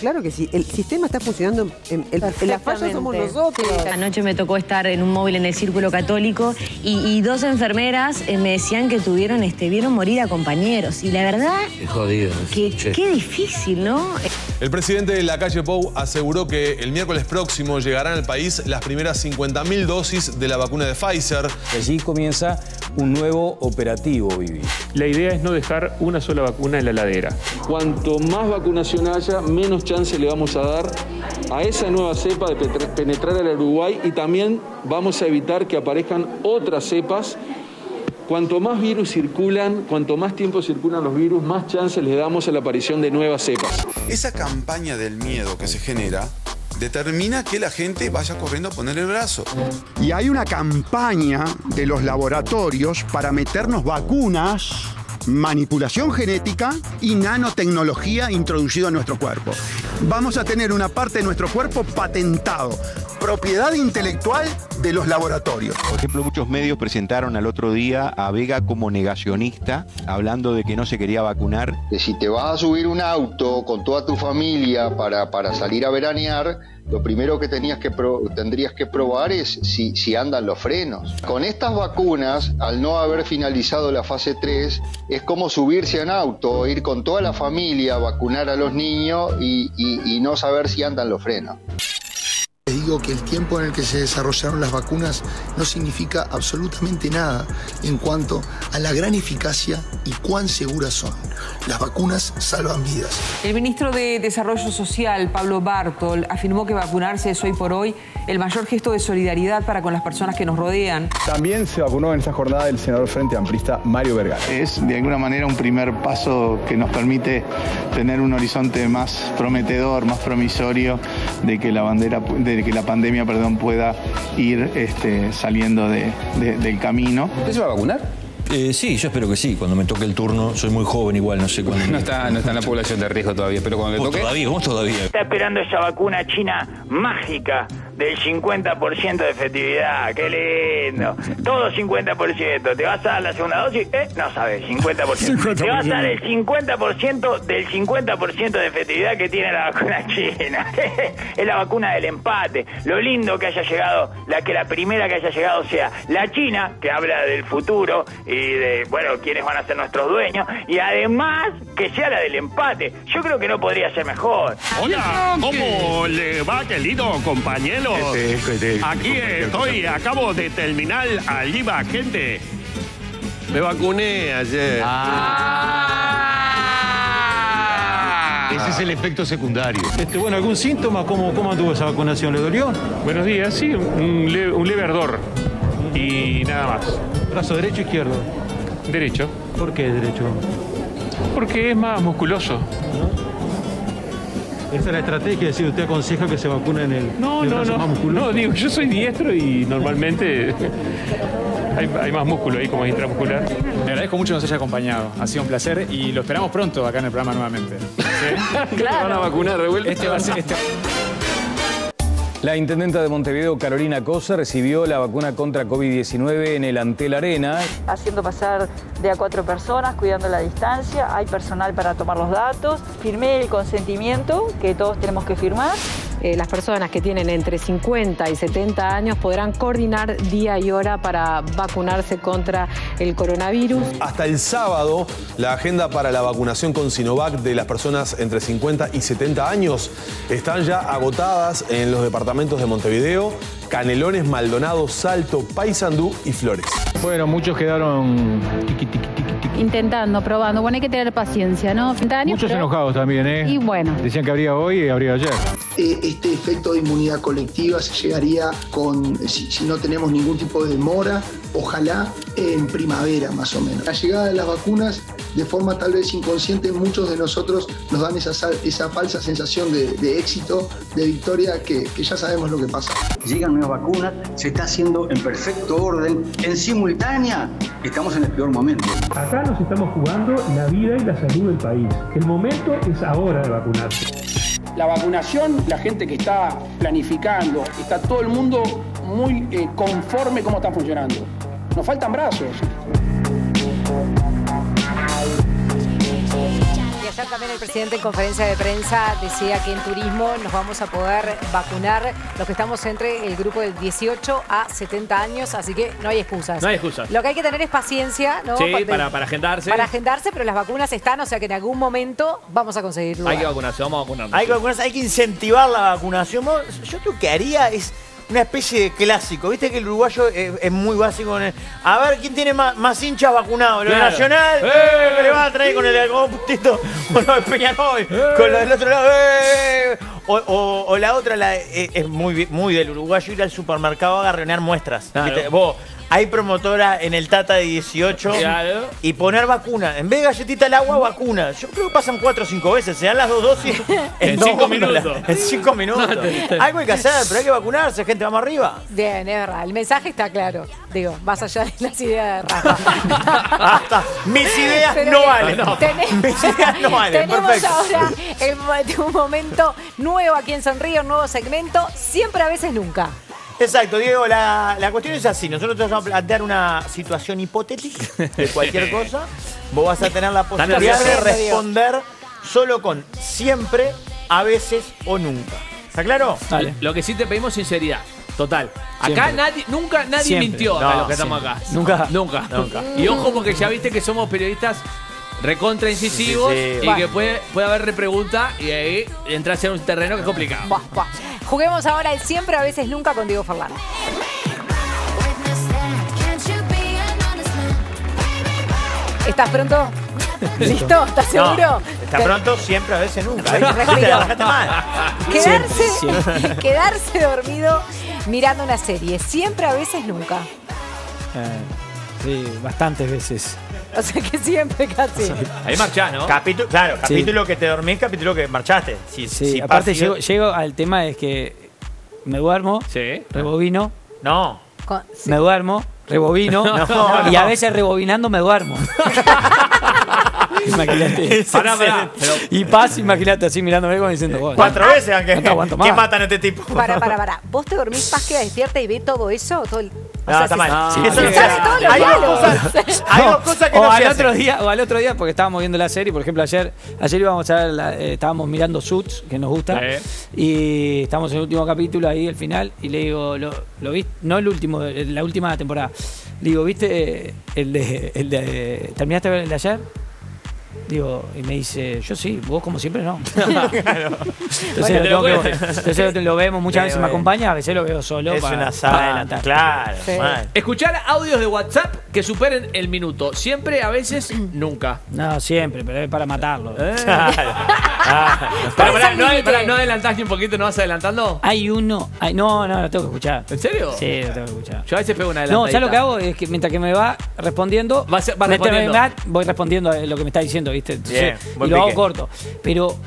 Claro que sí, el sistema está funcionando, la falla somos nosotros. Anoche me tocó estar en un móvil en el Círculo Católico y dos enfermeras me decían que vieron morir a compañeros y la verdad, qué difícil, ¿no? El presidente Lacalle Pou aseguró que el miércoles próximo llegarán al país las primeras 50.000 dosis de la vacuna de Pfizer. Allí comienza un nuevo operativo, Vivi. La idea es no dejar una sola vacuna en la heladera. Cuanto más vacunación haya, menos chance le vamos a dar a esa nueva cepa de penetrar al Uruguay, y también vamos a evitar que aparezcan otras cepas. Cuanto más virus circulan, cuanto más tiempo circulan los virus, más chances les damos a la aparición de nuevas cepas. Esa campaña del miedo que se genera determina que la gente vaya corriendo a poner el brazo. Y hay una campaña de los laboratorios para meternos vacunas, manipulación genética y nanotecnología introducida a nuestro cuerpo. Vamos a tener una parte de nuestro cuerpo patentado, propiedad intelectual de los laboratorios. Por ejemplo, muchos medios presentaron al otro día a Vega como negacionista, hablando de que no se quería vacunar. Que si te vas a subir un auto con toda tu familia para salir a veranear, lo primero que tendrías que probar es si andan los frenos. Con estas vacunas, al no haber finalizado la fase 3, es como subirse a un auto, ir con toda la familia, vacunar a los niños y no saber si andan los frenos. Les digo que el tiempo en el que se desarrollaron las vacunas no significa absolutamente nada en cuanto a la gran eficacia y cuán seguras son. Las vacunas salvan vidas. El ministro de Desarrollo Social, Pablo Bartol, afirmó que vacunarse es hoy por hoy el mayor gesto de solidaridad para con las personas que nos rodean. También se vacunó en esta jornada el senador Frente Amplista Mario Vergara. Es de alguna manera un primer paso que nos permite tener un horizonte más prometedor, más promisorio de que la pandemia pueda ir saliendo del camino. ¿Usted se va a vacunar? Sí, yo espero que sí. Cuando me toque el turno, soy muy joven igual, no sé cuándo. No está en la población de riesgo todavía, pero cuando le toque... Vos todavía. Está esperando esa vacuna china mágica del 50% de efectividad. ¡Qué lindo! Todo 50%. ¿Te vas a dar la segunda dosis? No sabes, 50%. Te vas a dar el 50% del 50% de efectividad que tiene la vacuna china. Es la vacuna del empate. Lo lindo que haya llegado, la primera que haya llegado sea la China, que habla del futuro y de, bueno, quiénes van a ser nuestros dueños, y además que sea la del empate. Yo creo que no podría ser mejor. Hola, ¿cómo le va, querido compañero? Aquí estoy, acabo de terminar allí va, gente. Me vacuné ayer. Ese es el efecto secundario. Bueno, ¿algún síntoma? ¿Cómo anduvo esa vacunación? ¿Le dolió? Buenos días, sí, un leve ardor. Y nada más. ¿Brazo derecho o izquierdo? Derecho. ¿Por qué derecho? Porque es más musculoso. ¿Esa es la estrategia? Es decir, ¿usted aconseja que se vacune en el brazo más musculoso? No, digo, yo soy diestro y normalmente hay más músculo ahí, como es intramuscular. Le agradezco mucho que nos haya acompañado. Ha sido un placer y lo esperamos pronto acá en el programa nuevamente. ¿Sí? Claro. Van a vacunar de vuelta. Este va a ser... La intendenta de Montevideo, Carolina Cosse, recibió la vacuna contra COVID-19 en el Antel Arena. Haciendo pasar de a 4 personas, cuidando la distancia, hay personal para tomar los datos. Firmé el consentimiento que todos tenemos que firmar. Las personas que tienen entre 50 y 70 años podrán coordinar día y hora para vacunarse contra el coronavirus. Hasta el sábado, la agenda para la vacunación con Sinovac de las personas entre 50 y 70 años están ya agotadas en los departamentos de Montevideo, Canelones, Maldonado, Salto, Paysandú y Flores. Bueno, muchos quedaron intentando, probando. Bueno, hay que tener paciencia, ¿no? Muchos enojados también, ¿eh? Y bueno. Decían que habría hoy y habría ayer. Este efecto de inmunidad colectiva se llegaría si no tenemos ningún tipo de demora, ojalá en primavera más o menos. La llegada de las vacunas, de forma tal vez inconsciente, muchos de nosotros nos dan esa falsa sensación de éxito, de victoria, que ya sabemos lo que pasa. Llegan nuevas vacunas, se está haciendo en perfecto orden, en simultánea, estamos en el peor momento. Acá nos estamos jugando la vida y la salud del país. El momento es ahora de vacunarse. La vacunación, la gente que está planificando, está todo el mundo muy conforme cómo están funcionando. Nos faltan brazos. Y allá también el presidente en conferencia de prensa decía que en turismo nos vamos a poder vacunar los que estamos entre el grupo de 18 a 70 años, así que no hay excusas. No hay excusas. Lo que hay que tener es paciencia, ¿no? Sí, para agendarse. Para agendarse, pero las vacunas están, o sea que en algún momento vamos a conseguir lugar. Hay que vacunarse, vamos a vacunarnos. Hay que vacunarse, hay que incentivar la vacunación. Yo creo que haría es una especie de clásico. Viste que el uruguayo es muy básico. A ver quién tiene más hinchas vacunados. Lo claro. Nacional que le va a traer con el puntito. Con lo de Peñarol. Con lo del otro lado. O la otra es muy del uruguayo ir al supermercado a agarronar muestras. Claro. ¿Viste? Vos, hay promotora en el Tata de 18 claro. Y poner vacuna. En vez de galletita al agua, vacuna. Yo creo que pasan 4 o 5 veces. Se dan las 2 dosis en 5 minutos. En 5 minutos. Algo hay que hacer, pero hay que vacunarse, gente. Vamos arriba. Bien, es verdad. El mensaje está claro. Digo, más allá de las ideas de Rafa. Hasta mis ideas pero no valen. No. Mis ideas no valen. Tenemos perfecto. Ahora un momento nuevo aquí en Sonríe, un nuevo segmento. Siempre, a veces, nunca. Exacto, Diego, la cuestión es así. Nosotros te vamos a plantear una situación hipotética de cualquier cosa. Vos vas a tener la posibilidad de responder solo con siempre, a veces o nunca. ¿Está claro? Dale. Lo que sí te pedimos sinceridad. Total. Siempre. Acá nunca nadie siempre. Mintió no, a los que estamos acá. Nunca. Y ojo porque ya viste que somos periodistas recontra incisivos sí. Y que puede haber repregunta y ahí entras en un terreno que es complicado. Juguemos ahora el siempre, a veces, nunca con Diego Forlán. ¿Estás pronto? ¿Listo? ¿Estás seguro? No, está pronto, siempre, a veces, nunca. Quedarse dormido mirando una serie. Siempre, a veces, nunca. Sí, bastantes veces. O sea que siempre casi. O sea, ahí marchás, ¿no? Capítulo sí. Que te dormís, capítulo que marchaste. Si aparte llego al tema es que me duermo, sí. Rebobino. No. Sí. Me duermo, rebobino. No. Y a veces rebobinando me duermo. Imagínate. Y Paz, imagínate así mirándome como diciendo vos. 4 veces, aunque ¿qué matan a este tipo? Para. ¿Vos te dormís, Paz, queda despierta y ve todo eso? Todo el... No, está mal. Hay dos cosas que no se hacen. O al otro día, porque estábamos viendo la serie, por ejemplo, ayer íbamos a ver, estábamos mirando Suits, que nos gusta, y estábamos en el último capítulo ahí, el final, y le digo, ¿lo viste? No el último, la última temporada. Le digo, ¿viste el de terminaste de ver el de ayer? Digo, y me dice, yo sí, vos como siempre no. Claro. Entonces lo vemos, muchas veces me acompaña, a veces lo veo solo. Es una sala de la tarde. Claro, sí. Escuchar audios de WhatsApp que superen el minuto. Siempre, a veces, nunca. No, siempre, pero es para matarlo. Claro. ¿No adelantaste un poquito? ¿No vas adelantando? Hay uno. No, lo tengo que escuchar. ¿En serio? Sí, lo tengo que escuchar. Yo a veces pego una adelantadita. No, ya lo que hago es que mientras que me va respondiendo, voy respondiendo a lo que me está diciendo. ¿Viste? Entonces, y lo hago corto. Pero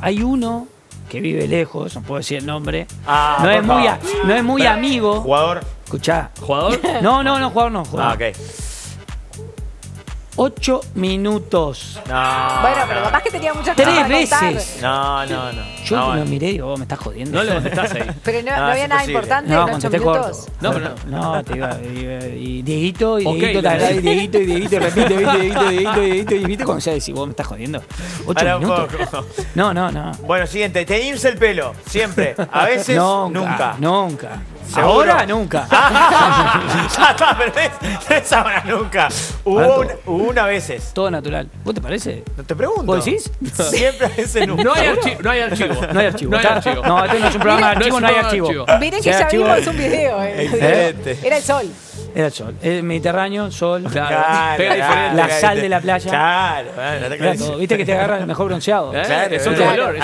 hay uno que vive lejos, no puedo decir el nombre. No es muy amigo. ¿Jugador? Escuchá. ¿Jugador? No, jugador no. Jugador. Ah, ok. 8 minutos. No, bueno, pero capaz que tenía muchas cosas. 3 veces. No. Yo lo miré y digo, vos me estás jodiendo. No lo contestás ahí. Pero no había nada importante en 8 minutos. No, te iba. Y Dieguito, y Dieguito, y repite, Dieguito. Y viste cuando ya decís, vos me estás jodiendo. 8 minutos. No. Bueno, siguiente. Teñirse el pelo. Siempre. A veces, nunca. ¿Ahora? Nunca. Ya está, pero es ahora nunca. Hubo una veces. Todo natural. ¿Vos te parece? No te pregunto. ¿Vos decís? Siempre a veces nunca. No hay archivo. No, esto no es un programa de archivo, no hay archivo. Miren que ya vimos un video. Era el sol. Era el sol. El Mediterráneo, sol. Claro. La sal de la playa. Claro. Viste que te agarran el mejor bronceado. Claro. Es otro color.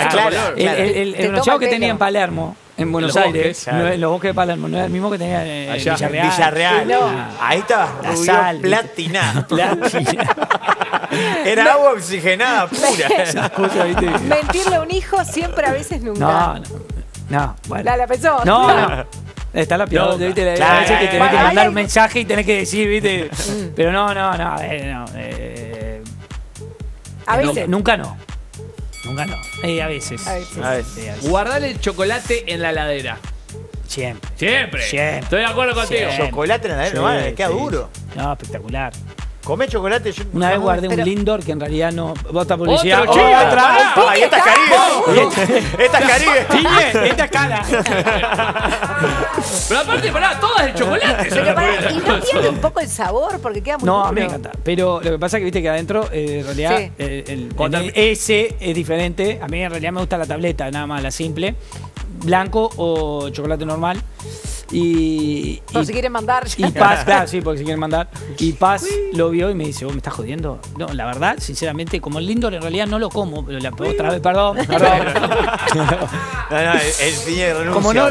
El bronceado que tenía en Palermo. En Buenos Aires, en los bosques de Palermo, no era el mismo que tenía en Villarreal. Ahí estaba rubio, sal, platina. Era agua oxigenada pura. Esas cosas, ¿viste? Mentirle a un hijo siempre, a veces, nunca. No. Bueno. La pensó. No. Está la piedad, ¿viste? Claro, a veces te tenés que mandar un mensaje y tenés que decir, ¿viste? Pero no. A veces. Nunca no. A veces. Guardar el chocolate en la heladera. Siempre. Estoy de acuerdo contigo. Chocolate en la heladera, queda duro. No, espectacular. Comé chocolate. Yo, una vez guardé un Lindor que en realidad no. Bota publicidad. ¡Otro chico! ¡Otra! ¡Ahí está Caribe! ¡Esta es Caribe! ¡Tiñe! ¡Esta es cara! Pero aparte, pará, todo es el chocolate. Pero para, ¿y no pierde un poco el sabor? Porque queda muy... No, duro. A mí me encanta. Pero lo que pasa es que viste que adentro, en realidad, sí, el S es diferente. A mí en realidad me gusta la tableta, nada más, la simple. Blanco o chocolate normal. Y por si quieren mandar. Y Paz, claro, sí, porque si quieren mandar. Y Paz lo vio y me dice, vos me estás jodiendo. No, la verdad, sinceramente, como el Lindor en realidad no lo como, pero la otra vez, perdón. No, el cine renuncia. Como no,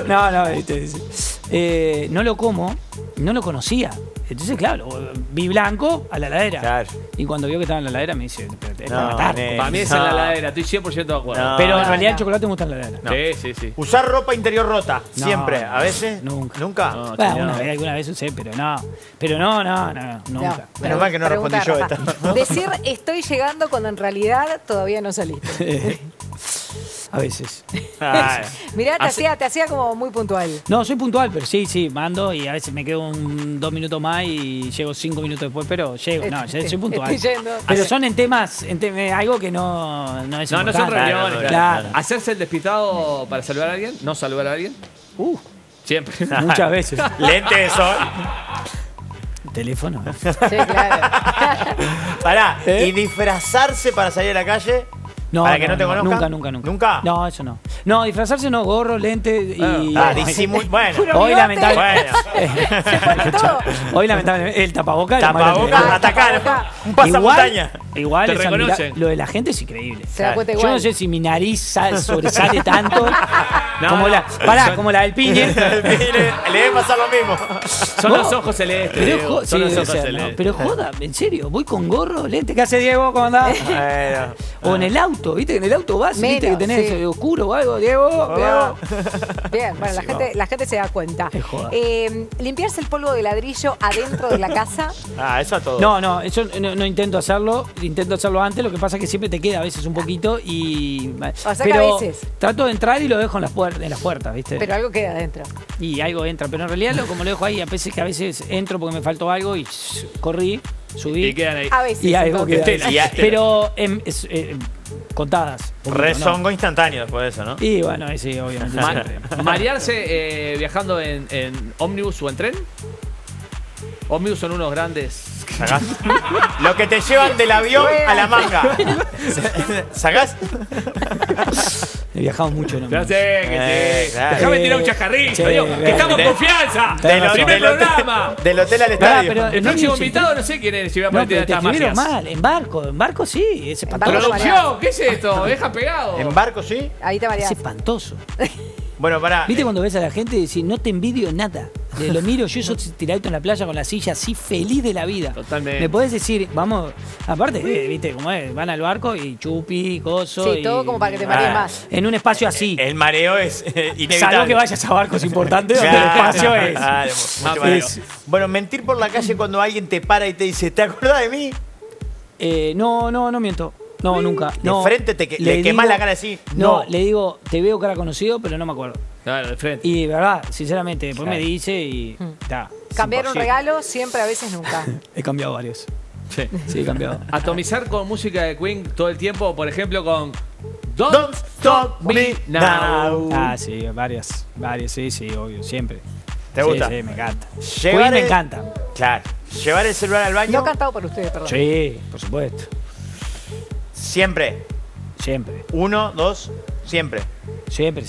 no lo como, no lo conocía. Entonces, claro, vi blanco a la heladera. Claro. Y cuando vio que estaba en la heladera me dice, es para matar. Para mí es en la heladera, estoy 100% de acuerdo. No, pero en realidad el chocolate me gusta en la heladera. No. Sí, sí, sí. ¿Usar ropa interior rota? No, siempre. ¿A veces? Nunca. ¿Nunca? No, bueno, alguna vez usé, pero no. Pero no, nunca. Menos mal que no respondí yo esta. Decir estoy llegando cuando en realidad todavía no saliste. A veces. Mirá, te hacía como muy puntual. No, soy puntual, pero sí, mando y a veces me quedo 2 minutos más y llego 5 minutos después, pero llego. No, soy puntual. Estoy yendo. Pero son en temas, algo que no es importante. No son reuniones. Claro. ¿Hacerse el despistado para saludar a alguien? ¿No saludar a alguien? Siempre. Muchas veces. Lente de sol. Teléfono. Sí, claro. Pará, ¿y disfrazarse para salir a la calle? No, ¿para que no te conozcan? Nunca. No, eso no. No, disfrazarse no, gorro, lente y... Bueno. Hoy lamentablemente... El tapabocas... Atacar. Un pasamontaña. Igual, lo de la gente es increíble. Se da cuenta igual. Yo no sé si mi nariz sobresale tanto... como la del Piñe. Le va a pasar lo mismo. Son los ojos celestes. Son los ojos celestes. Pero joda, en serio, voy con gorro, lente. ¿Qué hace Diego? ¿Cómo andás? O en el auto, viste que en el auto vas, viste que tenés oscuro o algo, Diego. Bien, bueno, la gente se da cuenta. Limpiarse el polvo de ladrillo adentro de la casa. Eso a todo. No, yo no intento hacerlo. Intento hacerlo antes, lo que pasa es que siempre te queda a veces un poquito y... O sea que a veces. Trato de entrar y lo dejo en las puertas. ¿Viste? Pero algo queda adentro. Y algo entra, pero en realidad como lo dejo ahí, a veces entro porque me faltó algo y corrí, subí. Y quedan ahí. A veces. Y algo queda ahí. Pero contadas. Rezongo instantáneo después de eso, ¿no? Y bueno, ahí sí, obviamente. ¿Marearse viajando en ómnibus o en tren? Ómnibus son unos grandes... ¿Sagás? Lo que te llevan del avión a la manga. ¿Sagás? He viajado mucho. No sé, que sí. Claro. Déjame tirar un chascarrillo, Diego. Que estamos en confianza. Primer programa. Del hotel al estadio. Pero el próximo invitado no sé quién es. Si voy a poner estas marcas. Mal. En barco sí. Es espantoso. Producción, ¿qué es esto? Deja pegado. En barco sí. Ahí te mareas. Es espantoso. Bueno, pará. ¿Viste cuando ves a la gente y decís, no te envidio nada? Lo miro yo, tiradito en la playa con la silla, así feliz de la vida. Totalmente. Me podés decir, vamos, aparte, viste, como es, van al barco y chupi, coso. Sí, todo como para que te marees más. En un espacio así. El mareo es inevitable. Salvo que vayas a barcos importantes donde el espacio es. Bueno, mentir por la calle cuando alguien te para y te dice, ¿te acordás de mí? No miento. No, nunca. No. De frente le quemás la cara así. No, le digo, te veo cara conocido, pero no me acuerdo. Claro, de frente. Y de verdad, sinceramente, después me dice y... ¿Cambiar un regalo? Siempre, a veces, nunca. He cambiado varios. Sí, he cambiado. Atomizar con música de Queen todo el tiempo, por ejemplo, con... Don't Stop Me Now. Sí, varias, sí, obvio, siempre. ¿Te gusta? Sí, me encanta. Queen me encanta. Claro. Llevar el celular al baño... No he cantado por ustedes, perdón. Sí, por supuesto. Siempre. 1, 2, siempre. Siempre.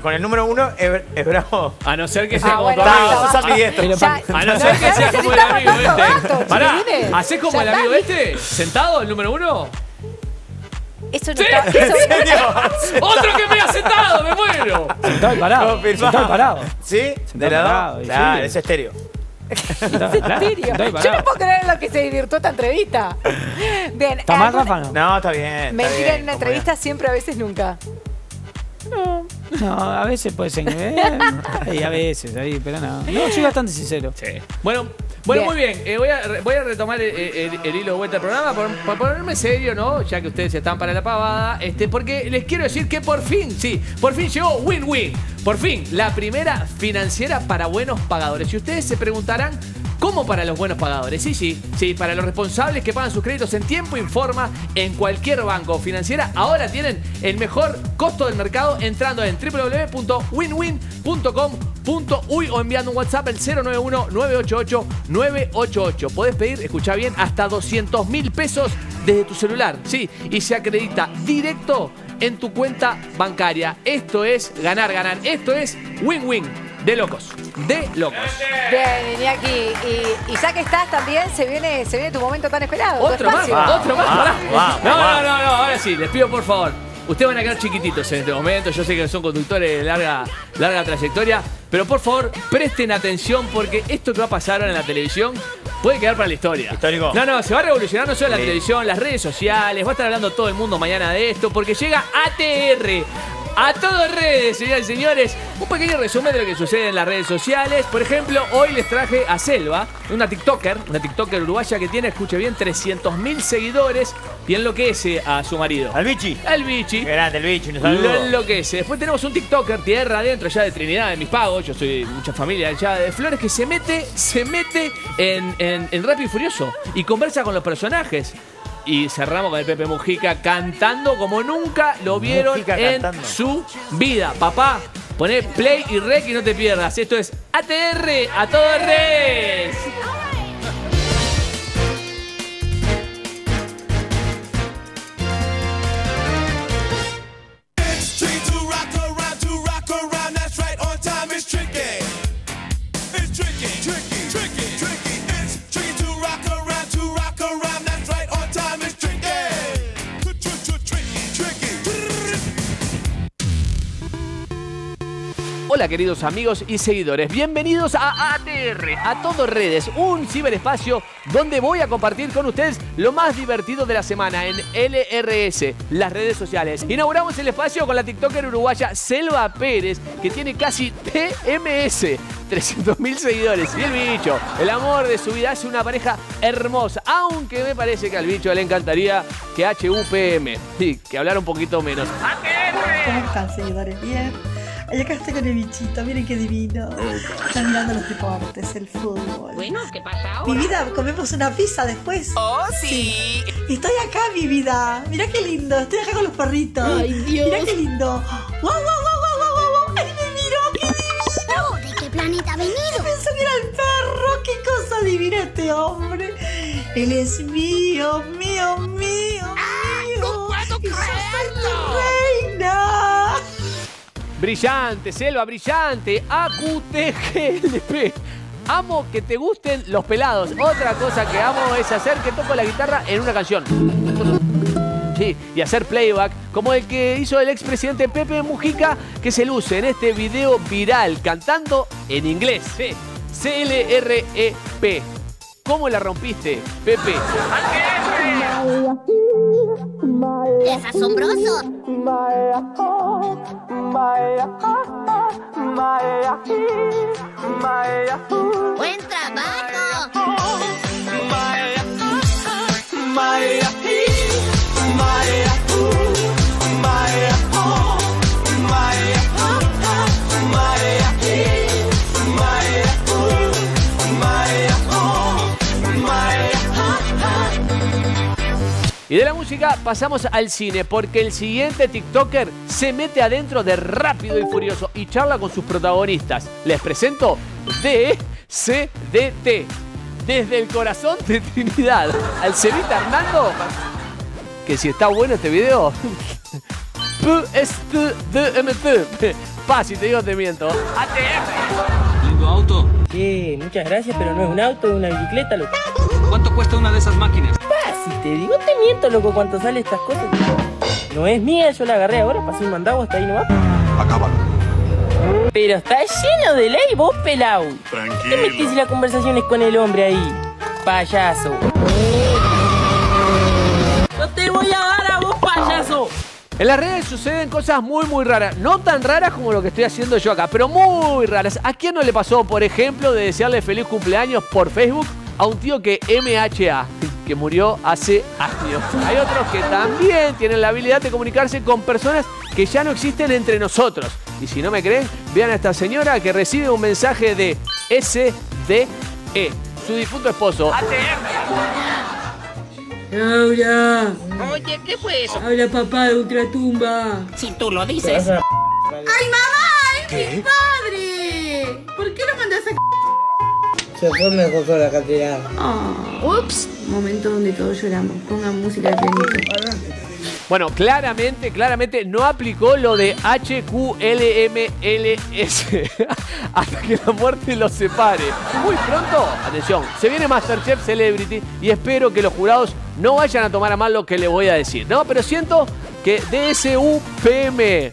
Con el número 1 es bravo. A no ser que sea como tu amigo. A no ser que sea como el amigo este. Pará, ¿hacés como el amigo este? ¿Sentado el número 1? Eso no está. ¡Otro que me ha sentado! ¡Me muero! Sentado y parado. ¿Sí? ¿De la 2? Claro, es estéreo. Yo no puedo creer en lo que se divirtió esta entrevista. Bien, ¿está mal, Rafa? No, está bien. Mentira en una entrevista siempre, a veces, nunca. No, a veces puede ser. Y a veces, pero no. No, soy bastante sincero. Sí. Bueno, muy bien. Voy a retomar el hilo de vuelta del programa. Para ponerme serio, ¿no? Ya que ustedes están para la pavada. Porque les quiero decir que por fin llegó Win-Win. Por fin, la primera financiera para buenos pagadores. Y ustedes se preguntarán, como para los buenos pagadores. Sí, para los responsables que pagan sus créditos en tiempo y forma en cualquier banco o financiera. Ahora tienen el mejor costo del mercado entrando en www.winwin.com.uy o enviando un WhatsApp al 091-988-988. Podés pedir, escuchá bien, hasta 200.000 pesos desde tu celular, sí, y se acredita directo en tu cuenta bancaria. Esto es ganar, ganar. Esto es win-win. De locos. De locos. Bien, Iñaki. Y ya que estás también, se viene tu momento tan esperado. Otro más. No. Ahora sí, les pido por favor. Ustedes van a quedar chiquititos en este momento. Yo sé que son conductores de larga trayectoria. Pero por favor, presten atención porque esto que va a pasar ahora en la televisión puede quedar para la historia. Histórico. No, se va a revolucionar no solo la televisión, las redes sociales. Va a estar hablando todo el mundo mañana de esto porque llega ATR. A todo redes, señoras y señores. Un pequeño resumen de lo que sucede en las redes sociales. Por ejemplo, hoy les traje a Selva, una TikToker uruguaya que tiene, escuche bien, 300.000 seguidores y enloquece a su marido. Al Bichi. Qué grande el Bichi, nos saluda. Lo enloquece. Después tenemos un TikToker, tierra adentro, allá de Trinidad, de Mis Pagos. Yo soy de mucha familia allá de Flores, que se mete en Rápido y Furioso y conversa con los personajes. Y cerramos con el Pepe Mujica cantando como nunca lo vieron en su vida. Papá, poné play y rec y no te pierdas. Esto es ATR, a todo res. Hola queridos amigos y seguidores, bienvenidos a ATR, a todo redes, un ciberespacio donde voy a compartir con ustedes lo más divertido de la semana en LRS, las redes sociales. Inauguramos el espacio con la TikToker uruguaya Selva Pérez, que tiene casi TMS, 300.000 seguidores. Y el bicho, el amor de su vida, hace una pareja hermosa, aunque me parece que al bicho le encantaría que HUPM, sí, que hablara un poquito menos. ¡ATR! ¿Cómo están, seguidores? Bien. Y acá estoy con el bichito, miren qué divino. Están mirando los deportes, el fútbol. Bueno, ¿qué pasa ahora? Mi vida, comemos una pizza después. ¡Oh, sí! Y estoy acá, mi vida. Mirá qué lindo, estoy acá con los perritos. ¡Ay, Dios! Mirá qué lindo. ¡Guau! ¡Ahí me miró! ¡Qué divino! ¿De qué planeta ha venido? Yo pensé que era el perro. ¡Qué cosa divina este hombre! Él es mío. ¡Ah, no puedo creerlo! ¡Reina! Brillante, Selva, brillante. AQTGLP. Amo que te gusten los pelados. Otra cosa que amo es hacer que toco la guitarra en una canción. Sí, y hacer playback, como el que hizo el expresidente Pepe Mujica, que se luce en este video viral, cantando en inglés. Sí. CLREP. ¿Cómo la rompiste, Pepe? ¡Es asombroso! ¡Buen trabajo! Y de la música pasamos al cine, porque el siguiente TikToker se mete adentro de Rápido y Furioso y charla con sus protagonistas. Les presento DCDT. Desde el corazón de Trinidad al Cevita Hernando. Que si está bueno este video. PSTDMT. Paz, si te digo te miento. ATM. Lindo auto. Sí, muchas gracias, pero no es un auto, es una bicicleta, loco. ¿Cuánto cuesta una de esas máquinas? Si te digo, te miento, loco, cuánto sale estas cosas. No es mía, yo la agarré ahora, pasé un mandado hasta ahí nomás. Acábalo. Pero está lleno de ley, vos, pelao. Tranquilo. ¿Qué metís en las conversaciones con el hombre ahí? Payaso. Yo te voy a dar a vos, payaso. En las redes suceden cosas muy raras. No tan raras como lo que estoy haciendo yo acá, pero muy raras. ¿A quién no le pasó, por ejemplo, de desearle feliz cumpleaños por Facebook a un tío que MHA? Que murió hace años. Hay otros que también tienen la habilidad de comunicarse con personas que ya no existen entre nosotros. Y si no me creen, vean a esta señora que recibe un mensaje de SDE. su difunto esposo. ¡Laura! Oye, ¿qué fue eso? Habla papá de ultratumba. Si tú lo dices. ¡Ay, mamá! ¡Es mi padre! ¿Por qué lo mandas a...? Se fue mejor sola, Caterina. Oh, ups. Momento donde todos lloramos. Pongan música de pianito. Bueno, claramente no aplicó lo de HQLMLS. Hasta que la muerte los separe. Muy pronto, atención, se viene MasterChef Celebrity y espero que los jurados no vayan a tomar a mal lo que le voy a decir, ¿no? Pero siento que DSUPM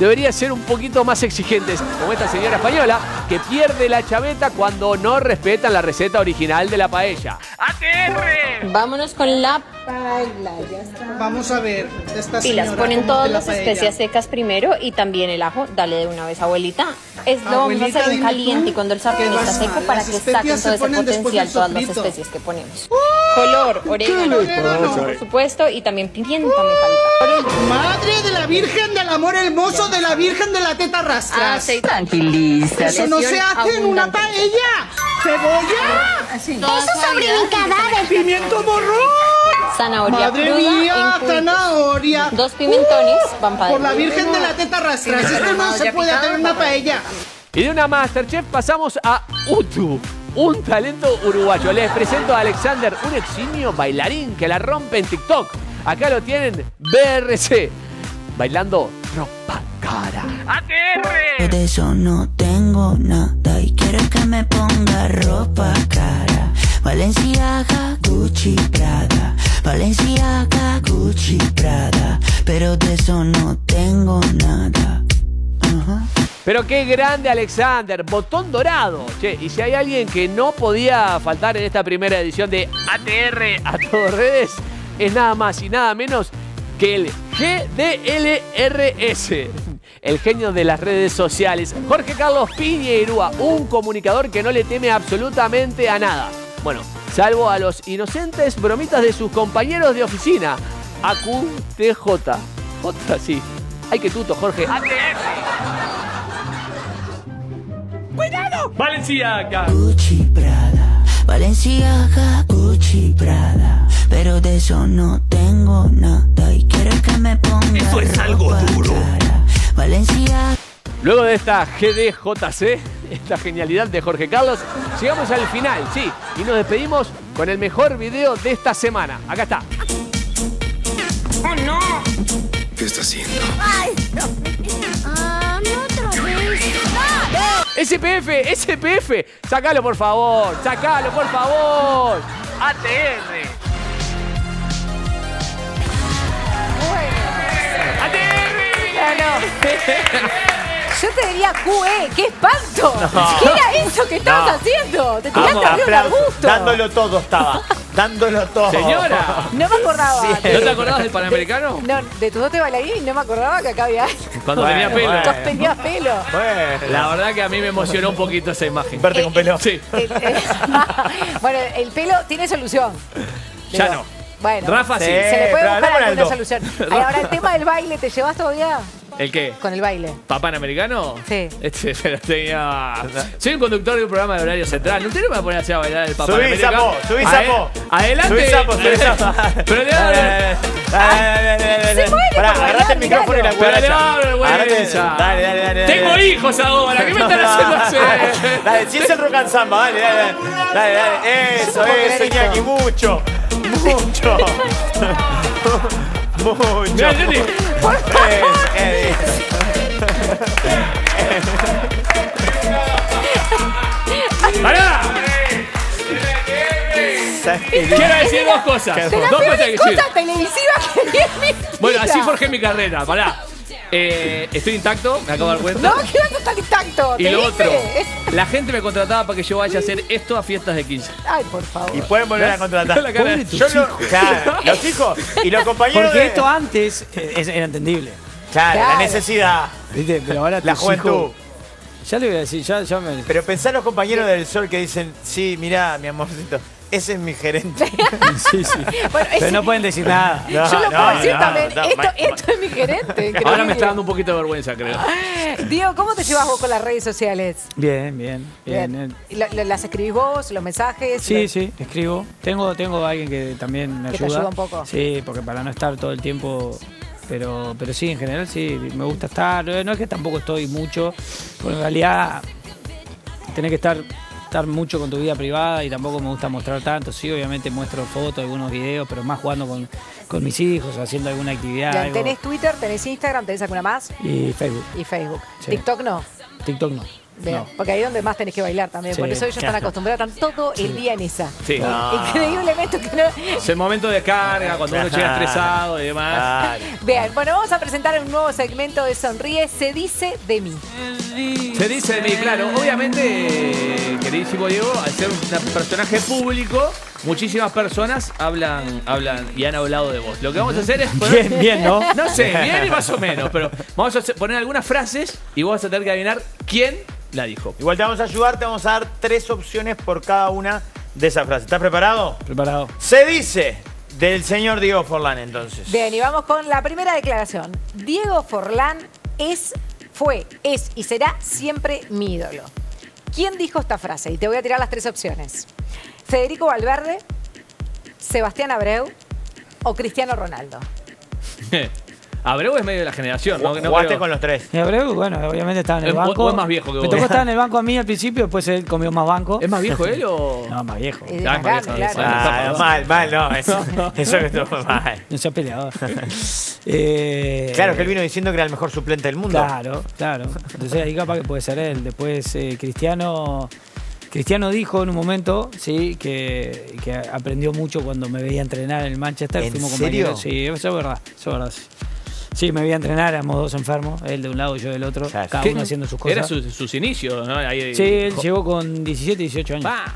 debería ser un poquito más exigentes, como esta señora española que pierde la chaveta cuando no respetan la receta original de la paella. ¡ATR! Vámonos con la paella. Vamos a ver. Esta señora, pilas, ponen todas las especias secas primero y también el ajo. Dale de una vez, abuelita. Esto lo vamos a hacer caliente y cuando el sartén está seco para que saquen todo ese potencial, todas las especies que ponemos. Color, orégano, por supuesto, y también pimienta me falta. Madre de la Virgen del Amor Hermoso, de la Virgen de la Teta Rastra. Aceite. Tranquilízate. Eso no se hace en una paella. ¡Cebolla! Eso sobre mi cadáver. ¡Pimiento morrón! Zanahoria. Madre mía, zanahoria. Dos pimentones, van para... Por la Virgen de la Teta Rastra. Esto no se puede hacer en una paella. Y de una MasterChef pasamos a Utu, un talento uruguayo. Les presento a Alexander, un eximio bailarín que la rompe en TikTok. Acá lo tienen, BRC, bailando ropa cara. ¡ATR! De eso no tengo nada y quiero que me ponga ropa cara. Valenciaga, Gucci, Prada. Valenciaga, Gucci, Prada. Pero de eso no tengo nada. Pero qué grande Alexander, botón dorado. Che, y si hay alguien que no podía faltar en esta primera edición de ATR a todas redes, es nada más y nada menos que el GDLRS, el genio de las redes sociales, Jorge Carlos Piñeirúa, un comunicador que no le teme absolutamente a nada. Bueno, salvo a los inocentes bromitas de sus compañeros de oficina. AQTJ. Otra sí. Hay que tuto, Jorge. ¡ATR! ¡Cuidado! ¡Valenciaga! Gucci, Prada. Valenciaga, Gucci, Prada. Pero de eso no tengo nada y quiero que me ponga... ¡Eso es algo duro! Valenciaga. Luego de esta GDJC, esta genialidad de Jorge Carlos, llegamos al final, sí. Y nos despedimos con el mejor video de esta semana. Acá está. ¡Oh, no! ¿Qué está haciendo? ¡Ay! No. ¡Ah, no otra vez! ¡No! ¡SPF! ¡SPF! ¡Sácalo, por favor! ¡Sácalo, por favor! ¡ATR! Bueno. ¡ATR! No, no. Yo te diría QE. ¡Qué espanto! No. ¿Qué era eso que estabas haciendo? Te tiraste arriba un arbusto. Dándolo todo estaba. Dándolo todo. Señora. No me acordaba. Sí. ¿No te acordabas del Panamericano? No, de tus dos bailarines y no me acordaba que acá había... Cuando tenía pelo. Cuando tenías pelo. Bueno. La verdad que a mí me emocionó un poquito esa imagen. Verte con pelo. Sí. Bueno, el pelo tiene solución. Ya digo, no. Bueno, Rafa sí. Se le puede buscar alguna solución. Ahora, el tema del baile, ¿te llevas todavía? ¿El qué? Con el baile. ¿Papá Panamericano? Sí. Este se lo tenía... Soy un conductor de un programa de horario central. ¿No usted no me va a poner así a bailar el Papá Panamericano? ¡Subí, sapo! ¡Adelante! ¡Subí, sapo! ¡Subí, sapo! Pero le abro... Pará, agarrate el micrófono y la hueá. Pero le abro, güey. Dale, dale, dale. Tengo hijos ahora. ¿Qué me están haciendo hacer? Dale, si es el rock and samba. Dale, dale. Dale, dale. Eso, eso, Iñaki. Mucho. Mucho. Mucho. Mira, ¡pará! Quiero decir dos cosas. Dos cosas televisivas que vi en mi vida. Bueno, así forjé mi carrera. Pará. Estoy intacto, me acabo de dar cuenta. No, que vas a estar intacto. Y lo otro, la gente me contrataba para que yo vaya a hacer esto a fiestas de 15. Ay, por favor. Y pueden volver a contratar. Yo los hijos y los compañeros. Porque esto antes era entendible. Claro, la necesidad. ¿Viste? Pero ahora la juventud. Hijos, ya le voy a decir, ya me... Pero pensá en los compañeros del sol que dicen, sí, mirá, mi amorcito. Ese es mi gerente. Sí, sí. Bueno, pero no pueden decir nada. No, yo lo puedo decir también. Esto es mi gerente. Increíble. Ahora me está dando un poquito de vergüenza, creo. Diego, ¿cómo te llevas vos con las redes sociales? Bien. ¿Las escribís vos? ¿Los mensajes? Sí, escribo. Tengo a alguien que también me ayuda. ¿Te ayuda un poco? Sí, porque para no estar todo el tiempo... Pero sí, en general sí, me gusta estar. No es que tampoco estoy mucho, porque en realidad tenés que estar mucho con tu vida privada y tampoco me gusta mostrar tanto. Sí, obviamente muestro fotos, algunos videos, pero más jugando con mis hijos, haciendo alguna actividad. Algo. ¿Tenés Twitter, tenés Instagram, tenés alguna más? Y Facebook. Sí. ¿TikTok no? TikTok no. No. Porque ahí es donde más tenés que bailar también. Sí, por eso ellos están acostumbrados, están todo el día en esa. Sí. No. Increíblemente que no... Es el momento de carga, cuando uno llega estresado y demás. Bien, bueno, vamos a presentar un nuevo segmento de Sonríe. Se dice de mí. Se dice de mí, claro. Obviamente, queridísimo Diego, al ser un personaje público, muchísimas personas hablan y han hablado de vos. Lo que vamos a hacer es poner... Bien, ¿no? No sé, bien y más o menos, pero vamos a poner algunas frases y vos vas a tener que adivinar quién la dijo. Igual te vamos a ayudar, te vamos a dar 3 opciones por cada una de esas frases. ¿Estás preparado? Preparado. Se dice del señor Diego Forlán, entonces. Bien, y vamos con la primera declaración. Diego Forlán fue, es y será siempre mi ídolo. ¿Quién dijo esta frase? Y te voy a tirar las 3 opciones. Federico Valverde, Sebastián Abreu o Cristiano Ronaldo. Abreu es medio de la generación, ¿no? Jugaste con los 3. Y Abreu, bueno, obviamente estaba en el banco. Es más viejo que vos. Me tocó estar en el banco a mí al principio, después él comió más banco. ¿Es más viejo él o...? No, más viejo. Mal, no. Eso que estuvo mal. No seas peleador. Claro, que él vino diciendo que era el mejor suplente del mundo. Claro. Entonces ahí capaz que puede ser él. Después Cristiano dijo en un momento, sí, que aprendió mucho cuando me veía entrenar en el Manchester. ¿En serio? Sí, eso es verdad, sí. Sí, me voy a entrenar, éramos 2 enfermos, él de un lado y yo del otro, cada uno haciendo sus cosas. Era sus inicios, ¿no? Ahí, sí, él llegó con 17, 18 años. ¡Bah!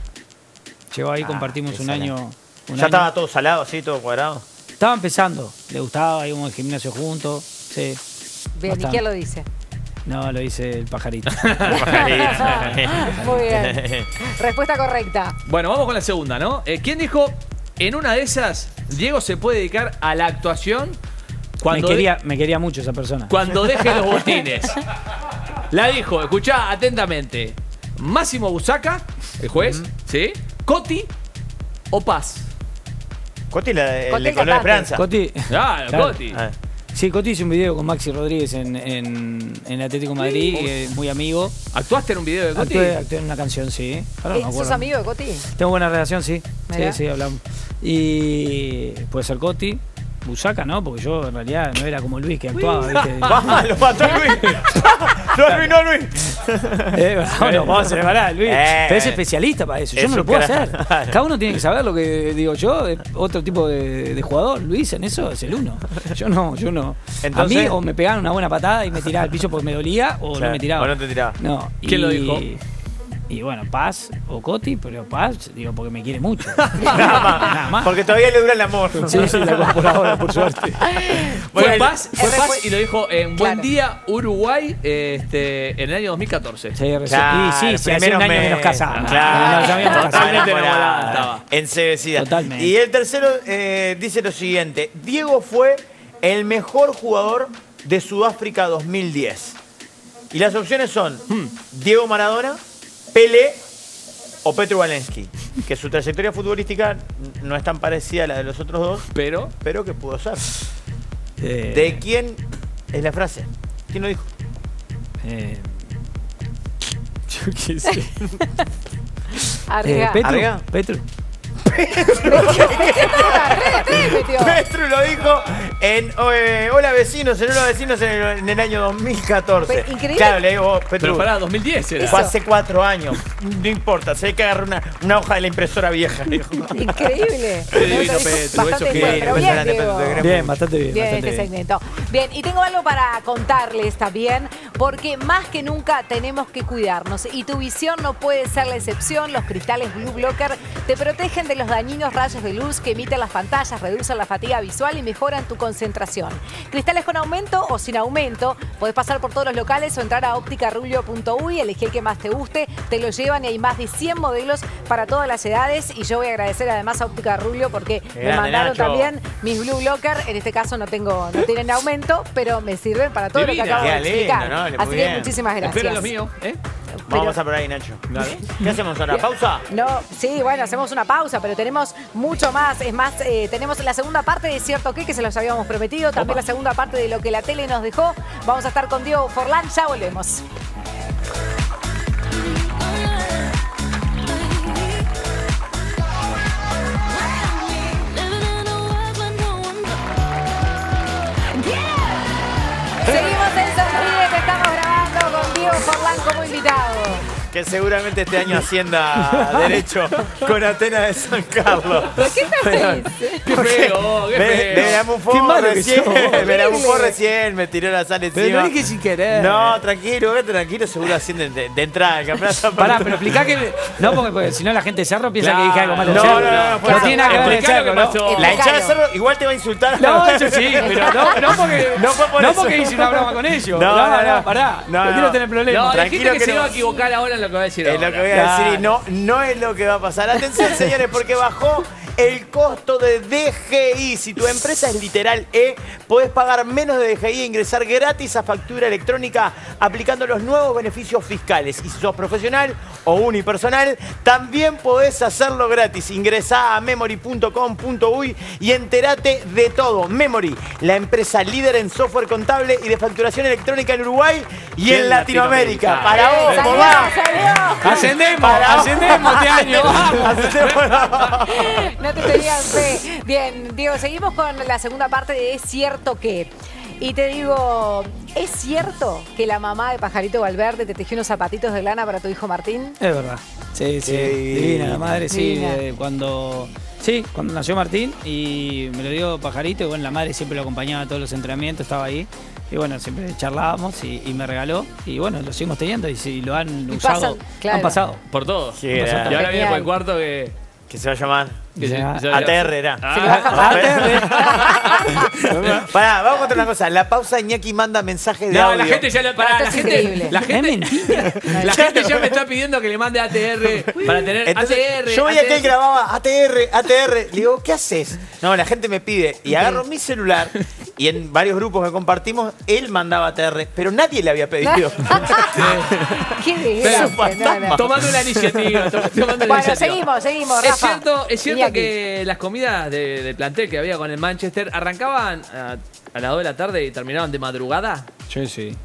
Llegó ahí, compartimos un año. ¿Ya estaba todo salado, así, todo cuadrado? Estaba empezando, le gustaba, íbamos al gimnasio juntos, sí. Bien, ¿y quién lo dice? No, lo dice el pajarito. Muy bien. Respuesta correcta. Bueno, vamos con la segunda, ¿no? ¿Quién dijo, en una de esas, Diego se puede dedicar a la actuación? Me quería mucho esa persona. Cuando deje los botines. La dijo, escuchá atentamente. Máximo Busaca, el juez, ¿sí? Coti o Paz. Coti le coló de esperanza. Coti. Claro. Coti. Sí, Coti hizo un video con Maxi Rodríguez en Atlético de Madrid, muy amigo. ¿Actuaste en un video de Coti? Actué en una canción, sí. Ahora no me acuerdo. ¿Sos amigo de Coti? Tengo buena relación, sí. Sí, hablamos. Y puede ser Coti. Busaca, ¿no? Porque yo en realidad no era como Luis que actuaba. ¡Lo mató Luis! ¡No, Luis! Bueno, vamos a separar, Luis. Pero es especialista para eso. Yo no lo puedo hacer. Cada uno tiene que saber lo que digo yo. Otro tipo de jugador. Luis en eso es el uno. Yo no. Entonces, a mí o me pegaban una buena patada y me tiraba al piso porque me dolía o no me tiraba. O no te tiraba. No. ¿Quién lo dijo? Y bueno, Paz o Coti, pero Paz, digo, porque me quiere mucho. Nada más. Porque todavía le dura el amor. Sí, la computadora, por suerte. Bueno, fue Paz y lo dijo en Buen Día Uruguay en el año 2014. Sí, hace un año que nos casamos. Totalmente enamorada. Ensevecida. Totalmente. Y el tercero dice lo siguiente. Diego fue el mejor jugador de Sudáfrica 2010. Y las opciones son Diego Maradona, Pelé o Petro Walensky, que su trayectoria futbolística no es tan parecida a la de los otros dos, pero que pudo ser. ¿De quién es la frase? ¿Quién lo dijo? Yo qué sé. ¿Petro? Petro lo dijo en Hola Vecinos en el año 2014. Increíble. Claro, le digo vos, Petro. Pero para 2010 era. Fue hace 4 años. No importa, se hay que agarrar una hoja de la impresora vieja. Increíble. Bien, bastante bien. Bien, este segmento. Bien, y tengo algo para contarles también. porque más que nunca tenemos que cuidarnos y tu visión no puede ser la excepción. Los cristales Blue Blocker te protegen de los dañinos rayos de luz que emiten las pantallas, reducen la fatiga visual y mejoran tu concentración. Cristales con aumento o sin aumento, podés pasar por todos los locales o entrar a opticarubio.uy, elegí el que más te guste, te lo llevan y hay más de 100 modelos para todas las edades. Y yo voy a agradecer además a Óptica Rubio porque me mandaron también mis Blue Blocker. En este caso no tienen aumento, pero me sirven para todo lo que acabo de explicar. ¿No? Así que muchísimas gracias. Espero los míos, ¿eh? Pero vamos a por ahí, Nacho. ¿Qué hacemos ahora? ¿Pausa? No, sí, bueno, hacemos una pausa, pero tenemos mucho más. Es más, tenemos la segunda parte de Cierto Que se los habíamos prometido. También la segunda parte de lo que la tele nos dejó. Vamos a estar con Diego Forlán. Ya volvemos. Forlán como invitado. Que seguramente este año Hacienda Derecho con Atenas de San Carlos. ¿Por qué te haces? ¡Qué feo! Me la bufó recién, me tiró la sal encima. Pero no dije sin querer. No, tranquilo, tranquilo, seguro Hacienda de entrada. Pará, pero explicá que... No, porque si no la gente de Cerro piensa que dije algo más de Cerro. No, no tiene nada que ver de Cerro, ¿no? La hinchada de Cerro igual te va a insultar. No, eso sí, pero no porque hice una broma con ellos. No, pará. No quiero tener problemas. No, hay gente que se va a equivocar ahora en lo que voy a decir. Es lo que voy a decir y no es lo que va a pasar. Atención, señores, porque bajó el costo de DGI. Si tu empresa es literal E, podés pagar menos de DGI e ingresar gratis a factura electrónica aplicando los nuevos beneficios fiscales. Y si sos profesional o unipersonal, también podés hacerlo gratis. Ingresá a memory.com.uy y enterate de todo. Memory, la empresa líder en software contable y de facturación electrónica en Uruguay y en Latinoamérica. Para vos, mamá. Ascendemos este año. Ascendemos. No te tenían fe. Bien, Diego, seguimos con la segunda parte de Es Cierto Que. Y te digo, ¿es cierto que la mamá de Pajarito Valverde te tejió unos zapatitos de lana para tu hijo Martín? Es verdad. Sí, sí. Divina la madre, divina. Sí. Cuando nació Martín y me lo dio Pajarito. Y bueno, la madre siempre lo acompañaba a todos los entrenamientos, estaba ahí. Y bueno, siempre charlábamos y me regaló. Y bueno, lo seguimos teniendo y lo han usado. Han pasado. Por todo. Y ahora viene para el cuarto que se va a llamar... ATR era. Pará, vamos a contar una cosa. La pausa, Iñaki manda mensajes de audio. La gente ya me está pidiendo que le mande ATR para tener. Entonces, ATR. Yo veía que él grababa ATR, ATR. Le digo, ¿qué haces? No, la gente me pide. Y agarro mi celular y en varios grupos que compartimos, él mandaba ATR, pero nadie le había pedido. Qué tomando la iniciativa. Bueno, seguimos, Rafa. Es cierto que las comidas de plantel que había con el Manchester arrancaban a las 2 de la tarde y terminaban de madrugada. Sí.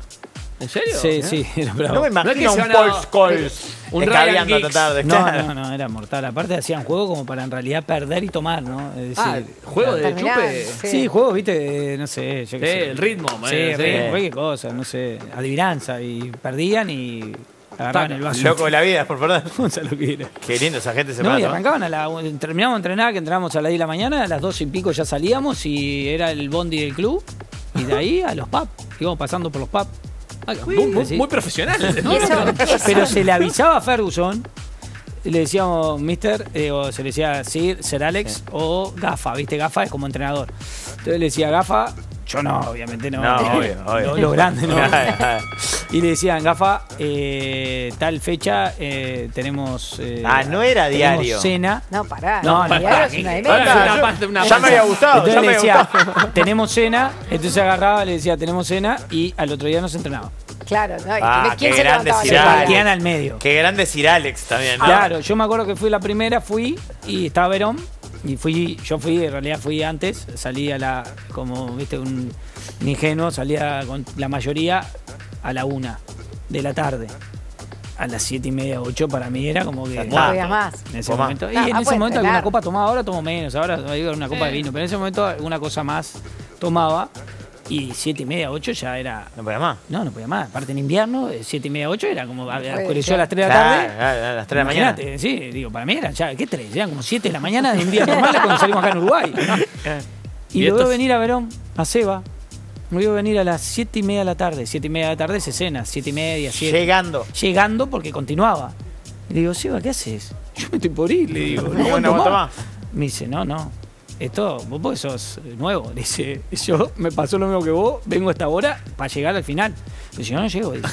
¿En serio? Sí, era bravo. No me imagino un Polskols escabeando hasta tarde. No, era mortal. Aparte hacían juego como para en realidad perder y tomar, ¿no? Es decir, ¿juego de chupe? Sí, juego, viste, no sé. Yo qué sé. El ritmo. Cualquier cosa, no sé. Adivinanza. Y perdían y... Agarraban el vaso. Loco de la vida, por favor. Qué lindo esa gente se y arrancaban terminábamos de entrenar, que entrábamos a las 10 de la mañana, a las 12 y pico ya salíamos y era el bondi del club. Y de ahí a los pubs. Íbamos pasando por los pubs. Muy profesionales. Pero se le avisaba a Ferguson. Le decíamos Mister, o se le decía Sir Alex o Gafa, ¿viste? Gafa es como entrenador. Entonces le decía Gafa. Yo no, obviamente no. No, obvio. Lo grande, ¿no? Y le decían, Gafa, tal fecha tenemos... no era diario. Cena. No, pará. No, diario es una demanda. Ya me había gustado. Entonces le decía, tenemos cena. Entonces agarraba, le decía, tenemos cena. Y al otro día nos entrenaba. Claro. ¿No? ¿Quién se levantaba? Se partían al medio. Qué grande Sir Alex también, ¿no? Claro. Yo me acuerdo que fui la primera, y estaba Verón. Y en realidad fui antes, salí como viste, un ingenuo, salía con la mayoría a la 1 de la tarde. A las 7:30, 8 para mí era como que... No había más. En ese momento. Y en ese momento alguna copa tomaba, ahora tomo menos, ahora digo una copa de vino, pero en ese momento alguna cosa más tomaba. Y 7:30, 8 ya era... No podía más. No podía más. Aparte en invierno, 7:30, 8 era como... Oscureció a las 3 de la tarde. A las 3 de la mañana. Sí, digo, para mí eran ya... ¿Qué 3? Eran como 7 de la mañana de invierno. Cuando salimos acá en Uruguay. Y luego venir a Verón, a Seba, Me iba a venir a las 7:30 de la tarde. 7:30 de la tarde se cena. 7:30, 7. Llegando. Llegando porque continuaba. Y le digo, Seba, ¿qué haces? Yo me estoy por ir, le digo. No, bueno, más. Me dice, no, no. Esto, vos sos nuevo. Dice, yo me pasó lo mismo que vos, vengo a esta hora para llegar al final. Pero si no, no llego. Dice.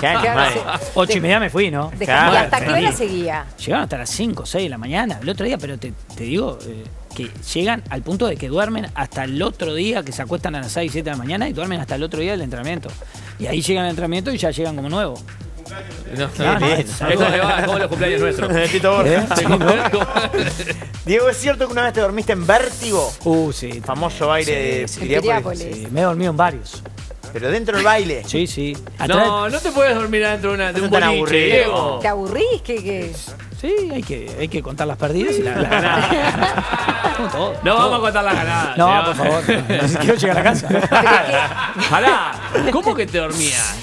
Ya, 8:30 me fui, ¿no? ¿Y hasta qué hora seguía? Llegaron hasta las 5, 6 de la mañana. El otro día, pero te digo que llegan al punto de que duermen hasta el otro día, que se acuestan a las 6, 7 de la mañana y duermen hasta el otro día del entrenamiento. Y ahí llegan al entrenamiento y ya llegan como nuevos. No, no, no, eso le va como los cumpleaños nuestros. Diego, ¿es cierto que una vez te dormiste en Vértigo? Sí. Famoso baile de Piriápolis. Sí, me he dormido en varios. ¿Pero dentro del baile? Sí, sí. No, no te puedes dormir dentro de un boliche, Diego. ¿Te aburrís? ¿Qué es? Sí, hay que contar las perdidas y las ganadas. No vamos a contar las ganadas. No, por favor. Quiero llegar a casa. Pará, ¿cómo que te dormías?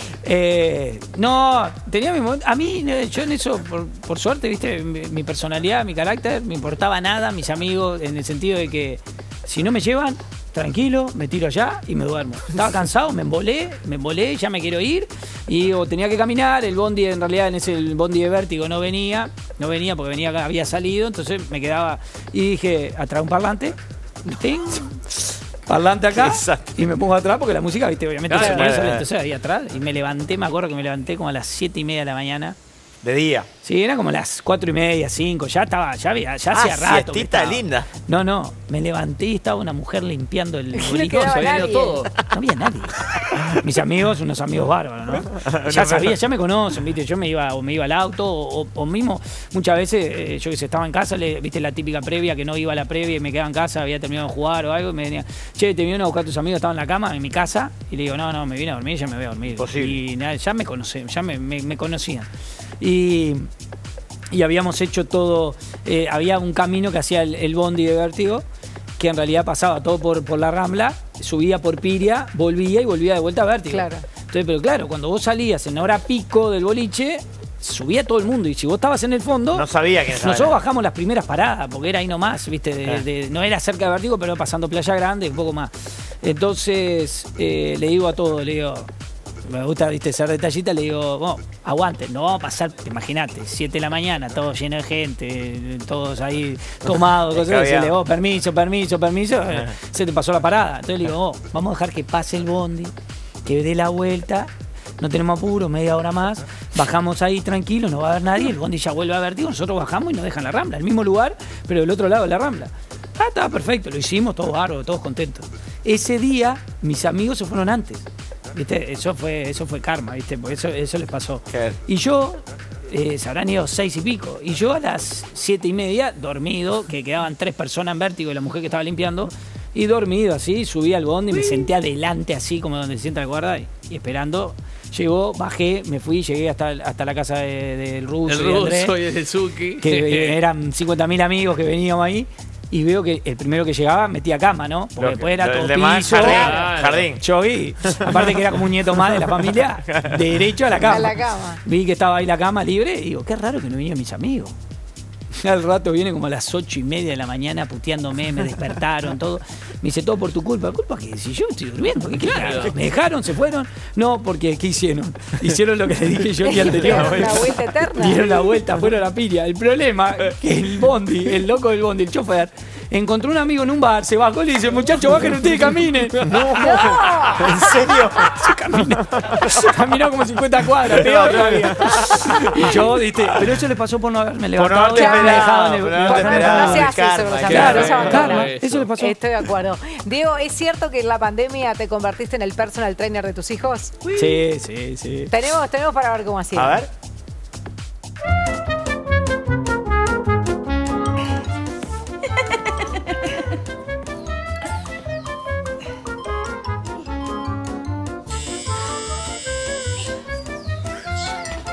No, tenía mi momento. A mí, yo en eso, por suerte, viste, mi personalidad, mi carácter, me importaba nada, mis amigos, en el sentido de que si no me llevan, tranquilo, me tiro allá y me duermo. Estaba cansado, me embolé, ya me quiero ir. Y o tenía que caminar, el bondi en realidad, en ese el bondi de Vértigo no venía porque había salido, entonces me quedaba. Y dije, atrás un parlante, ting, parlante acá. Exacto. Y me pongo atrás porque la música, viste, obviamente entonces ahí atrás y me levanté, me acuerdo que me levanté como a las 7:30 de la mañana. ¿De día? Sí, era como las 4:30, 5, ya estaba, ya hacía rato. Siestita linda. No, no, me levanté y estaba una mujer limpiando el boliche. No había todo. No había nadie. Mis amigos, unos amigos bárbaros, ¿no? Ya sabía, ya me conocen, viste, yo me iba al auto o mismo, muchas veces, yo que sé, estaba en casa, viste la típica previa, que no iba a la previa y me quedaba en casa, había terminado de jugar o algo, y me venía, che, te vino a buscar tus amigos, estaban en la cama, en mi casa, y le digo, no, no, me vine a dormir, ya me voy a dormir. Posible. Y nada, ya me conocían, me conocían. Y habíamos hecho todo, había un camino que hacía el bondi de Vértigo, que en realidad pasaba todo por la Rambla, subía por Piria, volvía de vuelta a Vértigo. Claro. Entonces, pero claro, cuando vos salías en hora pico del boliche, subía todo el mundo. Y si vos estabas en el fondo, no sabía que nosotros bajamos las primeras paradas, porque era ahí nomás, viste, no era cerca de Vértigo, pero pasando Playa Grande, un poco más. Entonces, le digo a todos, le digo... Me gusta, viste, ser detallista, le digo, bueno, aguanten, no vamos a pasar, imagínate, 7 de la mañana, todo lleno de gente, todos ahí tomados, cosas, se le digo, permiso, se te pasó la parada. Entonces le digo, vamos a dejar que pase el bondi, que dé la vuelta, no tenemos apuro, media hora más, bajamos ahí tranquilo, no va a haber nadie, el bondi ya vuelve a Vértigo, nosotros bajamos y nos dejan la Rambla, el mismo lugar, pero del otro lado de la Rambla. Ah, estaba perfecto, lo hicimos, todos bárbaros, todos contentos. Ese día, mis amigos se fueron antes. ¿Viste? Eso fue karma, ¿viste? Porque eso les pasó. ¿Qué? Y yo, se habrán ido 6 y pico. Y yo a las 7:30, dormido, que quedaban 3 personas en Vértigo y la mujer que estaba limpiando, y dormido así, subí al bondi, me senté adelante así, como donde se sienta el guarda, y esperando. Llegó, bajé, me fui, llegué hasta la casa del Ruso. El Ruso y de Suki. Que eran 50.000 amigos que venían ahí. Y veo que el primero que llegaba metía cama, ¿no? Porque después era todo piso. Jardín. Yo vi. Aparte que era como un nieto más de la familia, derecho a la cama. Vi que estaba ahí la cama libre y digo, qué raro que no vinieron mis amigos. Al rato viene como a las 8:30 de la mañana puteándome, me despertaron, todo. Me dice, todo por tu culpa. ¿Culpa qué? Si yo estoy durmiendo, ¿qué claro. ¿Me dejaron? ¿Se fueron? No, porque ¿qué hicieron? Hicieron lo que les dije yo que anterior. La vuelta eterna. Dieron la vuelta, fueron a la Piria. El problema que el bondi, el loco del bondi, el chofer, encontró un amigo en un bar, se bajó y le dice, muchachos, bajen ustedes y caminen. No. ¿En serio? Se caminó como 50 cuadras. Peor todavía. Y yo, viste, pero eso les pasó por no haberme levantado. Por no eso le pasó. Estoy de acuerdo. Diego, ¿es cierto que en la pandemia te convertiste en el personal trainer de tus hijos? Sí, sí, sí. Tenemos para ver cómo ha sido. A ver.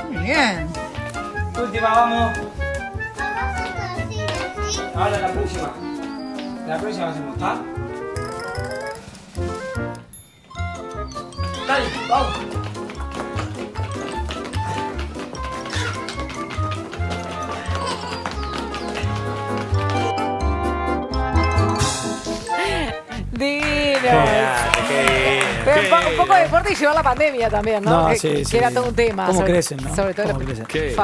Muy bien. Última, vamos. Ahora la próxima hacemos, ¿está? Dale, vamos. Dino. Qué un poco de deporte y llevar la pandemia también, ¿no? No, sí, era todo un tema. ¿Cómo crecen, no? Sobre todo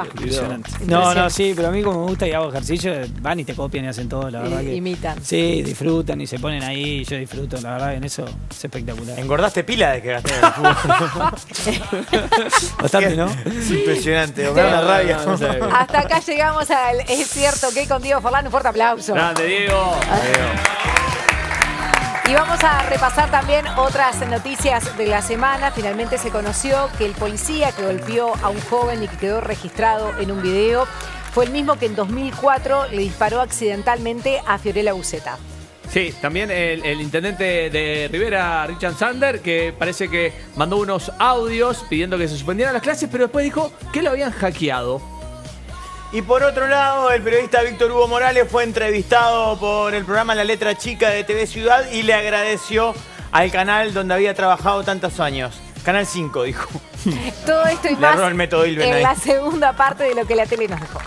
impresionante. No, sí, pero a mí como me gusta y hago ejercicio, van y te copian y hacen todo, la verdad. Imitan. Sí, disfrutan y se ponen ahí, yo disfruto, la verdad, en eso es espectacular. Engordaste pila de que gasté en el fútbol. Bastante, ¿no? Es impresionante, una rabia. Hasta acá llegamos al Es Cierto Que con Diego Forlán. Un fuerte aplauso. Grande, Diego. Y vamos a repasar también otras noticias de la semana. Finalmente se conoció que el policía que golpeó a un joven y que quedó registrado en un video fue el mismo que en 2004 le disparó accidentalmente a Fiorella Busetta. Sí, también el intendente de Rivera, Richard Sander, que parece que mandó unos audios pidiendo que se suspendieran las clases, pero después dijo que lo habían hackeado. Y por otro lado, el periodista Víctor Hugo Morales fue entrevistado por el programa La Letra Chica de TV Ciudad y le agradeció al canal donde había trabajado tantos años. Canal 5, dijo. Todo esto y más en la segunda parte de Lo que la tele nos dejó.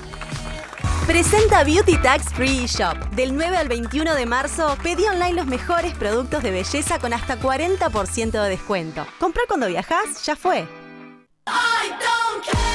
Presenta Beauty Tax Free Shop. Del 9 al 21 de marzo, pedí online los mejores productos de belleza con hasta 40% de descuento. Comprar cuando viajás ya fue. I don't care.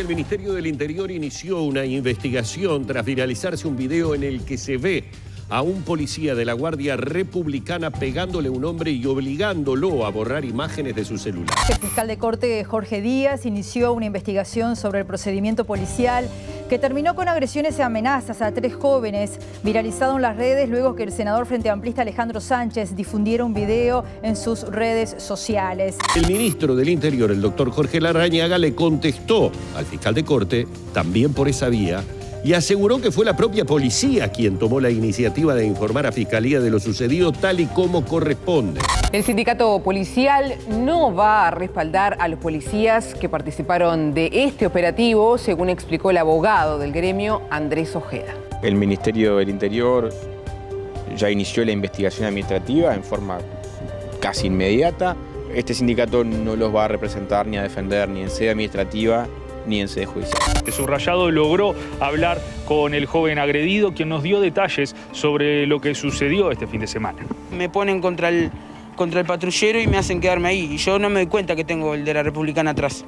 El Ministerio del Interior inició una investigación tras viralizarse un video en el que se ve a un policía de la Guardia Republicana pegándole a un hombre y obligándolo a borrar imágenes de su celular. El fiscal de corte Jorge Díaz inició una investigación sobre el procedimiento policial que terminó con agresiones y amenazas a 3 jóvenes, viralizado en las redes luego que el senador frenteamplista Alejandro Sánchez difundiera un video en sus redes sociales. El ministro del Interior, el doctor Jorge Larrañaga, le contestó al fiscal de corte, también por esa vía, y aseguró que fue la propia policía quien tomó la iniciativa de informar a Fiscalía de lo sucedido tal y como corresponde. El sindicato policial no va a respaldar a los policías que participaron de este operativo, según explicó el abogado del gremio, Andrés Ojeda. El Ministerio del Interior ya inició la investigación administrativa en forma casi inmediata. Este sindicato no los va a representar ni a defender ni en sede administrativa ni en sede judicial. Subrayado logró hablar con el joven agredido, quien nos dio detalles sobre lo que sucedió este fin de semana. Me ponen contra el patrullero y me hacen quedarme ahí. Y yo no me doy cuenta que tengo el de la Republicana atrás.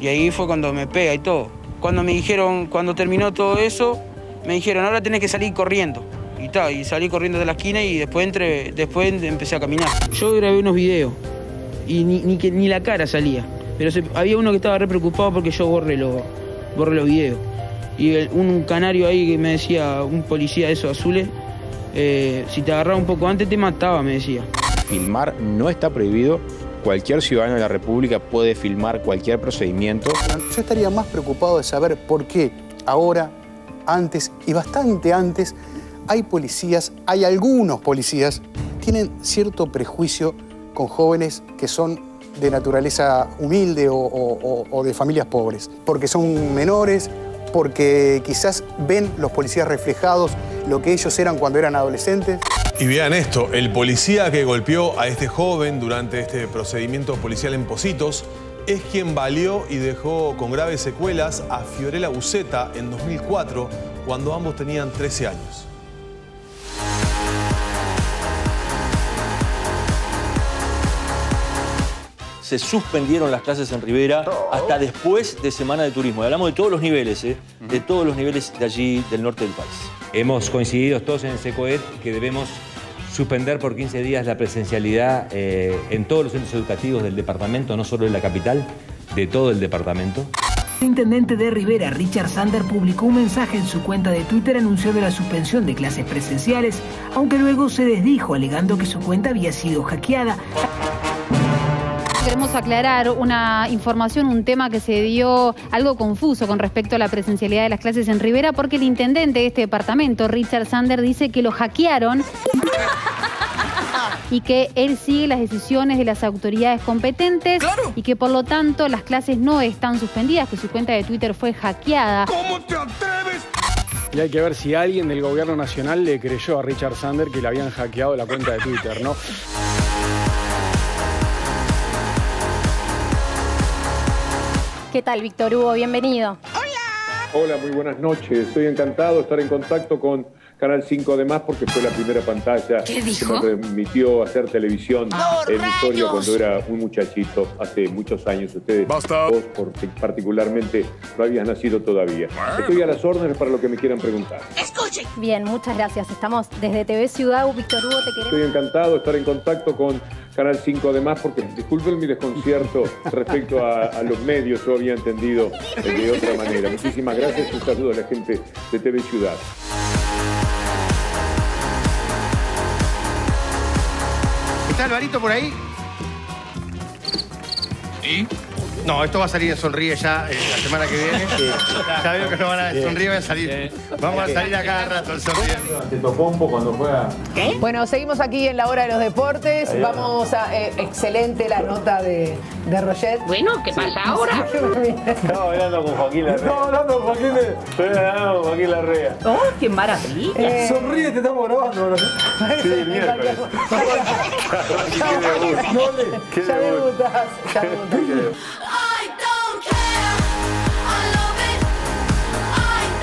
Y ahí fue cuando me pega y todo. Cuando me dijeron, cuando terminó todo eso, me dijeron, ahora tenés que salir corriendo. Y tal, y salí corriendo de la esquina y después empecé a caminar. Yo grabé unos videos y ni la cara salía. Pero había uno que estaba re preocupado porque yo borré los videos. Y un canario ahí que me decía, un policía de esos azules, si te agarraba un poco antes te mataba, me decía. Filmar no está prohibido. Cualquier ciudadano de la República puede filmar cualquier procedimiento. Yo estaría más preocupado de saber por qué ahora, antes y bastante antes, hay policías, hay algunos policías, tienen cierto prejuicio con jóvenes que son de naturaleza humilde o de familias pobres, porque son menores, porque quizás ven los policías reflejados lo que ellos eran cuando eran adolescentes. Y vean esto, el policía que golpeó a este joven durante este procedimiento policial en Positos es quien valió y dejó con graves secuelas a Fiorella Busetta en 2004, cuando ambos tenían 13 años. Se suspendieron las clases en Rivera hasta después de Semana de Turismo. Y hablamos de todos los niveles, de todos los niveles de allí, del norte del país. Hemos coincidido todos en el SECOED que debemos suspender por 15 días la presencialidad en todos los centros educativos del departamento, no solo en la capital, de todo el departamento. El intendente de Rivera, Richard Sander, publicó un mensaje en su cuenta de Twitter anunciando la suspensión de clases presenciales, aunque luego se desdijo alegando que su cuenta había sido hackeada. Queremos aclarar una información, un tema que se dio algo confuso con respecto a la presencialidad de las clases en Rivera, porque el intendente de este departamento, Richard Sander, dice que lo hackearon y que él sigue las decisiones de las autoridades competentes. Claro. Y que por lo tanto las clases no están suspendidas, que su cuenta de Twitter fue hackeada. ¿Cómo te atreves? Y hay que ver si alguien del gobierno nacional le creyó a Richard Sander que le habían hackeado la cuenta de Twitter, ¿no? ¿Qué tal, Víctor Hugo? Bienvenido. Hola. Hola, muy buenas noches. Estoy encantado de estar en contacto con Canal 5 de Más porque fue la primera pantalla que me permitió hacer televisión en mi historia cuando era un muchachito, hace muchos años. Ustedes, vos particularmente, no habías nacido todavía. Estoy a las órdenes para lo que me quieran preguntar. Escuchen. Bien, muchas gracias. Estamos desde TV Ciudad. Víctor Hugo, te queremos. Estoy encantado de estar en contacto con Canal 5 de Más porque, disculpen mi desconcierto respecto a los medios, yo había entendido de otra manera. Muchísimas gracias. Un saludo a la gente de TV Ciudad. ¿Está Alvarito por ahí? ¿Y? No, esto va a salir en Sonríe ya la semana que viene. Ya veo que no van a Sonríe, va a salir. Vamos a salir a cada rato el Sonríe. Te tocó un poco cuando juega. ¿Qué? Bueno, seguimos aquí en la hora de los deportes. Adiós. Vamos a... excelente la nota de Roget. Bueno, ¿qué pasa ahora? Estaba hablando con Joaquín Larrea. Estaba hablando con Joaquín Larrea. Estoy hablando con Joaquín Larrea. ¡Oh, qué maravilla! Sonríe, te estamos grabando, ¿no? Sí, el miércoles. Ya debutas. Ya debutas.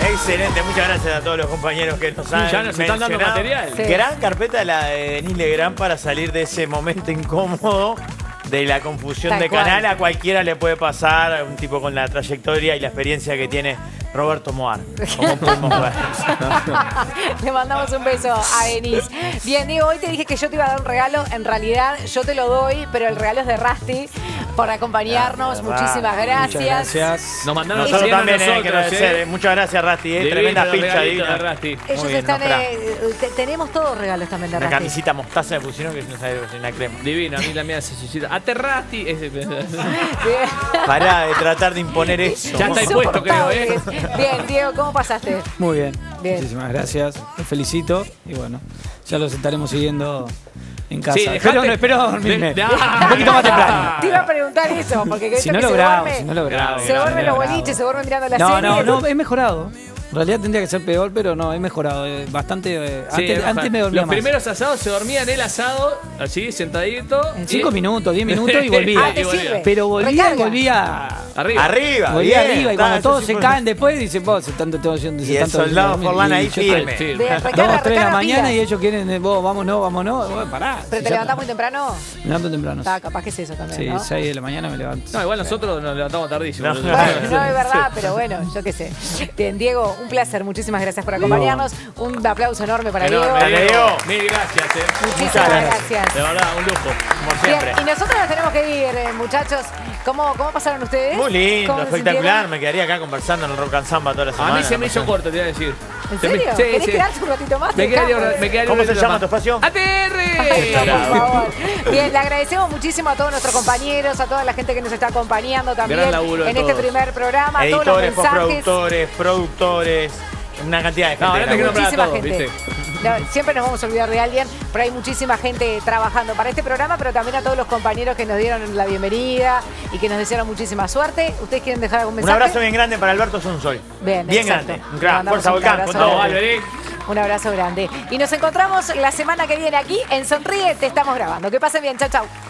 Excelente, muchas gracias a todos los compañeros que nos han mencionado. Dando material. Sí. Gran carpeta la de Denis Legrand para salir de ese momento incómodo de la confusión de canal. A cualquiera le puede pasar, a un tipo con la trayectoria y la experiencia que tiene Roberto Moar. ¿Cómo podemos ver? Le mandamos un beso a Denis. Bien, Diego, hoy te dije que yo te iba a dar un regalo. En realidad, yo te lo doy, pero el regalo es de Rasti. Por acompañarnos, muchísimas gracias. Muchas gracias. Nos mandaron nosotros también, que agradecer. Muchas gracias, Rasti. Tremenda ficha divina. Rasti. Ellos bien, están. Tenemos todos regalos también de Rasti. Una camisita mostaza me pusieron que no sabe una crema. Divina, a mí la mía se suicida. ¡Ate Rasti! Pará de tratar de imponer eso. Ya está impuesto, creo, ¿eh? Bien, Diego, ¿cómo pasaste? Muy bien. Muchísimas gracias. Te felicito. Y bueno, ya los estaremos siguiendo en casa. Sí, pero no espero dormirme. Un poquito más temprano. Te iba a preguntar eso, porque si no logramos, se duermen los boliches, se duermen mirando la serie. No, he mejorado. En realidad tendría que ser peor, pero no, he mejorado. Bastante. Antes me dormía. Los primeros asados se dormía en el asado, así, sentadito. En 5 minutos, 10 minutos y volvía. Pero volvía. Arriba. Volvía arriba. Y cuando todos se caen después, dicen, vos, se están todos yendo. Y el soldado Forlán ahí firme. 2, 3 de la mañana y ellos quieren, vos, vámonos, pará. ¿Pero te levantás muy temprano? Me levanto temprano. Capaz que es eso también. Sí, 6 de la mañana me levanto. No, igual nosotros nos levantamos tardísimo. No, es verdad, pero bueno, yo qué sé. Diego, un placer, muchísimas gracias por acompañarnos. Un aplauso enorme para Diego. Mil gracias. Muchísimas gracias. De verdad, un lujo, como siempre. Bien, y nosotros nos tenemos que ir, muchachos. ¿Cómo pasaron ustedes? Muy lindo, espectacular. Me quedaría acá conversando en el Rock and Samba toda la semana. A mí se me hizo corto, te iba a decir. ¿En serio? Sí, ¿querés quedarse un ratito más? ¿Cómo se llama tu espacio? ¡ATR! Bien, le agradecemos muchísimo a todos nuestros compañeros, a toda la gente que nos está acompañando también en este primer programa. Editores, postproductores, productores, una cantidad de gente. Muchísima gente. Siempre nos vamos a olvidar de alguien, pero hay muchísima gente trabajando para este programa, pero también a todos los compañeros que nos dieron la bienvenida y que nos desearon muchísima suerte. ¿Ustedes quieren dejar algún mensaje? Un abrazo bien grande para Alberto Sonsoy. Bien grande. Fuerza Volcán. Un abrazo grande. Y nos encontramos la semana que viene aquí en Sonríe. Te estamos grabando. Que pasen bien. Chau, chau.